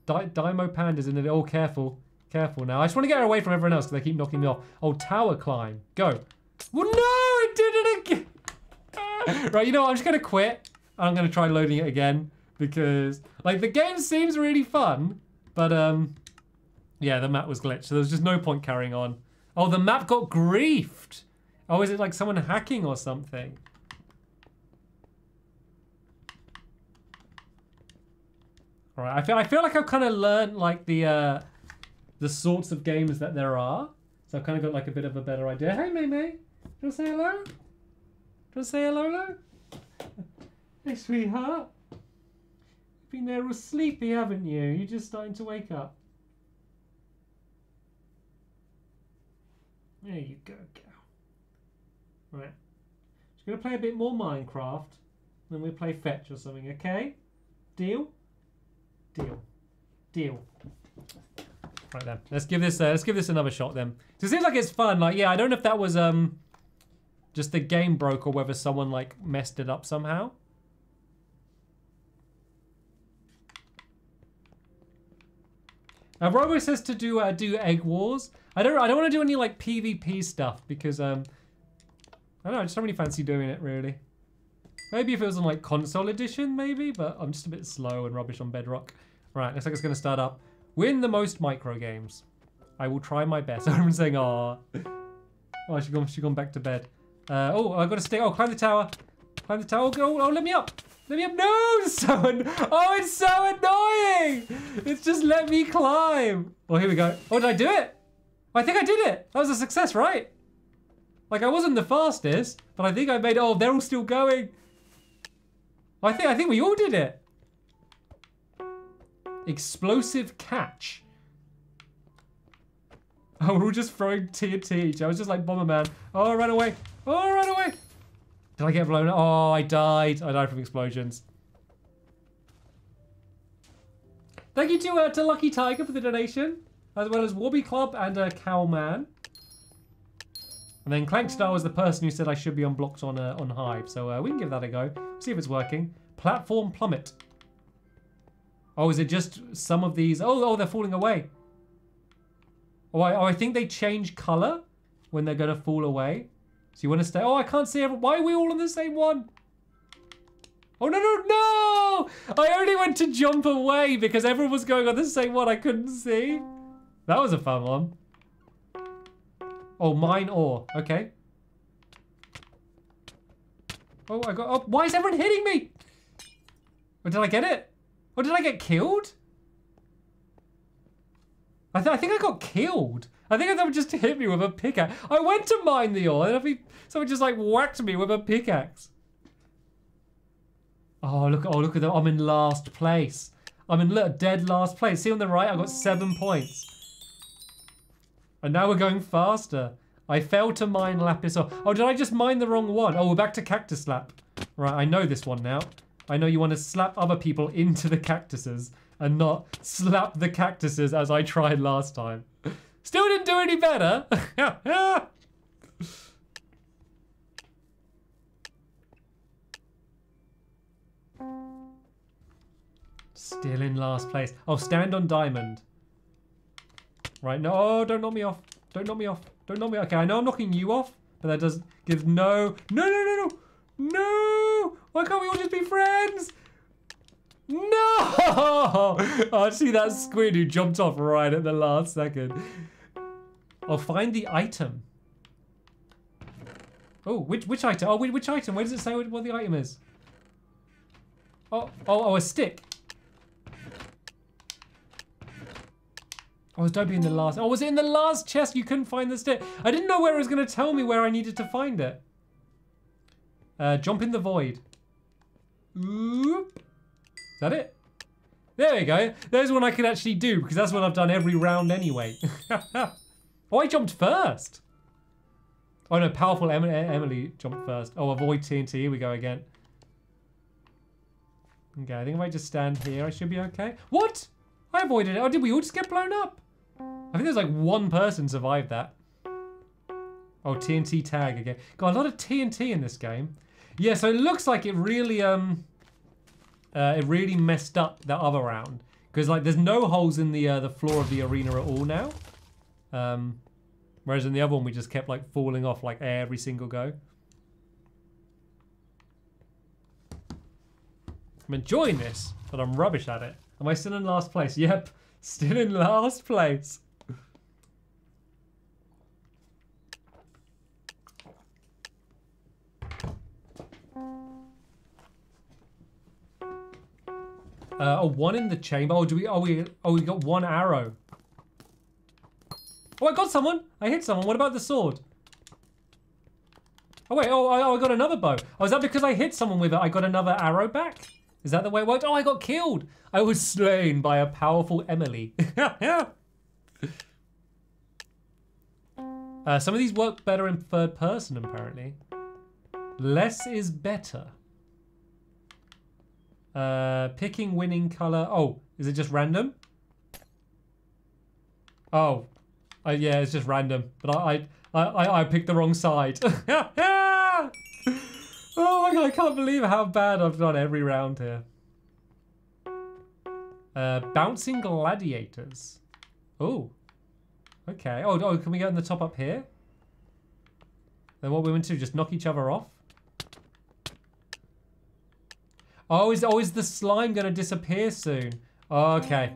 Dymo Panda's in it. Oh, careful. Careful now. I just want to get away from everyone else because they keep knocking me off. Oh, tower climb. Go. Well, no, it did it again. Right, you know what? I'm just going to quit. And I'm going to try loading it again because, like, the game seems really fun. But, yeah, the map was glitched. So there was just no point carrying on. Oh, the map got griefed. Oh, is it like someone hacking or something? All right, I feel like I've kind of learned like the sorts of games that there are. So I've kind of got like a bit of a better idea. Hey, May May, do you want to say hello? Do you want to say hello, hello? Hey, sweetheart. You've been there all sleepy, haven't you? You're just starting to wake up. There you go, girl. Right. Just going to play a bit more Minecraft. Then we play Fetch or something, okay? Deal? Deal. Deal. Right then. Let's give this another shot then. So it seems like it's fun. Like, yeah, I don't know if that was just the game broke or whether someone like messed it up somehow. Robo says to do egg wars. I don't want to do any like PvP stuff because I don't know, I just don't really fancy doing it really. Maybe if it was on like console edition maybe, but I'm just a bit slow and rubbish on Bedrock. Right, looks like it's gonna start up. Win the most micro games. I will try my best. Everyone's saying ah. Oh, she's gone back to bed. Oh, I got to stay. Oh, climb the tower. Climb the tower. Go. Oh, let me up. Let me up. No, it's so oh, it's so annoying. It's just let me climb. Oh, here we go. Oh, did I do it? I think I did it. That was a success, right? Like, I wasn't the fastest, but I think I made... Oh, they're all still going. I think we all did it. Explosive catch. Oh, we're all just throwing TNT. I was just like Bomberman. Oh, run away. Oh, run away. Did I get blown up? Oh, I died. I died from explosions. Thank you to Lucky Tiger for the donation, as well as Warby Club and Cowman. And then Clankstar was the person who said I should be unblocked on Hive, so we can give that a go. See if it's working. Platform plummet. Oh, is it just some of these? Oh, they're falling away. Oh, I think they change color when they're gonna fall away. So you want to stay? Oh, I can't see everyone. Why are we all on the same one? Oh, no, no, no! I only went to jump away because everyone was going on the same one. I couldn't see. That was a fun one. Oh, mine ore. Okay. Oh, I got... Oh, why is everyone hitting me? Or did I get it? Or did I get killed? I think I got killed. I think someone just hit me with a pickaxe. I went to mine the ore, and someone just like whacked me with a pickaxe. Oh look at that! I'm in last place. I'm in dead last place. See on the right, I got 7 points. And now we're going faster. I failed to mine lapis ore. Oh, did I just mine the wrong one? Oh, we're back to cactus slap. Right, I know this one now. I know you want to slap other people into the cactuses and not slap the cactuses as I tried last time. Still didn't do any better. Still in last place. Oh, stand on diamond. Right, no, oh, don't knock me off. Don't knock me off. Don't knock me off. Okay, I know I'm knocking you off, but that doesn't give no. Why can't we all just be friends? No! Oh, see that squid who jumped off right at the last second. I'll find the item. Oh, which item? Oh, which item? Where does it say what the item is? Oh, a stick. Oh, don't be in the last. Oh, was it in the last chest? You couldn't find the stick. I didn't know where it was going to tell me where I needed to find it. Jump in the void. Oop. Is that it? There we go. There's one I can actually do because that's what I've done every round anyway. Oh, I jumped first. Oh no, powerful Emily jumped first. Oh, avoid TNT. Here we go again. Okay, I think if I just stand here, I should be okay. What? I avoided it. Oh, did we all just get blown up? I think there's like one person survived that. Oh, TNT tag again. Got a lot of TNT in this game. Yeah, so it looks like it really messed up the other round because like there's no holes in the floor of the arena at all now, whereas in the other one we just kept like falling off like every single go. I'm enjoying this, but I'm rubbish at it. Am I still in last place? Yep, still in last place. A one in the chamber. Oh, do we? Oh, we got one arrow. Oh, I got someone. I hit someone. What about the sword? Oh wait. Oh, I got another bow. Oh, is that because I hit someone with it? I got another arrow back. Is that the way it worked? Oh, I got killed. I was slain by a powerful Emily. Some of these work better in third person, apparently. Less is better. Picking winning color. Oh, is it just random? Oh, yeah, it's just random. But I picked the wrong side. Oh my god, I can't believe how bad I've done every round here. Bouncing gladiators. Oh. Okay. Oh, can we get on the top up here? Then what we want to do, just knock each other off. Oh, is the slime going to disappear soon? Okay.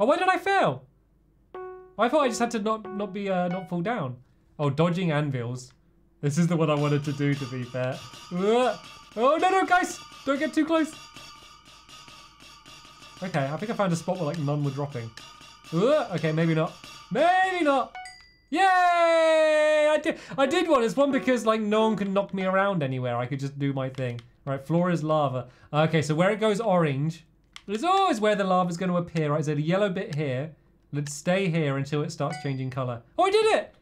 Oh, why did I fail? I thought I just had to not fall down. Oh, dodging anvils. This is the one I wanted to do, to be fair. Oh, no, guys! Don't get too close! Okay, I think I found a spot where, like, none were dropping. Okay, maybe not. Maybe not! Yay! I did one. It's one because, like, no one can knock me around anywhere. I could just do my thing. Right, floor is lava. Okay, so where it goes orange, it's always where the lava's going to appear. Right, there's a yellow bit here. Let's stay here until it starts changing colour. Oh, I did it!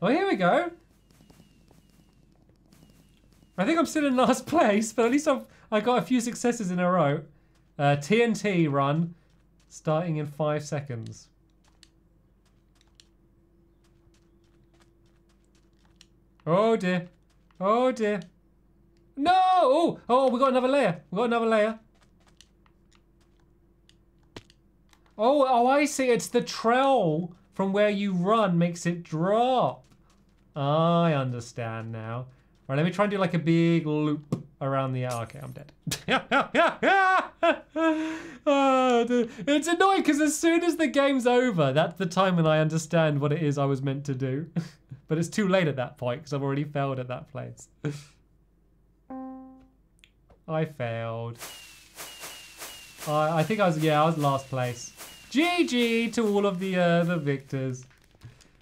Oh, here we go. I think I'm still in last place, but at least I got a few successes in a row. TNT run, starting in 5 seconds. Oh dear, oh dear. No! Oh, we got another layer, we got another layer. Oh, I see, it's the trail from where you run makes it drop. I understand now. All right, let me try and do like a big loop around the... Oh, okay, I'm dead. Oh, dude. It's annoying because as soon as the game's over, that's the time when I understand what it is I was meant to do. But it's too late at that point because I've already failed at that place. I failed. I think I was... Yeah, I was last place. GG to all of the victors.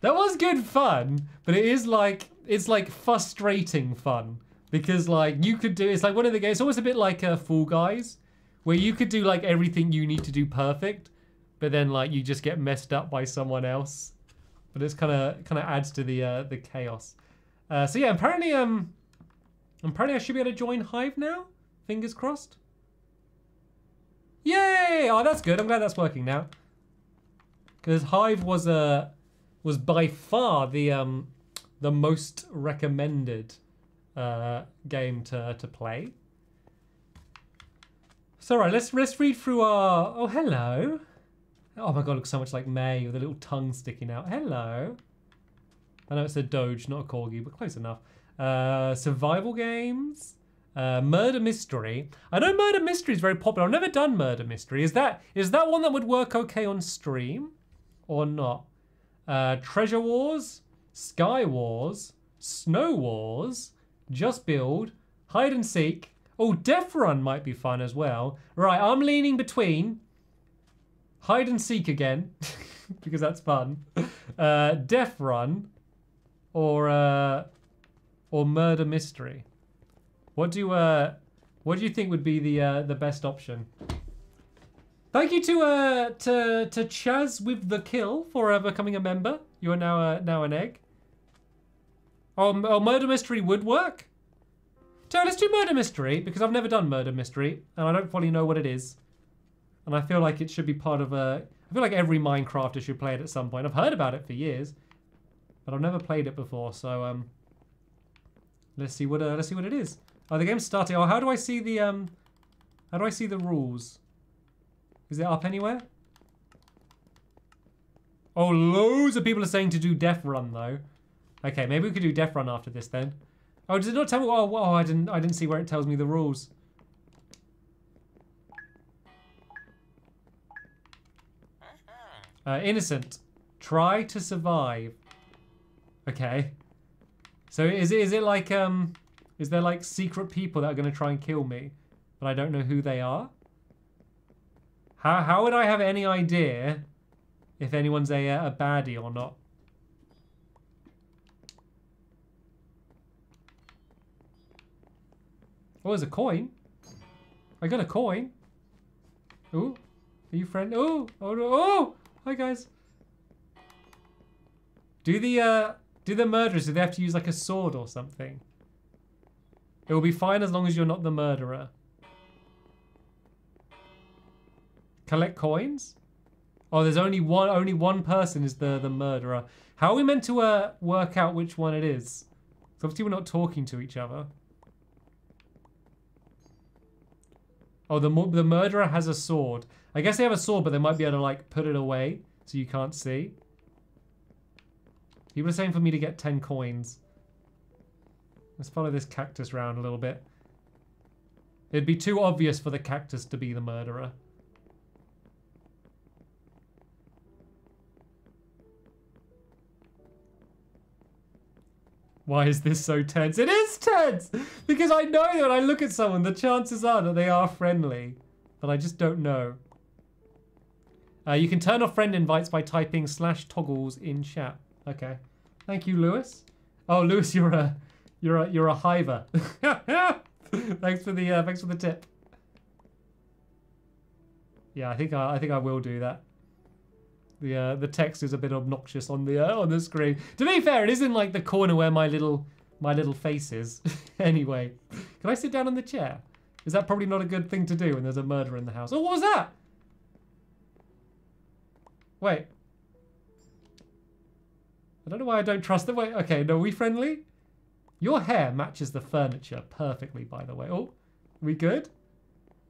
That was good fun, but it is like... It's like frustrating fun because like you could do, it's like one of the games, it's almost a bit like Fall Guys where you could do like everything you need to do perfect, but then like you just get messed up by someone else. But it's kind of adds to the chaos. So yeah, apparently I should be able to join Hive now. Fingers crossed. Yay! Oh, that's good. I'm glad that's working now. Because Hive was by far the most recommended game to play. So right, let's read through our, oh hello. Oh my God, looks so much like May with a little tongue sticking out. Hello. I know it's a doge, not a corgi, but close enough. Survival games, murder mystery. I know murder mystery is very popular. I've never done murder mystery. Is that one that would work okay on stream or not? Treasure wars. Sky Wars, Snow Wars, Just Build, Hide and Seek. Oh, Death Run might be fun as well. Right, I'm leaning between Hide and Seek again, because that's fun, Death Run, or Murder Mystery. What do you think would be the best option? Thank you to Chaz with the kill for becoming a member. You are now an egg. Oh, murder mystery would work. So let's do murder mystery because I've never done murder mystery and I don't fully know what it is. And I feel like it should be part of a. I feel like every Minecrafter should play it at some point. I've heard about it for years, but I've never played it before. So let's see what it is. Oh, the game's starting. Oh, how do I see the how do I see the rules? Is it up anywhere? Oh, loads of people are saying to do Death Run though. Okay, maybe we could do Death Run after this then. Oh, does it not tell me? Oh, I didn't see where it tells me the rules. Innocent, try to survive. Okay. So is it like is there like secret people that are going to try and kill me, but I don't know who they are? How would I have any idea if anyone's a baddie or not? Oh, there's a coin. I got a coin. Ooh, are you friend? Ooh, oh, oh, hi guys. Do the murderers, do they have to use like a sword or something? It will be fine as long as you're not the murderer. Collect coins? Oh, there's only one person is the murderer. How are we meant to work out which one it is? So obviously we're not talking to each other. Oh, the murderer has a sword. I guess they have a sword, but they might be able to like put it away so you can't see. People are saying for me to get 10 coins. Let's follow this cactus round a little bit. It'd be too obvious for the cactus to be the murderer. Why is this so tense? It is tense! Because I know that when I look at someone, the chances are that they are friendly. But I just don't know. You can turn off friend invites by typing /toggles in chat. Okay. Thank you, Lewis. Oh, Lewis, you're a hiver. Thanks for the tip. Yeah, I think I will do that. The text is a bit obnoxious on the screen. To be fair, it is in like the corner where my little face is. Anyway, can I sit down on the chair? Is that probably not a good thing to do when there's a murderer in the house? Oh, what was that? Wait. I don't know why I don't trust them. Wait, okay, no, are we friendly? Your hair matches the furniture perfectly, by the way. Oh, we good?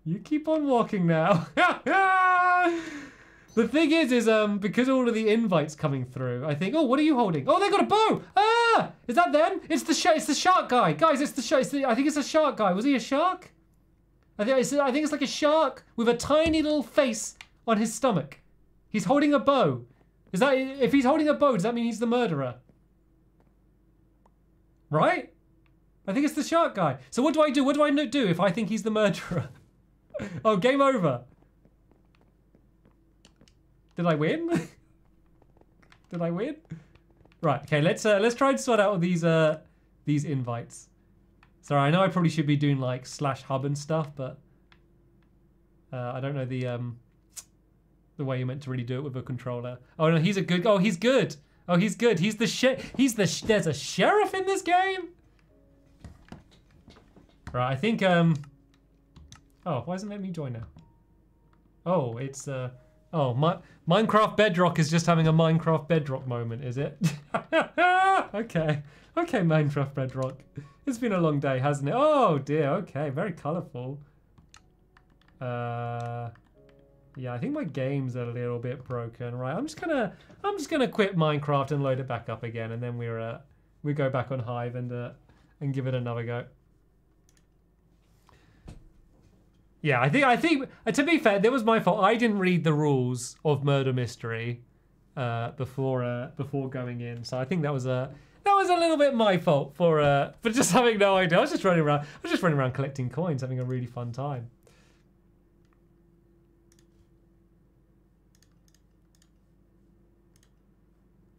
You keep on walking now. The thing is because all of the invites coming through, I think, oh, what are you holding? Oh, they got a bow! Ah! Is that them? It's the shark guy. Guys, I think it's a shark guy. Was he a shark? I think it's like a shark with a tiny little face on his stomach. He's holding a bow. If he's holding a bow, does that mean he's the murderer? Right? I think it's the shark guy. So what do I do? What do I do if I think he's the murderer? Oh, game over. Did I win? Did I win? Right. Okay. Let's try and sort out these invites. Sorry, I know I probably should be doing like /hub and stuff, but I don't know the way you're meant to really do it with a controller. Oh no, he's a good. Oh, he's good. Oh, he's good. He's the sheriff. There's a sheriff in this game. Right. I think. Oh, why isn't it letting me join now? Oh, it's Oh, Minecraft Bedrock is just having a Minecraft Bedrock moment, is it? Okay. Okay, Minecraft Bedrock. It's been a long day, hasn't it? Oh, dear. Okay, very colourful. Yeah, I think my game's a little bit broken. Right, I'm just gonna quit Minecraft and load it back up again, and then we go back on Hive and give it another go. Yeah, I think to be fair, that was my fault. I didn't read the rules of Murder Mystery before going in, so I think that was a little bit my fault for just having no idea. I was just running around collecting coins, having a really fun time.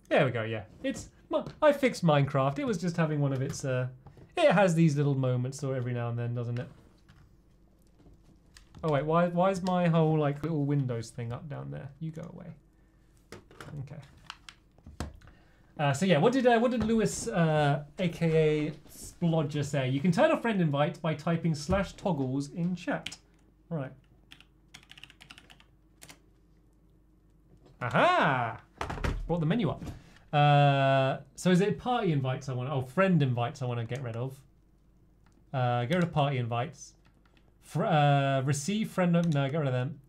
There we go. Yeah, I fixed Minecraft. It was just having one of its. It has these little moments so every now and then, doesn't it? Oh wait, why is my whole like little Windows thing up down there? You go away. Okay. So yeah, what did Lewis, aka Splodger, say? You can turn off friend invite by typing /toggles in chat. All right. Aha! Brought the menu up. So is it party invites I want? Oh, friend invites I want to get rid of. Get rid of party invites. Receive friend note. No, get rid of them.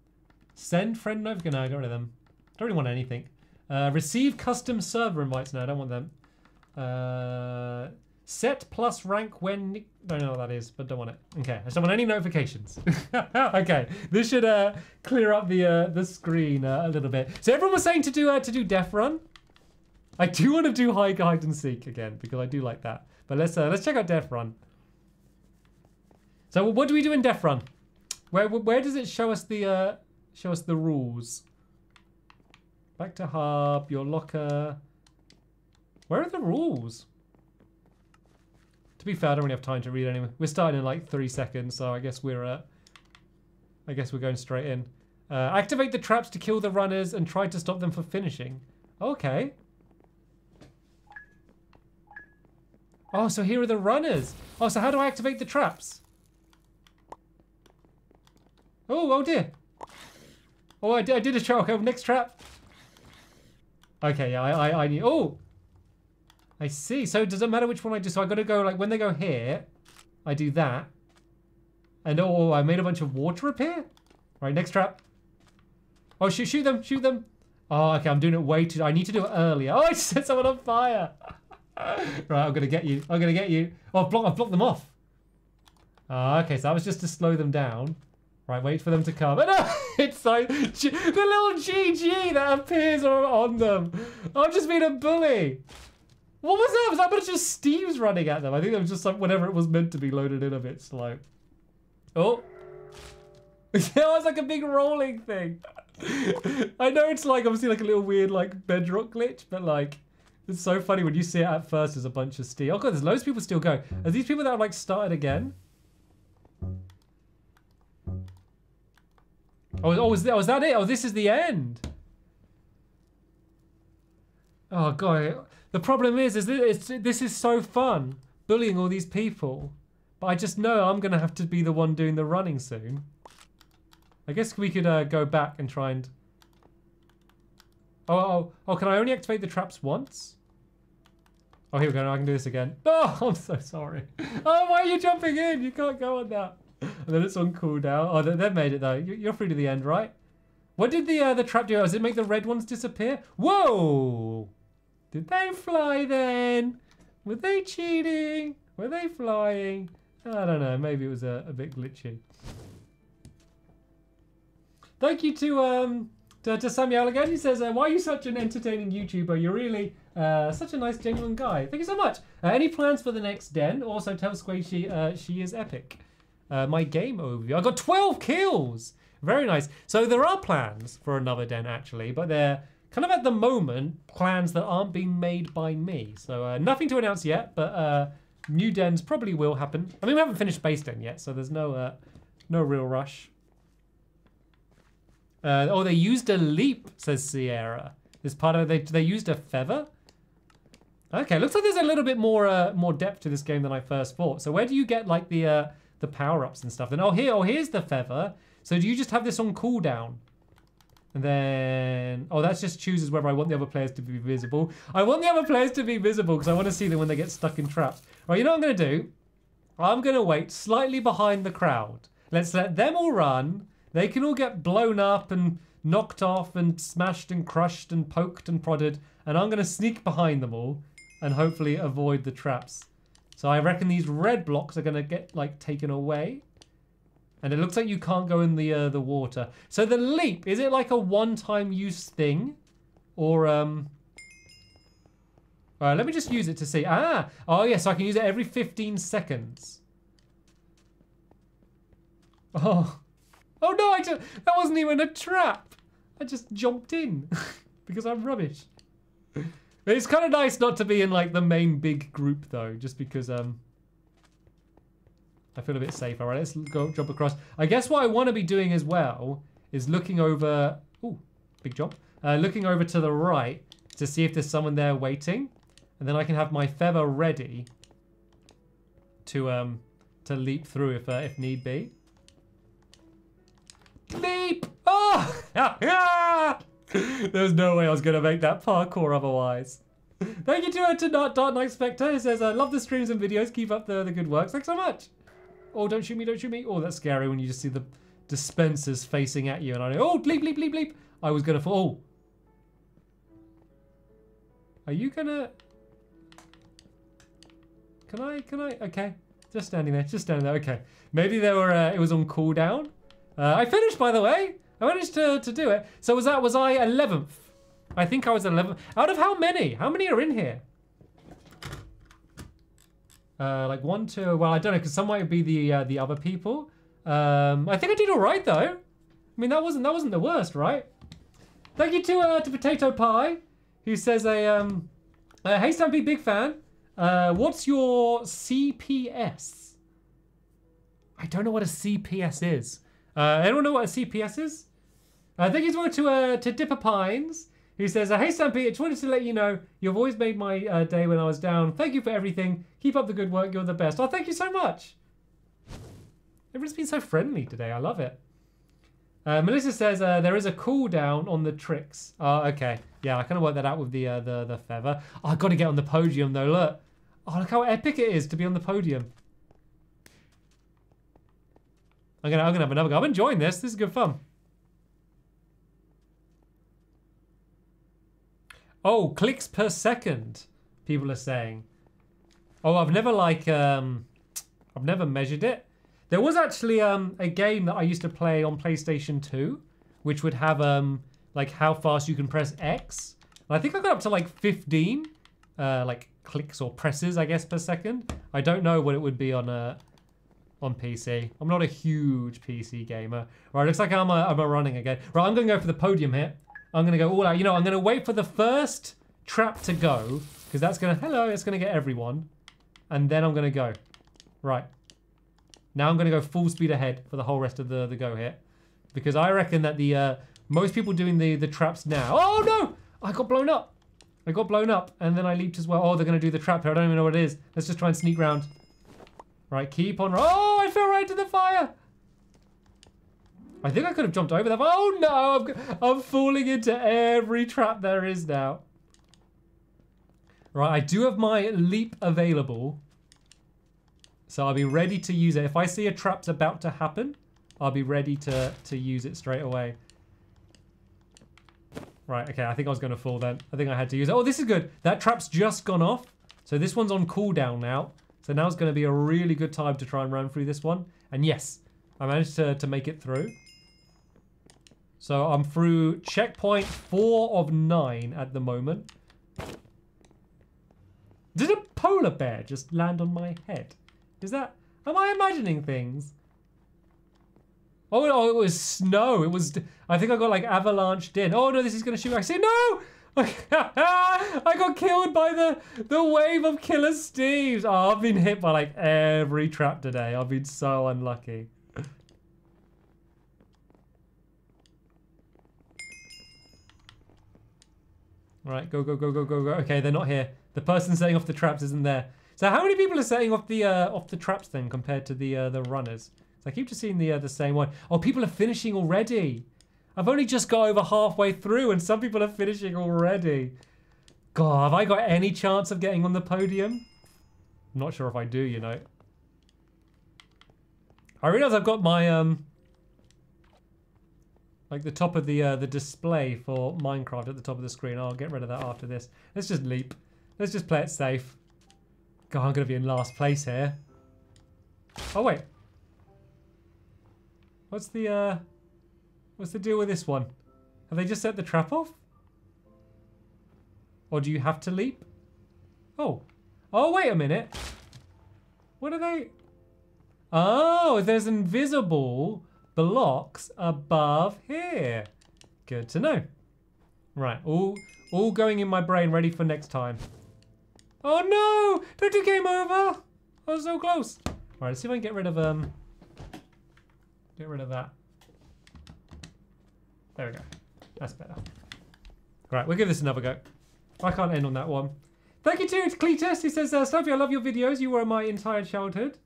Send friend note. No, get rid of them. Don't really want anything. Receive custom server invites. No, I don't want them. Set plus rank when. Don't know what that is, but don't want it. Okay, I don't want any notifications. Okay, this should clear up the screen a little bit. So everyone was saying to do Death Run. I do want to do Hide and Seek again because I do like that. But let's check out Death Run. So what do we do in Death Run? Where does it show us Show us the rules. Back to hub, your locker. Where are the rules? To be fair, I don't really have time to read anyway. We're starting in like 3 seconds, so I guess we're going straight in. Activate the traps to kill the runners and try to stop them from finishing. Okay. Oh, so here are the runners. Oh, so how do I activate the traps? Oh, oh dear. Oh, I did a choke. Oh, next trap. Okay, yeah, I need... Oh! I see. So it doesn't matter which one I do. So I got to go, like, when they go here, I do that. And, oh, I made a bunch of water appear. Right, next trap. Oh, shoot them, shoot them. Oh, okay, I'm doing it way too... I need to do it earlier. Oh, I just set someone on fire. Right, I'm going to get you. I'm going to get you. Oh, I've blocked them off. Okay, so that was just to slow them down. Right, wait for them to come. Oh, no! It's like the little GG that appears on them. I'm just being a bully. What was that? Was that a bunch of steams running at them? I think it was just like whatever it was meant to be loaded in a bit slow. Oh. That was like a big rolling thing. I know it's like obviously like a little weird like bedrock glitch, but like it's so funny when you see it at first as a bunch of steam. Oh god, there's loads of people still going. Are these people that have like started again? Oh, was that it? Oh, this is the end. Oh, God. The problem is this is so fun, bullying all these people. But I just know I'm going to have to be the one doing the running soon. I guess we could go back and try and... Oh, can I only activate the traps once? Oh, here we go. I can do this again. Oh, I'm so sorry. Oh, why are you jumping in? You can't go on that. And then it's on cooldown. Oh, they've made it though. You're through to the end, right? What did the trap do? Does it make the red ones disappear? Whoa! Did they fly then? Were they cheating? Were they flying? I don't know. Maybe it was a bit glitchy. Thank you to Samuel again. He says, "Why are you such an entertaining YouTuber? You're really such a nice, genuine guy. Thank you so much. Any plans for the next den? Also, tell Squashy she is epic." My game overview. I got 12 kills. Very nice. So there are plans for another den actually, but they're kind of at the moment plans that aren't being made by me. So nothing to announce yet, but new dens probably will happen. I mean, we haven't finished base den yet, so there's no real rush. Oh, they used a leap, says Sierra. This part of it, they used a feather. Okay, looks like there's a little bit more depth to this game than I first thought. So where do you get like the power-ups and stuff? Then here's the feather. So do you just have this on cooldown? And then that just chooses whether I want the other players to be visible. I want the other players to be visible because I want to see them when they get stuck in traps. Right, you know what I'm gonna do? I'm gonna wait slightly behind the crowd. Let's let them all run. They can all get blown up and knocked off and smashed and crushed and poked and prodded. And I'm gonna sneak behind them all and hopefully avoid the traps. So I reckon these red blocks are going to get, like, taken away. And it looks like you can't go in the water. So the leap, is it like a one-time use thing? Or, all right, let me just use it to see. Ah! Oh, yeah, so I can use it every 15 seconds. Oh. Oh, no, that wasn't even a trap. I just jumped in because I'm rubbish. It's kind of nice not to be in, like, the main big group, though, just because I feel a bit safer. All right, let's go jump across. I guess what I want to be doing as well is looking over... Ooh, big jump. Looking over to the right to see if there's someone there waiting. And then I can have my feather ready to leap through if need be. Leap! Oh! Ah! Ah! There's no way I was going to make that parkour otherwise. Thank you to Dark Knight Spectre. He says, I love the streams and videos. Keep up the good works. Thanks so much. Oh, don't shoot me, don't shoot me. Oh, that's scary when you just see the dispensers facing at you. And I know, oh, bleep, bleep, bleep, bleep. I was going to fall. Are you going to... Can I? Okay. Just standing there. Okay. Maybe there were, it was on cooldown. I finished, by the way. I managed to do it. So was I 11th? I think I was 11th. Out of how many? How many are in here? Like 1, 2, well, I don't know, because some might be the other people. I think I did all right, though. I mean, that wasn't the worst, right? Thank you to Potato Pie, who says hey Stampy, big fan. What's your CPS? I don't know what a CPS is. Anyone know what a CPS is? Thank you to Dipper Pines, who says, hey Stampy, I just wanted to let you know you've always made my day when I was down. Thank you for everything. Keep up the good work. You're the best. Oh, thank you so much. Everyone's been so friendly today. I love it. Melissa says there is a cooldown on the tricks. Oh, okay. Yeah, I kind of worked that out with the feather. Oh, I've got to get on the podium though, look. Oh, look how epic it is to be on the podium. I'm gonna have another go. I'm enjoying this. This is good fun. Oh, clicks per second, people are saying. Oh, I've never I've never measured it. There was actually a game that I used to play on PlayStation 2, which would have like how fast you can press X. And I think I got up to like 15 like clicks or presses, I guess, per second. I don't know what it would be on PC. I'm not a huge PC gamer. Right, looks like I'm running again. Right, I'm gonna go for the podium here. I'm gonna go all out. You know, I'm gonna wait for the first trap to go, because that's gonna, hello, it's gonna get everyone. And then I'm gonna go. Right. Now I'm gonna go full speed ahead for the whole rest of the go here. Because I reckon that the most people doing the traps now. Oh no! I got blown up. I got blown up and then I leaped as well. Oh, they're gonna do the trap here. I don't even know what it is. Let's just try and sneak round. Right, keep on. Oh, I fell right into the fire. I think I could have jumped over that. Oh no, I'm falling into every trap there is now. Right, I do have my leap available. So I'll be ready to use it. If I see a trap's about to happen, I'll be ready to use it straight away. Right, okay, I think I was gonna fall then. I think I had to use it. Oh, this is good. That trap's just gone off. So this one's on cooldown now. So now's gonna be a really good time to try and run through this one. And yes, I managed to make it through. So I'm through checkpoint 4 of 9 at the moment. Did a polar bear just land on my head? Is that, am I imagining things? Oh, it was snow. It was, I think I got like avalanched in. Oh no, this is gonna shoot. I say no! I got killed by the wave of killer Steves. Oh, I've been hit by like every trap today. I've been so unlucky. Right, go, go, go, go, go, go. Okay, they're not here. The person setting off the traps isn't there. So how many people are setting off the traps then compared to the runners? So I keep just seeing the same one. Oh, people are finishing already. I've only just got over halfway through and some people are finishing already. God, have I got any chance of getting on the podium? I'm not sure if I do, you know. I realize I've got my, like the top of the display for Minecraft at the top of the screen. I'll get rid of that after this. Let's just leap. Let's just play it safe. God, I'm gonna be in last place here. Oh wait. What's the deal with this one? Have they just set the trap off? Or do you have to leap? Oh. Oh wait a minute. What are they? Oh, there's invisible blocks above here. Good to know. Right, all going in my brain, ready for next time. Oh no! Don't do game over! I was so close. All right, let's see if I can get rid of that. There we go. That's better. All right, we'll give this another go. I can't end on that one. Thank you to Cletus. He says, Stampy, I love your videos. You were my entire childhood.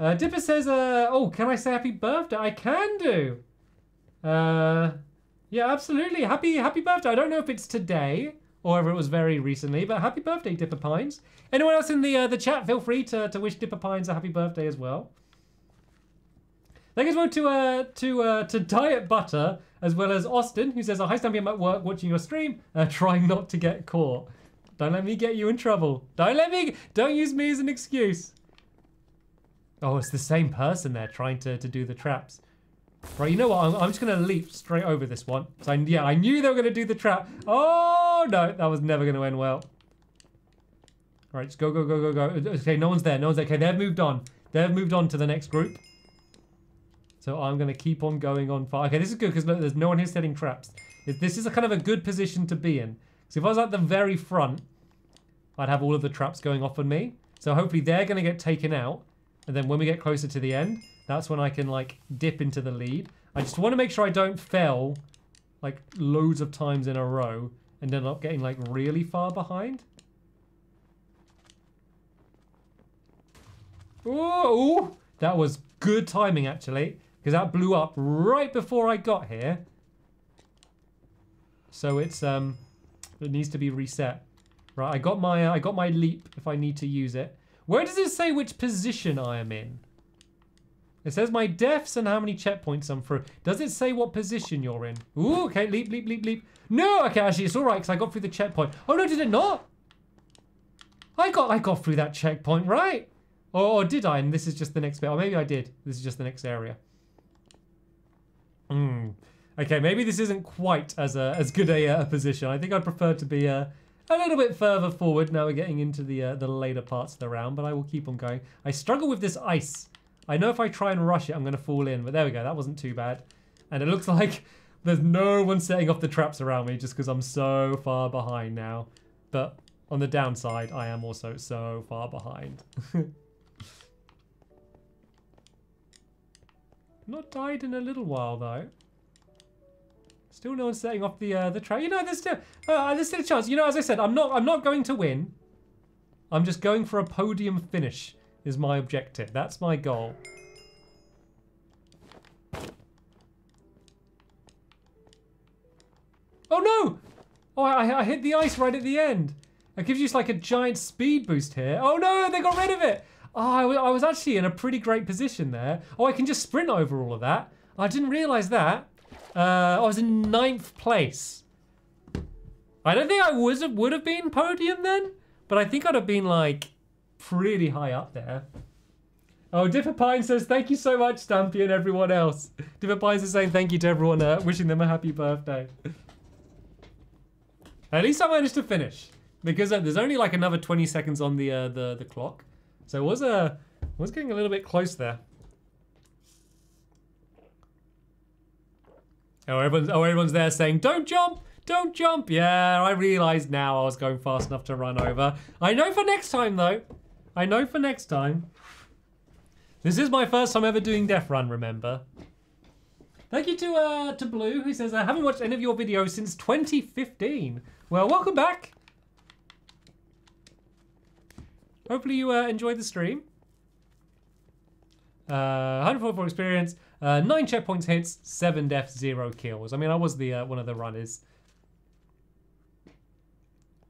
Dipper says, oh, can I say happy birthday? I can do. Yeah, absolutely. Happy birthday. I don't know if it's today or if it was very recently, but happy birthday, Dipper Pines. Anyone else in the chat, feel free to wish Dipper Pines a happy birthday as well. Thank you as well to Diet Butter, as well as Austin, who says, oh, hi Stampy, I'm at work watching your stream, trying not to get caught. Don't let me get you in trouble. Don't use me as an excuse. Oh, it's the same person there trying to do the traps. Right, you know what? I'm just gonna leap straight over this one. So yeah, I knew they were gonna do the trap. Oh no, that was never gonna end well. All right, just go, go, go, go, go. Okay, no one's there, no one's there. Okay, they've moved on. They've moved on to the next group. So I'm going to keep on going on fire. Okay, this is good because there's no one here setting traps. This is a kind of a good position to be in. So if I was at the very front, I'd have all of the traps going off on me. So hopefully they're going to get taken out. And then when we get closer to the end, that's when I can like dip into the lead. I just want to make sure I don't fail like loads of times in a row and end up getting like really far behind. Whoa! That was good timing actually, because that blew up right before I got here. So it's it needs to be reset. Right, I got my leap if I need to use it. Where does it say which position I am in? It says my deaths and how many checkpoints I'm through. Does it say what position you're in? Ooh, okay, leap, leap, leap, leap. No, okay, actually, it's all right, because I got through the checkpoint. Oh, no, did it not? I got through that checkpoint, right? Or did I? And this is just the next bit. Or maybe I did. This is just the next area. Okay, maybe this isn't quite as good a position. I think I'd prefer to be... a little bit further forward. Now we're getting into the later parts of the round, but I will keep on going. I struggle with this ice. I know if I try and rush it, I'm going to fall in, but there we go. That wasn't too bad. And it looks like there's no one setting off the traps around me just because I'm so far behind now. But on the downside, I am also so far behind. Not died in a little while, though. Still no one's setting off the trail. You know, there's still a chance. You know, as I said, I'm not going to win. I'm just going for a podium finish is my objective. That's my goal. Oh no! Oh, I hit the ice right at the end. That gives you like a giant speed boost here. Oh no, they got rid of it. Oh, I was actually in a pretty great position there. Oh, I can just sprint over all of that. I didn't realize that. I was in 9th place. I don't think I would have been podium then, but I think I'd have been like pretty high up there. Oh, Differpine says, thank you so much, Stampy and everyone else. Differpine is saying thank you to everyone, wishing them a happy birthday. At least I managed to finish because there's only like another 20 seconds on the clock. So it was getting a little bit close there. Oh, everyone's there saying, don't jump, don't jump. Yeah, I realized now I was going fast enough to run over. I know for next time, though. I know for next time. This is my first time ever doing Death Run, remember? Thank you to Blue, who says, I haven't watched any of your videos since 2015. Well, welcome back. Hopefully you enjoyed the stream. 144 experience. 9 checkpoints hits, 7 deaths, 0 kills. I mean, I was the one of the runners.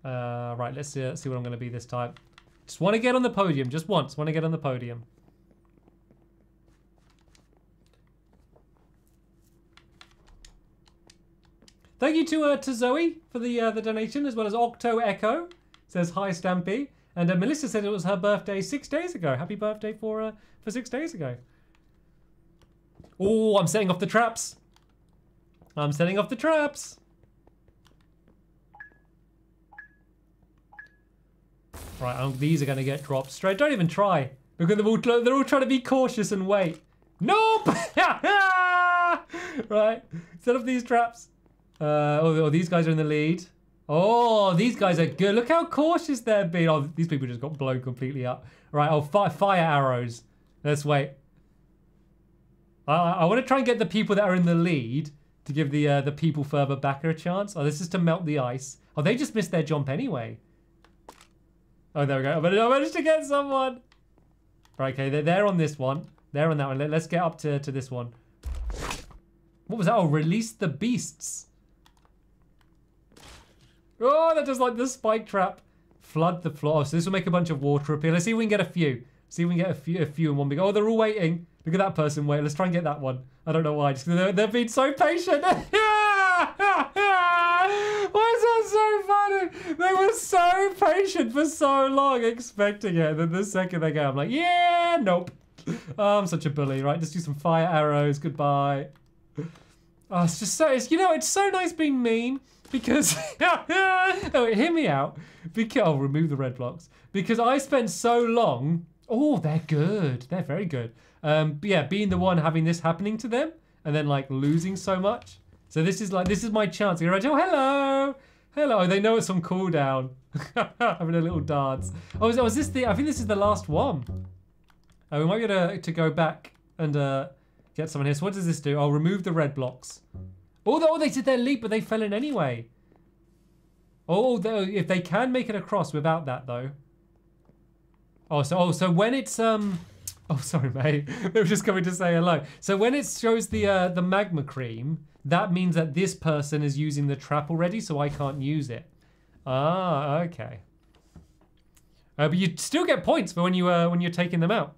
Right, let's see what I'm going to be this time. Just want to get on the podium, just once. Want to get on the podium. Thank you to Zoe for the donation, as well as Octo Echo says hi Stampy, and Melissa said it was her birthday 6 days ago. Happy birthday for 6 days ago. Oh, I'm setting off the traps. I'm setting off the traps. Right, these are going to get dropped straight. Don't even try. Because they're all trying to be cautious and wait. Nope! Right, set off these traps. Oh, these guys are in the lead. Oh, these guys are good. Look how cautious they're being. Oh, these people just got blown completely up. Right, oh, fire arrows. Let's wait. I want to try and get the people that are in the lead to give the people further back a chance. Oh, this is to melt the ice. Oh, they just missed their jump anyway. Oh, there we go. I managed to get someone. Right, okay, they're on this one. They're on that one. Let's get up to this one. What was that? Oh, release the beasts. Oh, that does like the spike trap. Flood the floor. Oh, so this will make a bunch of water appear. Let's see if we can get a few. See if we can get a few in one big. Oh, they're all waiting. Look at that person, wait, let's try and get that one. I don't know why, just because they've been so patient. Why is that so funny? They were so patient for so long expecting it. Then the second they go, I'm like, yeah, nope. Oh, I'm such a bully, right? Just do some fire arrows, goodbye. Oh, it's just so, you know, it's so nice being mean because, oh, hear me out. Because, I'll remove the red blocks. Because I spent so long Oh, they're good. They're very good. But yeah, being the one having this happening to them and then like losing so much. So this is like, this is my chance. You're right. Oh, hello. Hello. They know it's on cooldown. Having a little dance. Oh, is this the, I think this is the last one. We might be able to go back and get someone here. So what does this do? I'll remove the red blocks. Oh, they did their leap, but they fell in anyway. Oh, if they can make it across without that though. Oh, so when it's oh, sorry, mate. They were just coming to say hello. So when it shows the magma cream, that means that this person is using the trap already, so I can't use it. Ah, okay. But you still get points for when you're taking them out.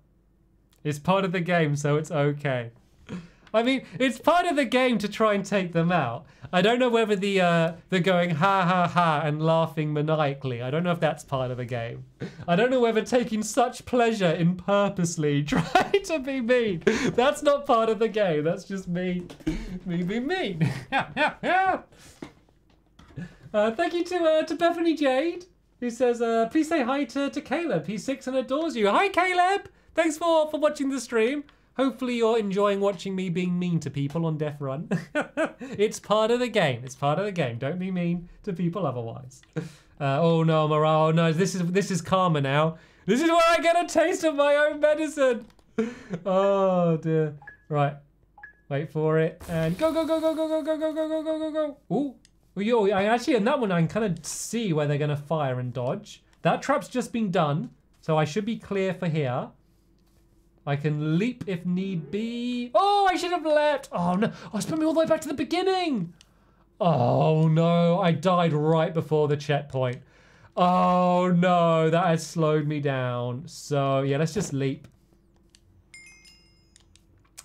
It's part of the game, so it's okay. I mean, it's part of the game to try and take them out. I don't know whether the going ha ha ha and laughing maniacally, I don't know if that's part of the game. I don't know whether taking such pleasure in purposely trying to be mean. That's not part of the game. That's just me being mean. Thank you to Bethany Jade, who says, please say hi to Caleb. He's 6 and adores you. Hi, Caleb. Thanks for watching the stream. Hopefully you're enjoying watching me being mean to people on Death Run. It's part of the game. It's part of the game. Don't be mean to people otherwise. Oh no, Morale. Oh no, this is karma now. This is where I get a taste of my own medicine. Oh dear. Right. Wait for it. And go, go, go, go, go, go, go, go, go, go, go, go, go. Ooh. Well, yo, I actually, in that one, I can kind of see where they're going to fire and dodge. That trap's just been done. So I should be clear for here. I can leap if need be. Oh, I should have leapt. Oh no, oh, it's put me all the way back to the beginning. Oh no, I died right before the checkpoint. Oh no, that has slowed me down. So yeah, let's just leap.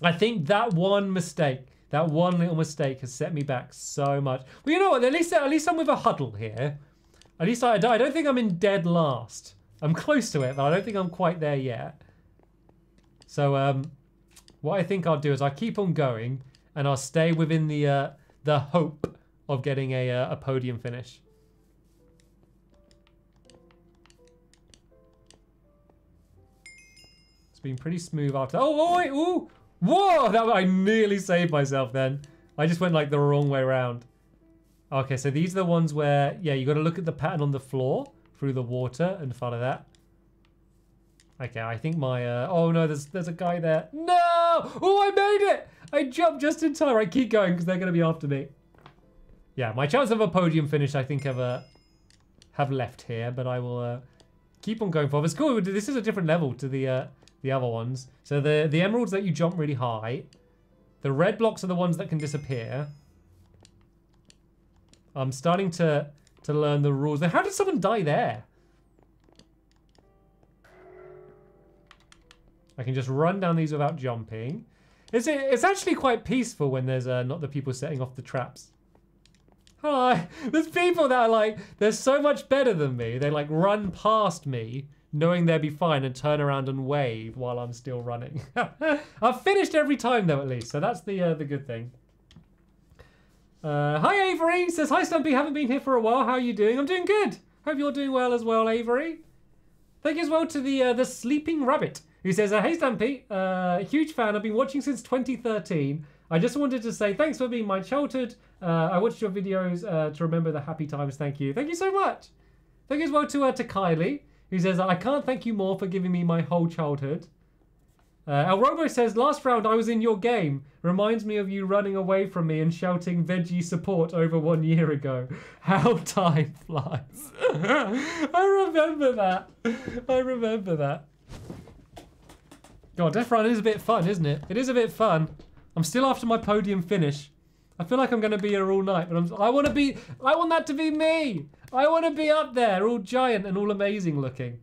I think that one mistake, that one little mistake has set me back so much. Well, you know what, at least I'm with a huddle here. At least I don't think I'm in dead last. I'm close to it, but I don't think I'm quite there yet. So what I think I'll do is I'll keep on going and I'll stay within the hope of getting a podium finish. It's been pretty smooth after. Oh, wait, ooh, whoa! That, I nearly saved myself then. I just went like the wrong way around. Okay, so these are the ones where, yeah, you got to look at the pattern on the floor through the water and follow that. Okay, I think my, oh no, there's a guy there. No! Oh, I made it! I jumped just in time. I keep going because they're going to be after me. Yeah, my chance of a podium finish, I think, have left here, but I will keep on going for it. It's cool. This is a different level to the other ones. So the emeralds that you jump really high, the red blocks are the ones that can disappear. I'm starting to learn the rules. Now, how did someone die there? I can just run down these without jumping. It's actually quite peaceful when there's not the people setting off the traps. Hi, there's people that are like, they're so much better than me. They like run past me knowing they'll be fine and turn around and wave while I'm still running. I've finished every time though at least, so that's the good thing. Hi Avery, says, hi Stampy, haven't been here for a while, how are you doing? I'm doing good. Hope you're doing well as well, Avery. Thank you as well to the Sleeping Rabbit, who says, hey Stampy, huge fan, I've been watching since 2013. I just wanted to say thanks for being my childhood. I watched your videos to remember the happy times, thank you. Thank you so much. Thank you as well to Kylie, who says, I can't thank you more for giving me my whole childhood. El Robo says, last round I was in your game. Reminds me of you running away from me and shouting veggie support over 1 year ago. How time flies. I remember that. I remember that. God, Death Run is a bit fun, isn't it? It is a bit fun. I'm still after my podium finish. I feel like I'm going to be here all night, but I want that to be me. I want to be up there, all giant and all amazing looking.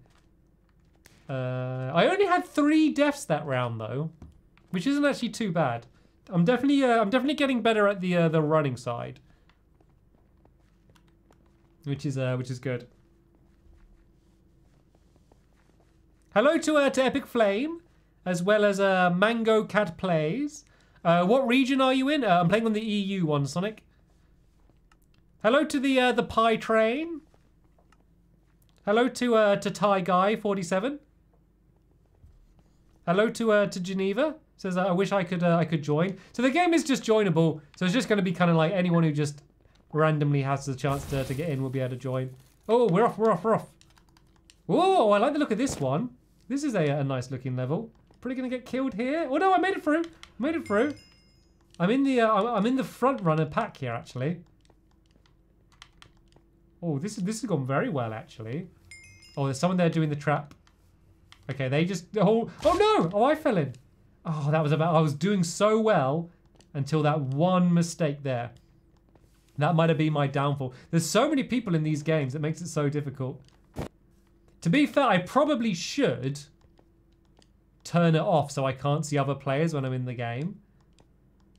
I only had 3 deaths that round though, which isn't actually too bad. I'm definitely getting better at the running side, which is good. Hello to Epic Flame, as well as Mango Cat Plays. What region are you in? I'm playing on the EU one, Sonic. Hello to the Pie Train. Hello to Thai Guy 47. Hello to Geneva. Says, I wish I could join. So the game is just joinable. So it's just going to be kind of like anyone who just randomly has the chance to get in will be able to join. Oh, we're off, we're off, we're off. Oh, I like the look of this one. This is a nice looking level. Probably going to get killed here. Oh no, I made it through. Made it through. I'm in the front runner pack here, actually. Oh, this has gone very well, actually. Oh, there's someone there doing the trap. Okay, they just... Oh no! Oh, I fell in. Oh, that was about... I was doing so well until that one mistake there. That might have been my downfall. There's so many people in these games, it makes it so difficult. To be fair, I probably should turn it off so I can't see other players when I'm in the game.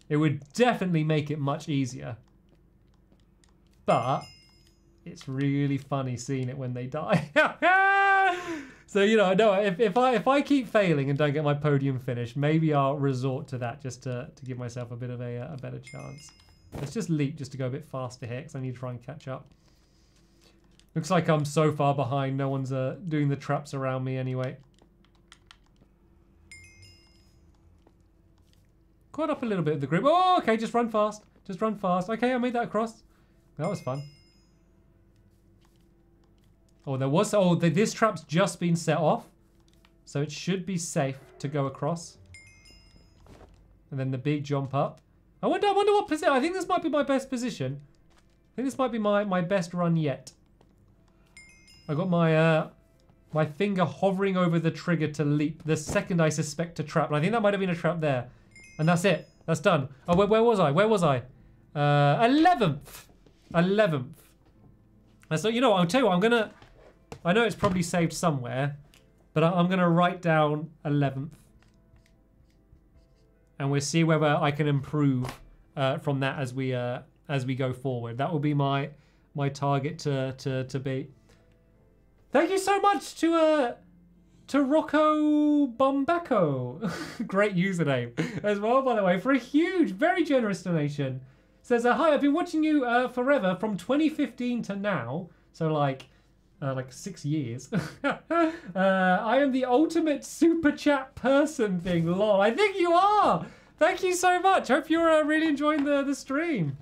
It would definitely make it much easier. But it's really funny seeing it when they die. So, you know, no, if I keep failing and don't get my podium finish, maybe I'll resort to that just to give myself a bit of a better chance. Let's just leap just to go a bit faster here because I need to try and catch up. Looks like I'm so far behind. No one's doing the traps around me anyway. Caught up a little bit of the group. Oh, okay, just run fast. Just run fast. Okay, I made that across. That was fun. Oh, there was... Oh, this trap's just been set off. So it should be safe to go across. And then the big jump up. I wonder what position... I think this might be my best position. I think this might be my best run yet. I got my finger hovering over the trigger to leap the second I suspect a trap. And I think that might have been a trap there. And that's it. That's done. Oh, where was I? Where was I? 11th. 11th. And so, you know what? I'll tell you what. I'm going to... I know it's probably saved somewhere, but I'm going to write down 11th. And we'll see whether I can improve from that as we go forward. That will be my target to beat. Thank you so much to Rocco Bombaco. Great username as well, by the way, for a huge, very generous donation. Says, hi, I've been watching you forever from 2015 to now. So like 6 years. I am the ultimate super chat person thing, lol. I think you are. Thank you so much. Hope you're really enjoying the stream.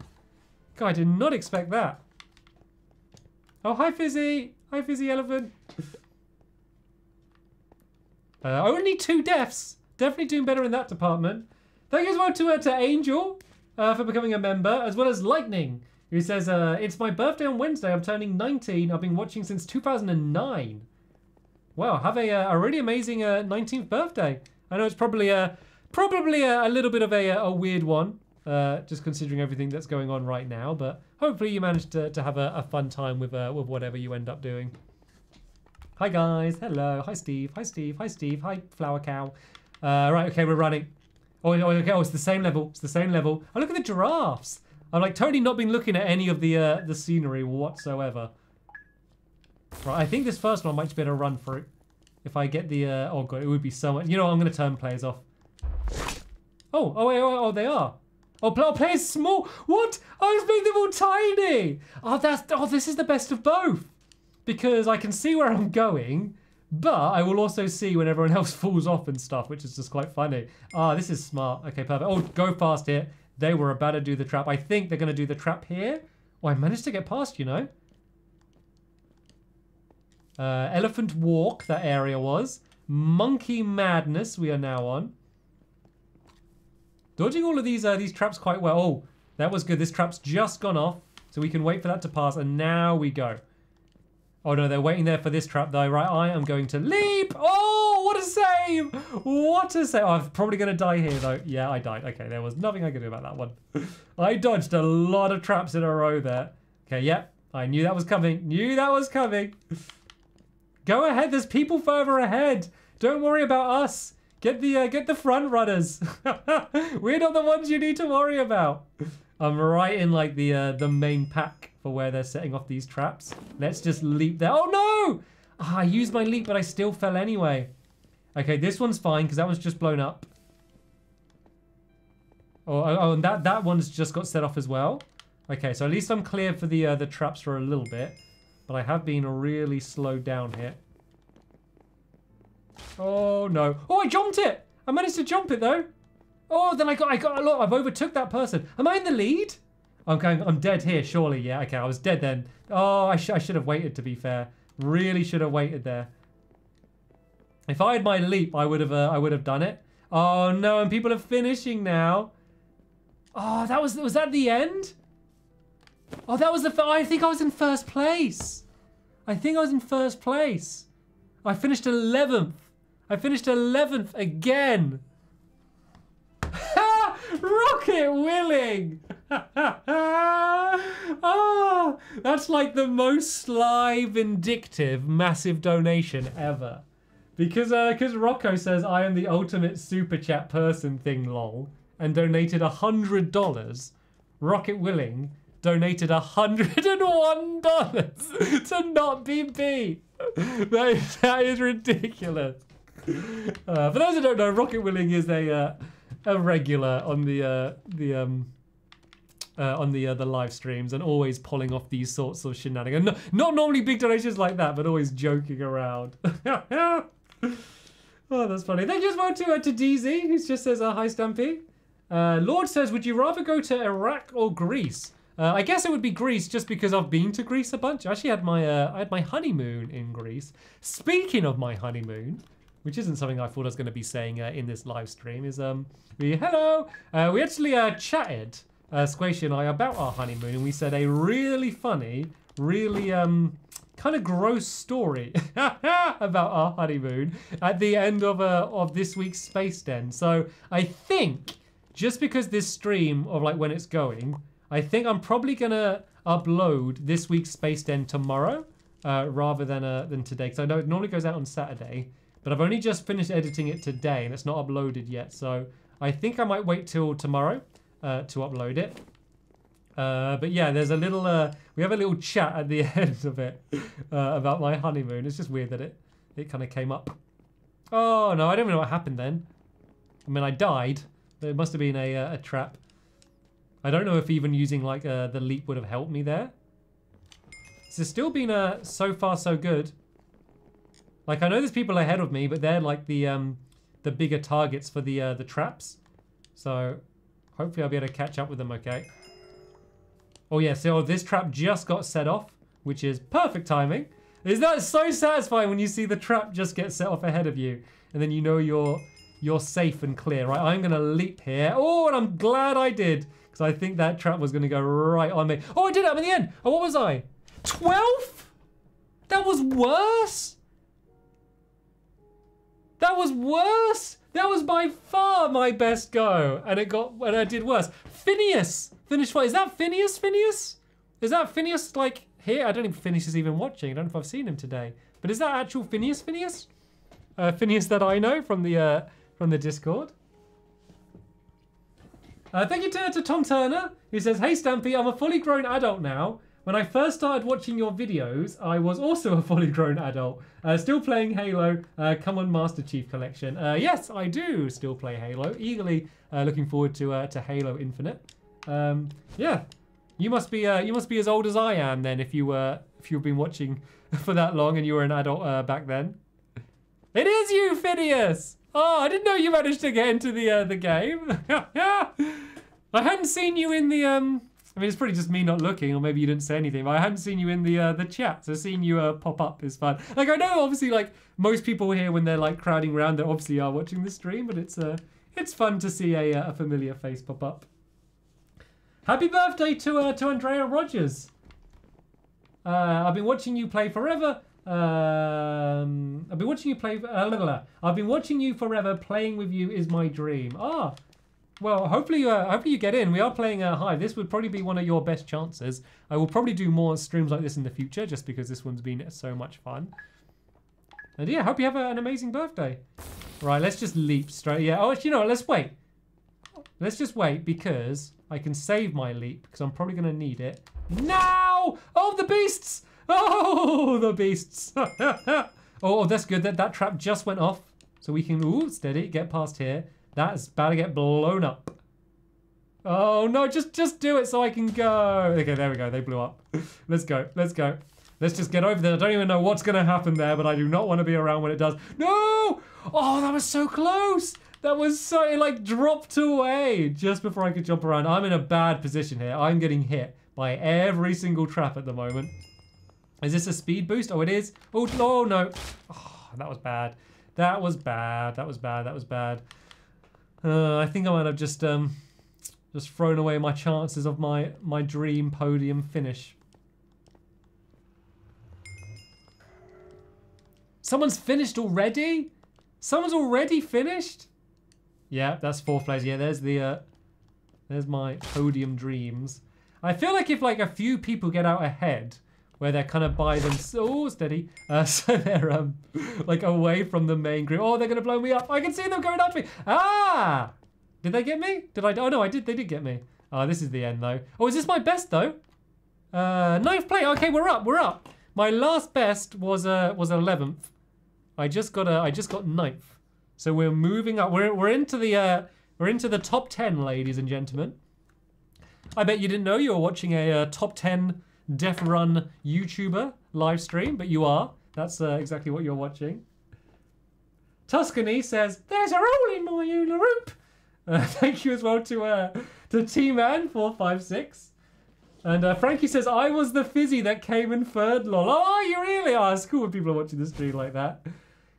God, I did not expect that. Oh, hi, Fizzy. Hi, Fizzy Elephant. Only 2 deaths. Definitely doing better in that department. Thank you as well to Angel for becoming a member, as well as Lightning, who says, it's my birthday on Wednesday. I'm turning 19. I've been watching since 2009. Wow, have a really amazing 19th birthday. I know it's probably a little bit of a weird one, just considering everything that's going on right now. But hopefully you managed to have a fun time with whatever you end up doing. Hi, guys. Hello. Hi, Steve. Hi, Steve. Hi, Steve. Hi, Flower Cow. Right, okay, we're running. Oh, okay. Oh, it's the same level. It's the same level. Oh, look at the giraffes. I've like totally not been looking at any of the scenery whatsoever. Right, I think this first one I might just be able to run through. If I get the, oh god, it would be so much. You know what, I'm going to turn players off. Oh, they are. Oh, players small. What? I was making them all tiny. Oh, this is the best of both. Because I can see where I'm going, but I will also see when everyone else falls off and stuff, which is just quite funny. Ah, this is smart. Okay, perfect. Oh, go fast here. They were about to do the trap. I think they're going to do the trap here. Oh, I managed to get past, you know. Elephant Walk, that area was. Monkey Madness, we are now on. Dodging all of these traps quite well. Oh, that was good. This trap's just gone off, so we can wait for that to pass, and now we go. Oh, no, they're waiting there for this trap, though. Right, I am going to leap. Oh, what a save. What a save. Oh, I'm probably going to die here, though. Yeah, I died. Okay, there was nothing I could do about that one. I dodged a lot of traps in a row there. Okay, yep. I knew that was coming. Knew that was coming. Go ahead. There's people further ahead. Don't worry about us. Get the front runners. We're not the ones you need to worry about. I'm right in, like, the main pack for where they're setting off these traps. Let's just leap there. Oh, no! Ah, I used my leap, but I still fell anyway. Okay, this one's fine, because that one's just blown up. Oh, and that one's just got set off as well. Okay, so at least I'm clear for the traps for a little bit. But I have been really slowed down here. Oh no. Oh, I jumped it. I managed to jump it though. Oh, then I got a lot. I've overtook that person. Am I in the lead? Okay, I'm dead here, surely. Yeah, okay, I was dead then. Oh, I should have waited, to be fair. Really should have waited there. If I had my leap, I would have done it. Oh no, and people are finishing now. Oh, that was that the end? Oh, that was the, I think I was in first place. I think I was in first place. I finished 11th. I finished 11th again. Rocket Willing! Oh, that's like the most sly, vindictive, massive donation ever. Because Rocco says, I am the ultimate super chat person thing, lol, and donated $100. Rocket Willing donated $101 to not be beat. That is ridiculous. For those who don't know, Rocket Willing is a regular on the live streams and always pulling off these sorts of shenanigans. No, not normally big donations like that, but always joking around. Oh, that's funny. Thank you as well to DZ, who just says, hi, Stampy. Lord says, would you rather go to Iraq or Greece? I guess it would be Greece, just because I've been to Greece a bunch. I actually had my I had my honeymoon in Greece. Speaking of my honeymoon, which isn't something I thought I was going to be saying in this live stream, is we actually chatted, Squashy and I, about our honeymoon, and we said a really funny, really kind of gross story about our honeymoon at the end of this week's Space Den. So I think, just because this stream of like when it's going, I think I'm probably going to upload this week's Space Den tomorrow rather than today, because I know it normally goes out on Saturday. But I've only just finished editing it today, and it's not uploaded yet. So I think I might wait till tomorrow to upload it. But yeah, there's a little. We have a little chat at the end of it about my honeymoon. It's just weird that it kind of came up. Oh no, I don't even know what happened then. I mean, I died. It must have been a trap. I don't know if even using like the leap would have helped me there. So it's still been so far so good. Like, I know there's people ahead of me, but they're like the bigger targets for the traps. So hopefully I'll be able to catch up with them, okay? Oh yeah, so this trap just got set off, which is perfect timing. Isn't that so satisfying when you see the trap just get set off ahead of you? And then you know you're safe and clear, right? I'm gonna leap here. Oh, and I'm glad I did, because I think that trap was gonna go right on me. Oh, I did it, I'm in the end. Oh, what was I? 12th? That was worse? That was worse. That was by far my best go, and I did worse. Phineas finished. What is that? Phineas? Phineas? Is that Phineas like here? I don't even. Phineas is even watching. I don't know if I've seen him today. But is that actual Phineas? Phineas? Phineas that I know from the Discord. Thank you to Tom Turner, who says, "Hey Stampy, I'm a fully grown adult now. When I first started watching your videos, I was also a fully grown adult, still playing Halo. Come on, Master Chief Collection." Yes, I do still play Halo. Eagerly looking forward to Halo Infinite. Yeah, you must be as old as I am then, if you've been watching for that long and you were an adult back then. It is you, Phineas. Oh, I didn't know you managed to get into the game. I hadn't seen you in the I mean, it's probably just me not looking, or maybe you didn't say anything, but I hadn't seen you in the chat, so seeing you pop up is fun. Like, I know, obviously, like, most people here, when they're, like, crowding around, they obviously are watching the stream, but it's fun to see a familiar face pop up. Happy birthday to Andrea Rogers. I've been watching you play forever. I've been watching you play... I've been watching you forever. Playing with you is my dream. Ah. Well, hopefully you get in. We are playing Hive. This would probably be one of your best chances. I will probably do more streams like this in the future, just because this one's been so much fun. And yeah, hope you have an amazing birthday. Right, let's just leap straight. Yeah. Oh, actually, you know what? Let's wait. Let's just wait, because I can save my leap, because I'm probably going to need it now. Oh, the beasts! Oh, the beasts! Oh, that's good. That trap just went off, so we can steady get past here. That's about to get blown up. Oh no, just do it so I can go. Okay, there we go. They blew up. Let's go. Let's go. Let's just get over there. I don't even know what's going to happen there, but I do not want to be around when it does. No! Oh, that was so close! That was so, it like dropped away just before I could jump around. I'm in a bad position here. I'm getting hit by every single trap at the moment. Is this a speed boost? Oh, it is. Oh, oh no. Oh, that was bad. That was bad. That was bad. That was bad. I think I might have just thrown away my chances of my dream podium finish. Someone's finished already? Someone's already finished? Yeah, that's fourth place. Yeah, there's my podium dreams. I feel like if like a few people get out ahead, where they're kind of by themselves, oh, steady. So they're like away from the main group. Oh, they're gonna blow me up. I can see them going up me. Ah! Did they get me? Did I? Oh no, I did. They did get me. Oh, this is the end though. Oh, is this my best though? Ninth place. Okay, we're up. We're up. My last best was 11th. I just got 9th. So we're moving up. We're into the top 10, ladies and gentlemen. I bet you didn't know you were watching a top 10 Death Run YouTuber live stream, but you are. That's exactly what you're watching. Tuscany says, "There's a roll in my Oolaroop." Thank you as well to T-Man456. And Frankie says, "I was the fizzy that came in third." Lol. Oh, you really are. It's cool when people are watching this stream like that.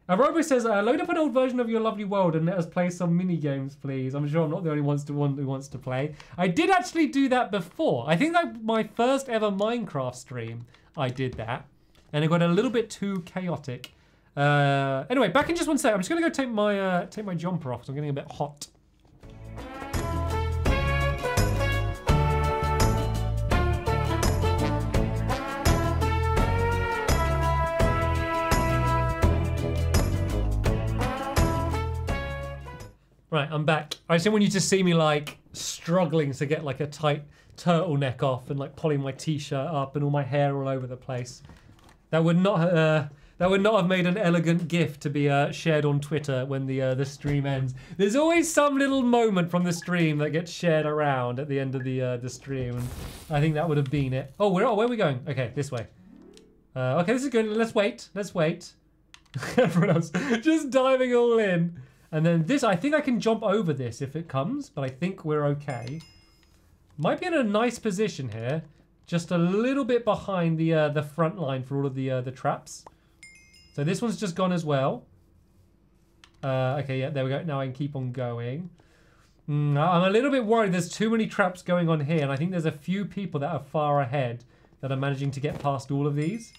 Robo says, "Load up an old version of your lovely world and let us play some mini games, please. I'm sure I'm not the only one who wants to play." I did actually do that before. I think that my first ever Minecraft stream, I did that, and it got a little bit too chaotic. Anyway, back in just one sec. I'm just gonna go take my jumper off because I'm getting a bit hot. Right, I'm back. I just didn't want you to see me like struggling to get like a tight turtleneck off and like pulling my t-shirt up and all my hair all over the place. That would not have made an elegant gif to be shared on Twitter when the stream ends. There's always some little moment from the stream that gets shared around at the end of the stream. And I think that would have been it. Oh, where are we going? Okay, this way. Okay, this is good. Let's wait. Let's wait. Everyone else just diving all in. And then this, I think I can jump over this if it comes, but I think we're okay. Might be in a nice position here. Just a little bit behind the front line for all of the traps. So this one's just gone as well. Okay, yeah, there we go. Now I can keep on going. I'm a little bit worried there's too many traps going on here, and I think there's a few people that are far ahead that are managing to get past all of these.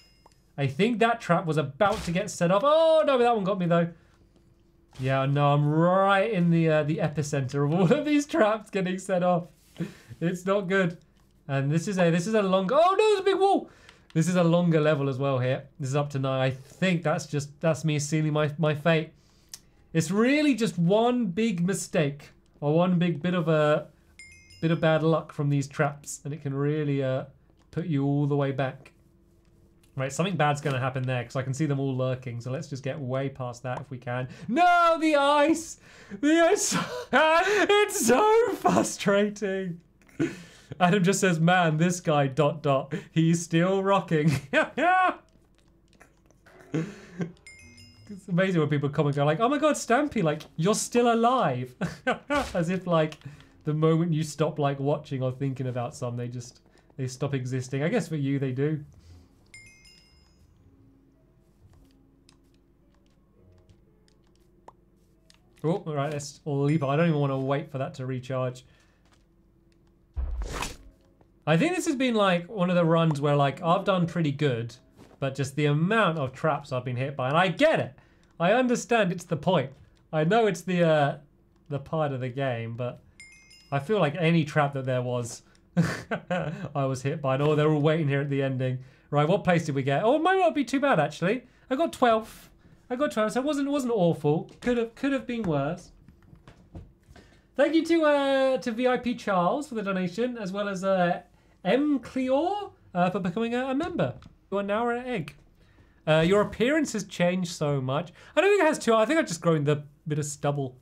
I think that trap was about to get set up. Oh, no, that one got me, though. Yeah, no, I'm right in the epicenter of all of these traps getting set off. It's not good. And this is a longer. Oh no, there's a big wall. This is a longer level as well here. This is up to 9. I think that's me sealing my fate. It's really just one big mistake or one big bit of bad luck from these traps, and it can really put you all the way back. Right, something bad's going to happen there because I can see them all lurking. So let's just get way past that if we can. No, the ice! The ice! It's so frustrating. Adam just says, "Man, this guy, ... he's still rocking." It's amazing when people come and go like, "Oh my God, Stampy, like, you're still alive." As if like the moment you stop like watching or thinking about some, they stop existing. I guess for you, they do. Oh, all right, let's leap. I don't even want to wait for that to recharge. I think this has been like one of the runs where like I've done pretty good, but just the amount of traps I've been hit by, and I get it. I understand it's the point. I know it's the part of the game, but I feel like any trap that there was, I was hit by. And oh, they're all waiting here at the ending. Right, what place did we get? Oh, it might not be too bad actually. I got 12th. I got 12, so it wasn't awful. Could have been worse. Thank you to VIP Charles for the donation, as well as M Cleor for becoming a member. You are now an egg. Your appearance has changed so much. I don't think it has too. I think I've just grown the bit of stubble.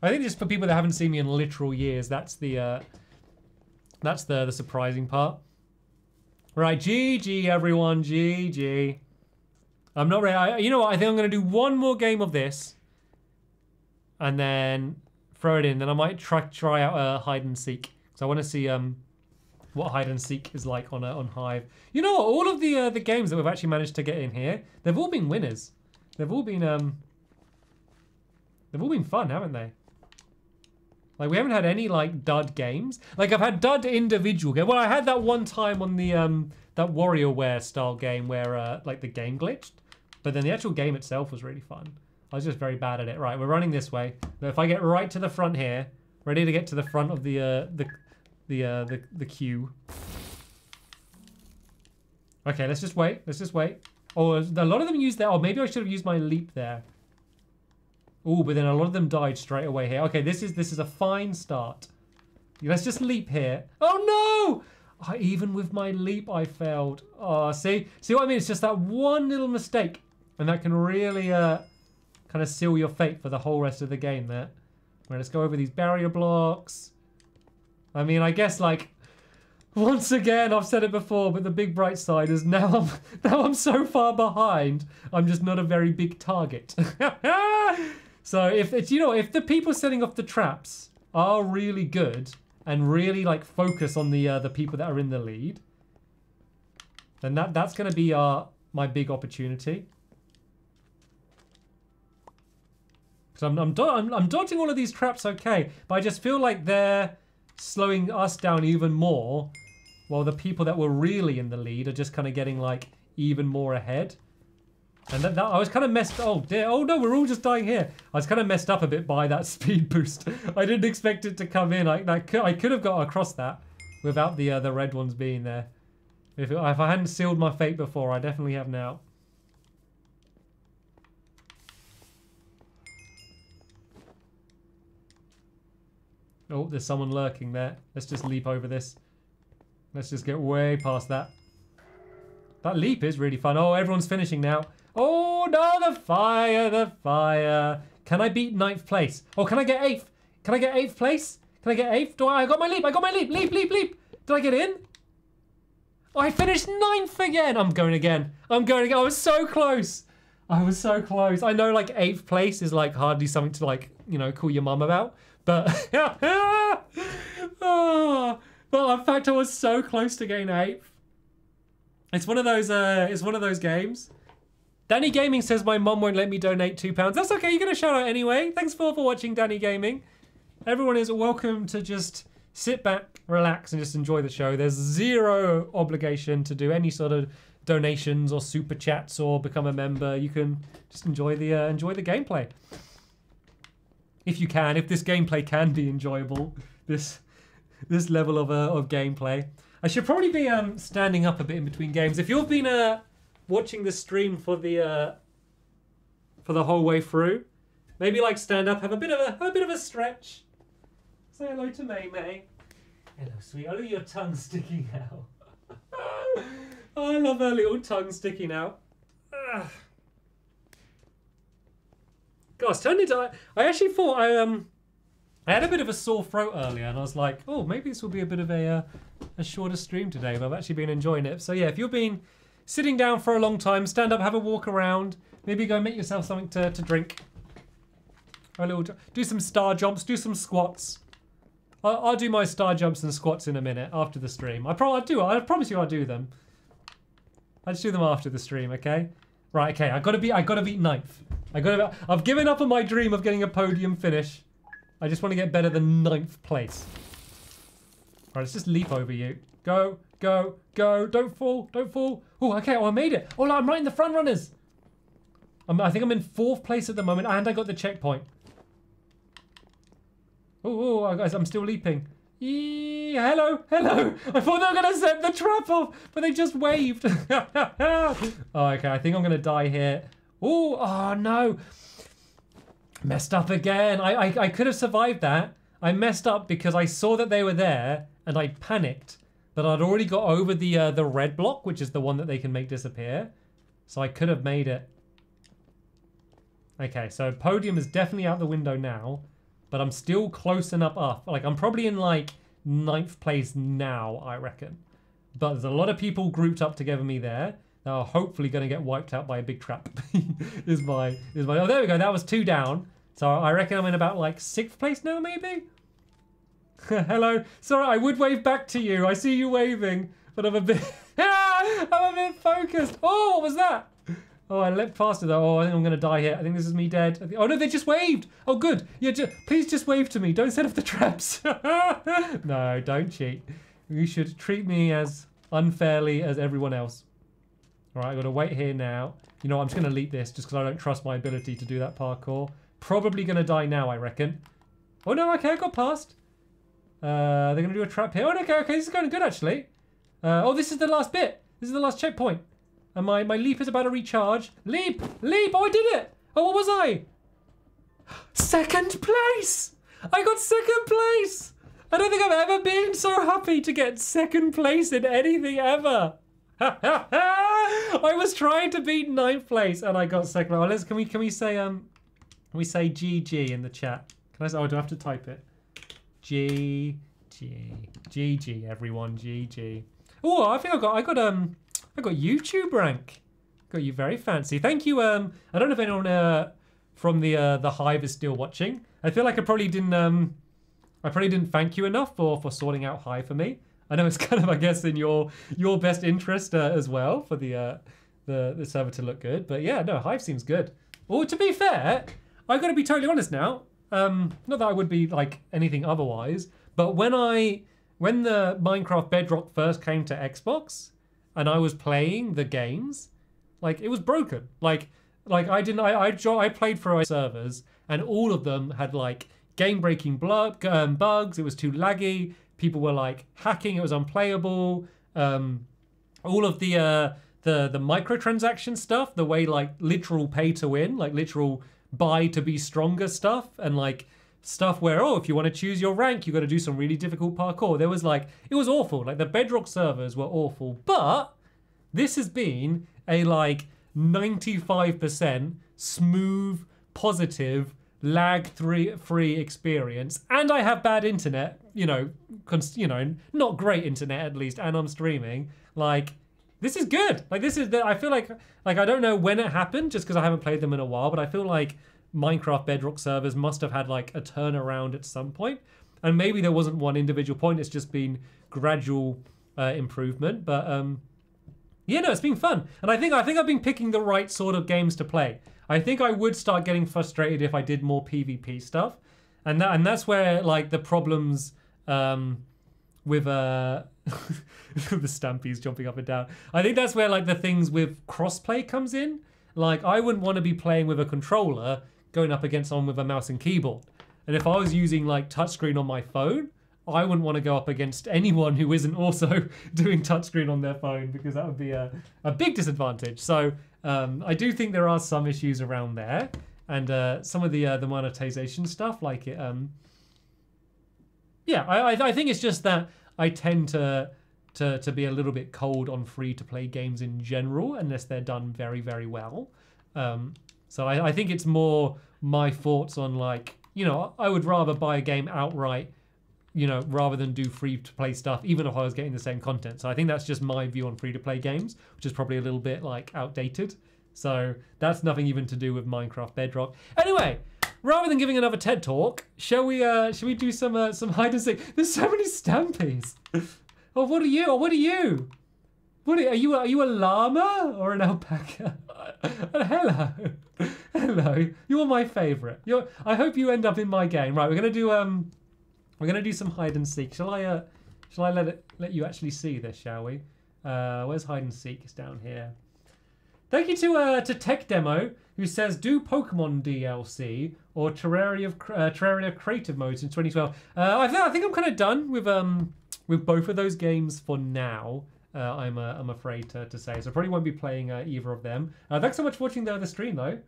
I think just for people that haven't seen me in literal years, that's the surprising part. Right, GG everyone, GG. I'm not ready. You know what? I think I'm going to do one more game of this, and then throw it in. Then I might try out hide and seek, because I want to see what hide and seek is like on Hive. You know what? All of the games that we've actually managed to get in here, they've all been winners. They've all been fun, haven't they? Like, we haven't had any like dud games. Like, I've had dud individual games. Well, I had that one time on the that WarioWare style game where like the game glitched, but then the actual game itself was really fun. I was just very bad at it. Right, we're running this way. But if I get right to the front here, ready to get to the front of the queue. Okay, let's just wait. Let's just wait. Oh, a lot of them used their. Oh, maybe I should have used my leap there. Oh, but then a lot of them died straight away here. Okay, this is a fine start. Let's just leap here. Oh no! Oh, even with my leap, I failed. Oh, see what I mean? It's just that one little mistake, and that can really kind of seal your fate for the whole rest of the game. There. Right, let's go over these barrier blocks. I mean, I guess like once again, I've said it before, but the big bright side is now I'm so far behind, I'm just not a very big target. So if you know, if the people setting off the traps are really good and really like focus on the people that are in the lead, then that's going to be my big opportunity. Because I'm dodging all of these traps, okay, but I just feel like they're slowing us down even more, while the people that were really in the lead are just kind of getting like even more ahead. And that I was kind of messed. Oh dear! Oh no! We're all just dying here. I was kind of messed up a bit by that speed boost. I didn't expect it to come in. I could have got across that without the red ones being there. If I hadn't sealed my fate before, I definitely have now. Oh, there's someone lurking there. Let's just leap over this. Let's just get way past that. That leap is really fun. Oh, everyone's finishing now. Oh, no, the fire, the fire. Can I beat 9th place? Oh, can I get 8th? Can I get 8th place? Can I get 8th? I got my leap. I got my leap. Leap, leap, leap. Did I get in? Oh, I finished 9th again. I'm going again. I'm going again. I was so close. I was so close. I know, like, 8th place is, like, hardly something to, like, you know, call your mum about. But, oh, but in fact, I was so close to getting 8th. It's one of those games. Danny Gaming says my mum won't let me donate £2. That's okay. You're gonna shout out anyway. Thanks for watching, Danny Gaming. Everyone is welcome to just sit back, relax, and just enjoy the show. There's zero obligation to do any sort of donations or super chats or become a member. You can just enjoy the gameplay. If you can, if this gameplay can be enjoyable, this level of gameplay. I should probably be standing up a bit in between games. If you've been watching the stream for the whole way through, maybe like stand up, have a bit of a stretch. Say hello to May. Hello, sweet. I love your tongue sticking out. Oh, I love her little tongue sticking out. Ugh. Gosh, turned into. I actually thought I had a bit of a sore throat earlier, and I was like, oh, maybe this will be a bit of a shorter stream today, but I've actually been enjoying it. So yeah, if you've been sitting down for a long time, stand up, have a walk around, maybe go make yourself something to drink. A little, do some star jumps, do some squats. I'll do my star jumps and squats in a minute after the stream. I promise you I'll do them. I'll just do them after the stream, okay? Right, okay, I gotta beat 9th. I've given up on my dream of getting a podium finish. I just want to get better than 9th place. All right, let's just leap over you. Go, go, go. Don't fall, don't fall. Oh, okay, oh, I made it. Oh, no, I'm right in the front runners. I think I'm in 4th place at the moment, and I got the checkpoint. Oh, guys, I'm still leaping. Eee, hello, hello. I thought they were going to set the trap off, but they just waved. Oh, okay, I think I'm going to die here. Ooh, oh, no. Messed up again. I could have survived that. I messed up because I saw that they were there and I panicked that I'd already got over the red block, which is the one that they can make disappear. So I could have made it. Okay, so podium is definitely out the window now, but I'm still close enough up. Like, I'm probably in, like, 9th place now, I reckon. But there's a lot of people grouped up together me there that are hopefully going to get wiped out by a big trap. is my oh, there we go. That was 2 down. So I reckon I'm in about like 6th place now, maybe? Hello. Sorry, I would wave back to you. I see you waving, but I'm a bit... I'm a bit focused. Oh, what was that? Oh, I leapt past it though. Oh, I think I'm going to die here. I think this is me dead. Oh no, they just waved. Oh, good. Yeah, please just wave to me. Don't set up the traps. No, don't cheat. You should treat me as unfairly as everyone else. All right, I've got to wait here now. You know, I'm just going to leap this just because I don't trust my ability to do that parkour. Probably going to die now, I reckon. Oh no, okay, I got past. They're going to do a trap here. Oh, okay, okay, this is going good actually. Oh, this is the last bit. This is the last checkpoint. And my leap is about to recharge. Leap! Leap! Oh, I did it! Oh, what was I? 2nd place! I got 2nd place! I don't think I've ever been so happy to get 2nd place in anything ever. I was trying to beat 9th place and I got 2nd. Oh, let's, can we say GG in the chat? Can I say, oh, do I have to type it? GG. GG, everyone, GG. Oh, I think I got YouTube rank. Got you very fancy. Thank you. I don't know if anyone from the Hive is still watching. I feel like I probably didn't thank you enough for sorting out Hive for me. I know it's kind of, I guess, in your best interest as well for the server to look good. But yeah, no, Hive seems good. Oh, to be fair, I got to be totally honest now. Not that I would be like anything otherwise, but when the Minecraft Bedrock first came to Xbox. And I was playing the games, like it was broken. Like I played for our servers, and all of them had like game-breaking bugs. It was too laggy. People were like hacking. It was unplayable. All of the microtransaction stuff, the way like literal pay to win, like literal buy to be stronger stuff, and like stuff where oh, if you want to choose your rank, you got to do some really difficult parkour. There was like it was awful. Like the Bedrock servers were awful, but this has been a like 95% smooth, positive, lag-free experience. And I have bad internet, you know, not great internet at least, and I'm streaming. Like this is good. Like this is I feel like I don't know when it happened, just because I haven't played them in a while, but I feel like Minecraft Bedrock servers must have had like a turnaround at some point, and maybe there wasn't one individual point. It's just been gradual improvement. But yeah, no, it's been fun, and I think I've been picking the right sort of games to play. I think I would start getting frustrated if I did more PvP stuff, and that's where like the problems with the Stampy's jumping up and down. I think that's where like the things with crossplay comes in. Like I wouldn't want to be playing with a controller going up against someone with a mouse and keyboard. And if I was using like touchscreen on my phone, I wouldn't want to go up against anyone who isn't also doing touchscreen on their phone, because that would be a big disadvantage. So I do think there are some issues around there, and some of the monetization stuff, like it. Yeah, I think it's just that I tend to be a little bit cold on free-to-play games in general, unless they're done very, very well. So I think it's more my thoughts on like, you know, I would rather buy a game outright, you know, rather than do free-to-play stuff, even if I was getting the same content. So I think that's just my view on free-to-play games, which is probably a little bit like outdated. So that's nothing even to do with Minecraft Bedrock. Anyway, rather than giving another TED talk, shall we do some hide and seek? There's so many Stampies. Oh, what are you? Oh, what are you? What are you a llama or an alpaca? Hello. Hello. You're my favorite. I hope you end up in my game. Right, we're going to do some hide and seek. Shall I let you actually see this, shall we? Where's hide and seek? It's down here. Thank you to Tech Demo, who says do Pokemon DLC or Terraria creative modes in 2012. I think I'm kind of done with both of those games for now, I'm afraid to say. So I probably won't be playing either of them. Thanks so much for watching the stream, though.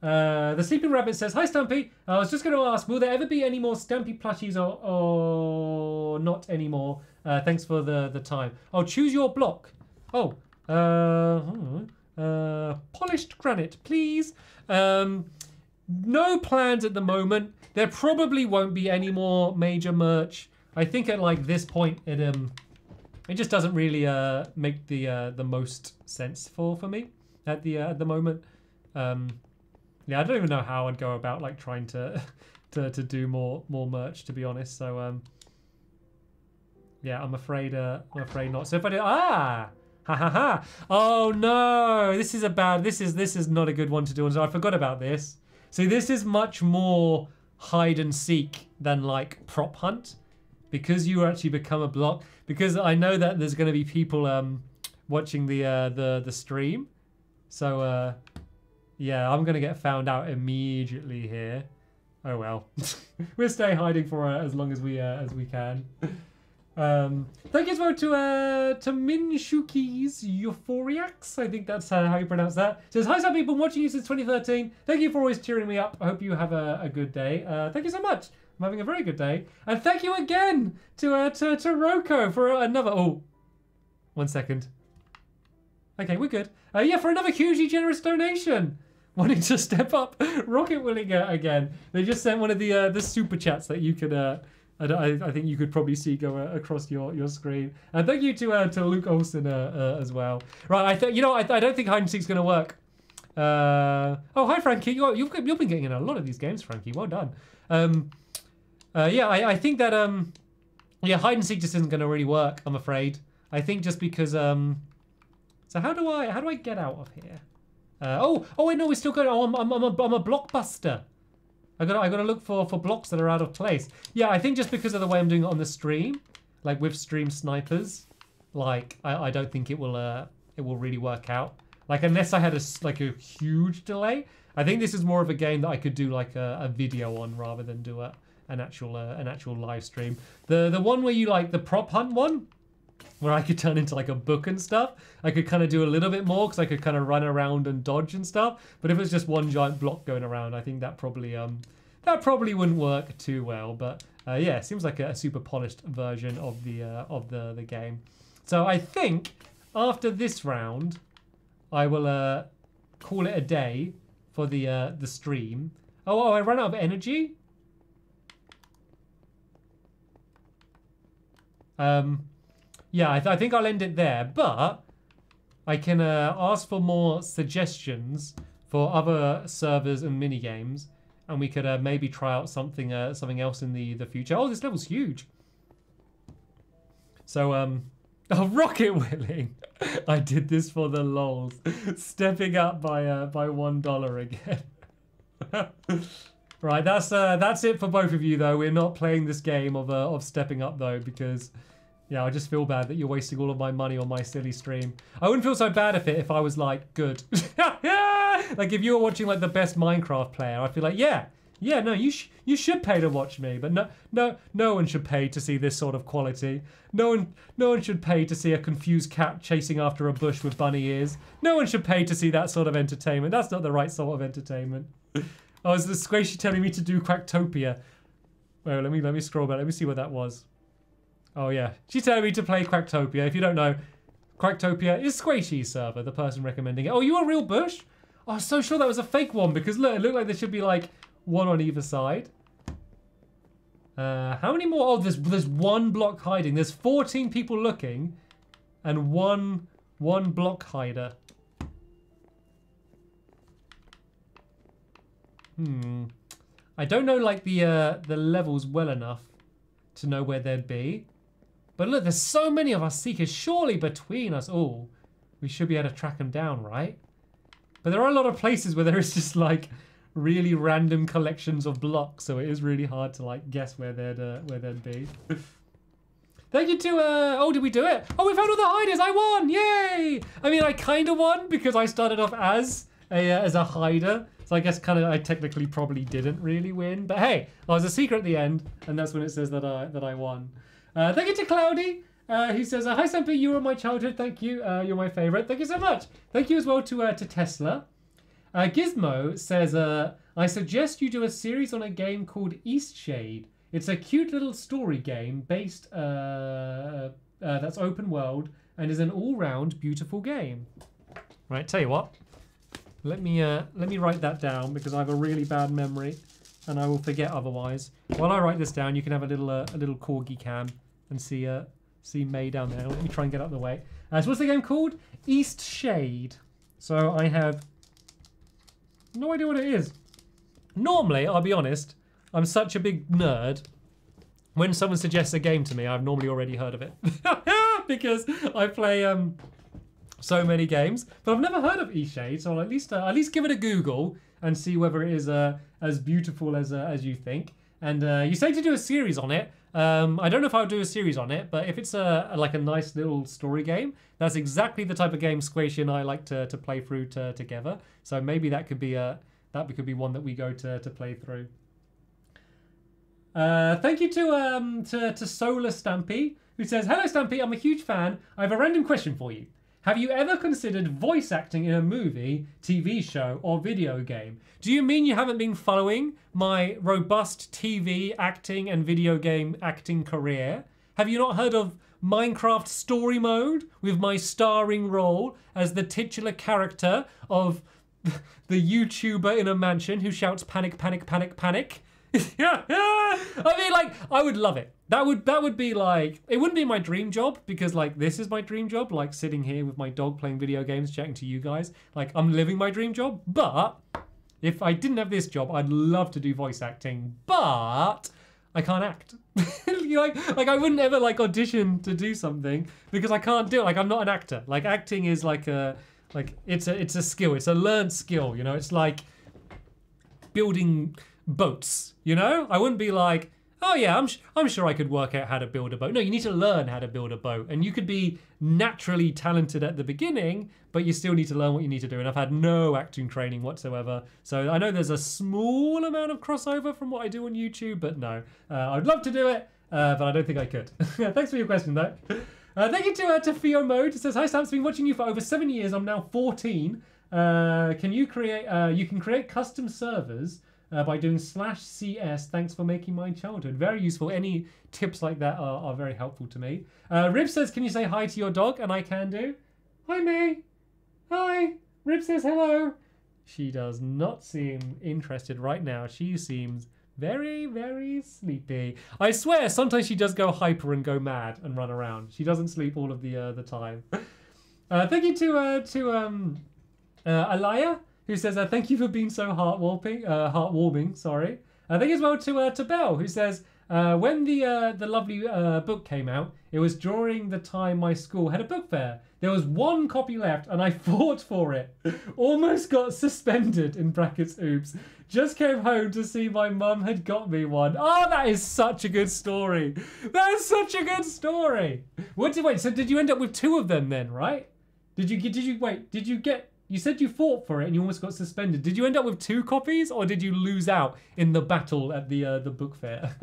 The Sleeping Rabbit says, hi, Stampy. I was just going to ask, will there ever be any more Stampy plushies or not anymore? Thanks for the time. Oh, choose your block. Oh, polished granite, please. No plans at the moment. There probably won't be any more major merch. I think at like this point, It just doesn't really make the most sense for me at the moment. Yeah, I don't even know how I'd go about like trying to do more merch, to be honest. So yeah, I'm afraid not. So if I do, ha ha ha! Oh no, this is a bad. This is not a good one to do. So I forgot about this. See, this is much more hide and seek than like prop hunt, because you actually become a block. Because I know that there's going to be people watching the stream. So yeah, I'm going to get found out immediately here. Oh well, we'll stay hiding for as long as we can. Thank you as well to Minshuki's Euphoriax. I think that's how you pronounce that. It says, hi, some people, watching you since 2013. Thank you for always cheering me up. I hope you have a good day. Thank you so much. I'm having a very good day. And thank you again to Roko for another... Oh, 1 second. Okay, we're good. Yeah, for another hugely generous donation. Wanting to step up. Rocket Willinger again. They just sent one of the super chats that you could... I think you could probably see go across your screen. And thank you to Luke Olsen as well. Right, I don't think hide and seek's going to work. Oh, hi Frankie. You've been getting in a lot of these games, Frankie. Well done. Yeah, I think that yeah, hide and seek just isn't going to really work, I'm afraid. I think just because so how do I get out of here? Oh wait, no, we're still going. Oh, I'm a blockbuster. I gotta look for blocks that are out of place. Yeah, I think just because of the way I'm doing it on the stream, like with stream snipers, like I don't think it will really work out. Like unless I had a huge delay. I think this is more of a game that I could do like a video on rather than do an actual live stream. The one where you like the prop hunt one, where I could turn into like a book and stuff. I could kind of do a little bit more because I could kind of run around and dodge and stuff. But if it was just one giant block going around, I think that probably wouldn't work too well. But yeah, it seems like a super polished version of the game. So I think after this round, I will call it a day for the stream. Oh, I ran out of energy. Yeah, I think I'll end it there, but I can ask for more suggestions for other servers and minigames, and we could maybe try out something else in the future. Oh, this level's huge. So, oh, Rocket Willing. I did this for the lols. Stepping up by $1 again. Right, that's it for both of you, though. We're not playing this game of stepping up, though, because... Yeah, I just feel bad that you're wasting all of my money on my silly stream. I wouldn't feel so bad if I was like good. Like if you were watching like the best Minecraft player, I'd be like, yeah, no, you should pay to watch me, but no one should pay to see this sort of quality. No one should pay to see a confused cat chasing after a bush with bunny ears. No one should pay to see that sort of entertainment. That's not the right sort of entertainment. Oh, is the Squashy telling me to do Cracktopia? Well, let me scroll back. Let me see what that was. Oh yeah, she's telling me to play Cracktopia. If you don't know, Cracktopia is Squashy's server, the person recommending it. Oh, you a real bush? Oh, I was so sure that was a fake one because look, it looked like there should be like one on either side. How many more? Oh, there's one block hiding. There's 14 people looking and one block hider. I don't know like the levels well enough to know where they'd be. But look, there's so many of us seekers. Surely between us all, we should be able to track them down, right? But there are a lot of places where there is just like really random collections of blocks, so it is really hard to like guess where they'd be. Thank you to oh, did we do it? Oh, we found all the hiders. I won! Yay! I mean, I kind of won because I started off as a hider. So I guess I technically probably didn't really win, but hey, I was a seeker at the end, and that's when it says that I won. Thank you to Cloudy. He says, hi Stampy, you were my childhood. Thank you. You're my favorite. Thank you so much. Thank you as well to Tesla. Gizmo says, I suggest you do a series on a game called Eastshade. It's a cute little story game based that's open world and is an all-round beautiful game. Right, tell you what. Let me write that down because I have a really bad memory, and I will forget otherwise. While I write this down, you can have a little corgi cam and see see May down there. Let me try and get out of the way. So what's the game called? Eastshade. So I have no idea what it is. Normally, I'll be honest, I'm such a big nerd. When someone suggests a game to me, I've normally already heard of it. Because I play so many games. But I've never heard of Eastshade, so I'll at least give it a Google and see whether it is as beautiful as you think. And you say to do a series on it. I don't know if I would do a series on it, but if it's like a nice little story game, that's exactly the type of game Squashy and I like to play through together. So maybe that could be one that we go to play through. Thank you to Solar Stampy, who says, "Hello Stampy, I'm a huge fan. I have a random question for you. Have you ever considered voice acting in a movie, TV show, or video game?" Do you mean you haven't been following my robust TV acting and video game acting career? Have you not heard of Minecraft Story Mode, with my starring role as the titular character of the YouTuber in a mansion who shouts panic, panic, panic, panic? I mean, like, I would love it. That would be like, it wouldn't be my dream job, because like this is my dream job, like sitting here with my dog playing video games, chatting to you guys. Like, I'm living my dream job. But if I didn't have this job, I'd love to do voice acting, but I can't act. like I wouldn't ever like audition to do something because I can't do it. Like, I'm not an actor. Like, acting is like it's a skill. It's a learned skill, you know. It's like building boats, you know? I wouldn't be like, oh yeah, I'm sure I could work out how to build a boat. No, you need to learn how to build a boat, and you could be naturally talented at the beginning, but you still need to learn what you need to do, and I've had no acting training whatsoever. So I know there's a small amount of crossover from what I do on YouTube, but no. I'd love to do it, but I don't think I could. Yeah, thanks for your question though. Thank you to Theo Mode. It says, "Hi Stamps, been watching you for over 7 years. I'm now 14. You can create custom servers by doing /CS. Thanks for making my childhood very useful." Any tips like that are very helpful to me. Rib says, "Can you say hi to your dog?" And I can do. Hi, May. Hi. Rib says hello. She does not seem interested right now. She seems very, very sleepy. I swear, sometimes she does go hyper and go mad and run around. She doesn't sleep all of the time. Thank you to Alaya, who says, "Thank you for being so heartwarming, sorry." Thank you as well to Belle, who says, "When the lovely book came out, it was during the time my school had a book fair. There was one copy left, and I fought for it. Almost got suspended, (oops). Just came home to see my mum had got me one." Oh, that is such a good story. That is such a good story. Wait, so did you end up with two of them then, right? Did you get... You said you fought for it and you almost got suspended. Did you end up with two copies, or did you lose out in the battle at the book fair?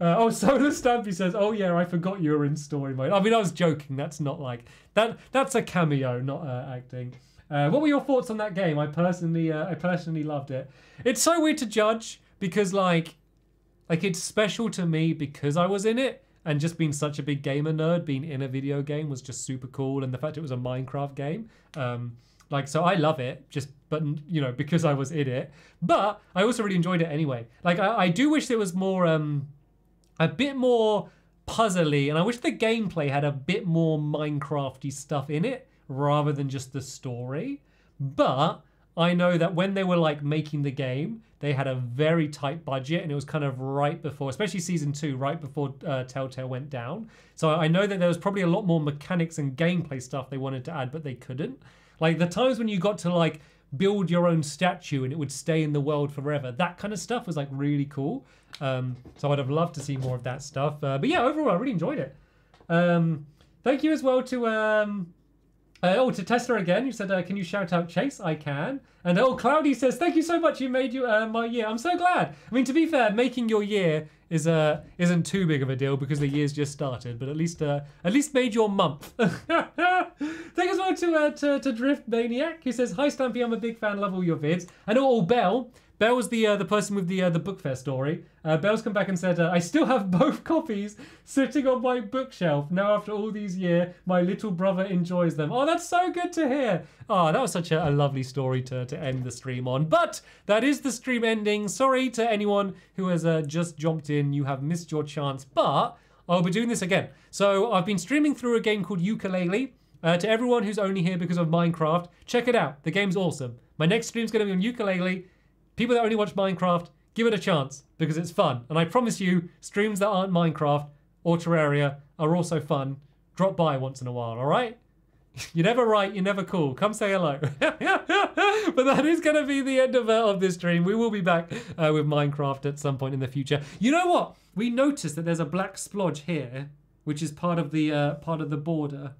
Oh, Solar Stampy says, "Oh yeah, I forgot you were in story mode." I mean, I was joking. That's not like that. That's a cameo, not acting. What were your thoughts on that game? I personally loved it. It's so weird to judge, because like it's special to me because I was in it. And just being such a big gamer nerd, being in a video game was just super cool. And the fact it was a Minecraft game, like, so I love it, just, but, you know, because I was in it. But I also really enjoyed it anyway. Like, I do wish there was more, a bit more puzzly, and I wish the gameplay had a bit more Minecrafty stuff in it, rather than just the story. But I know that when they were like making the game, they had a very tight budget, and it was kind of right before, especially season 2, right before Telltale went down. So I know that there was probably a lot more mechanics and gameplay stuff they wanted to add, but they couldn't. Like the times when you got to like build your own statue and it would stay in the world forever, that kind of stuff was like really cool. So I'd have loved to see more of that stuff. But yeah, overall, I really enjoyed it. Thank you as well to... to Tesla again, who said, "Can you shout out Chase?" I can. And oh, Cloudy says, "Thank you so much. You made my year. I'm so glad." I mean, to be fair, making your year is isn't too big of a deal because the year's just started. But at least made your month. Thank you as well to Drift Maniac, who says, "Hi Stampy, I'm a big fan. Love all your vids." And oh, Belle. Belle was the person with the book fair story. Belle's come back and said, "I still have both copies sitting on my bookshelf. Now after all these years, my little brother enjoys them." Oh, that's so good to hear. Oh, that was such a lovely story to end the stream on. But that is the stream ending. Sorry to anyone who has just jumped in. You have missed your chance. But I'll be doing this again. So I've been streaming through a game called Yooka-Laylee. To everyone who's only here because of Minecraft, check it out. The game's awesome. My next stream's going to be on Yooka-Laylee. People that only watch Minecraft, give it a chance because it's fun. And I promise you, streams that aren't Minecraft or Terraria are also fun. Drop by once in a while, all right? You're never right, you're never cool. Come say hello. But that is going to be the end of this stream. We will be back with Minecraft at some point in the future. You know what? We noticed that there's a black splodge here, which is part of the border.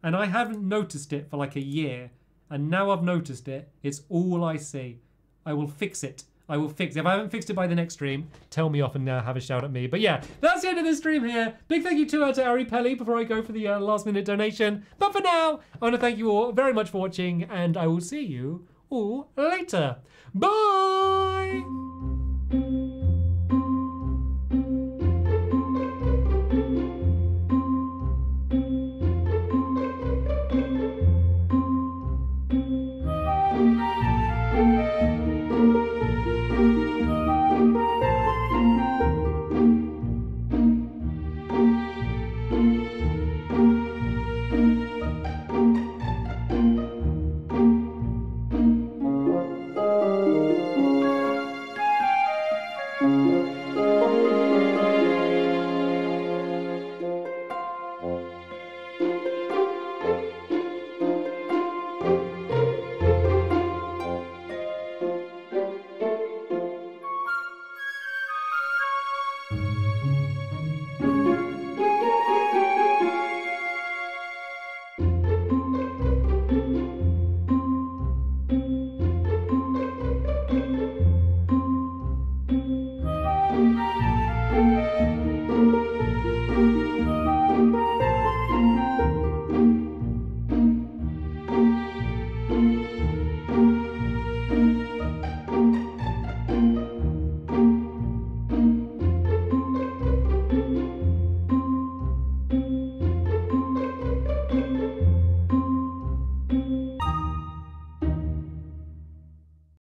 And I haven't noticed it for like a year. And now I've noticed it. It's all I see. I will fix it. I will fix it. If I haven't fixed it by the next stream, tell me off and have a shout at me. But yeah, that's the end of this stream here. Big thank you to Ari Pelly before I go for the last minute donation. But for now, I want to thank you all very much for watching and I will see you all later. Bye!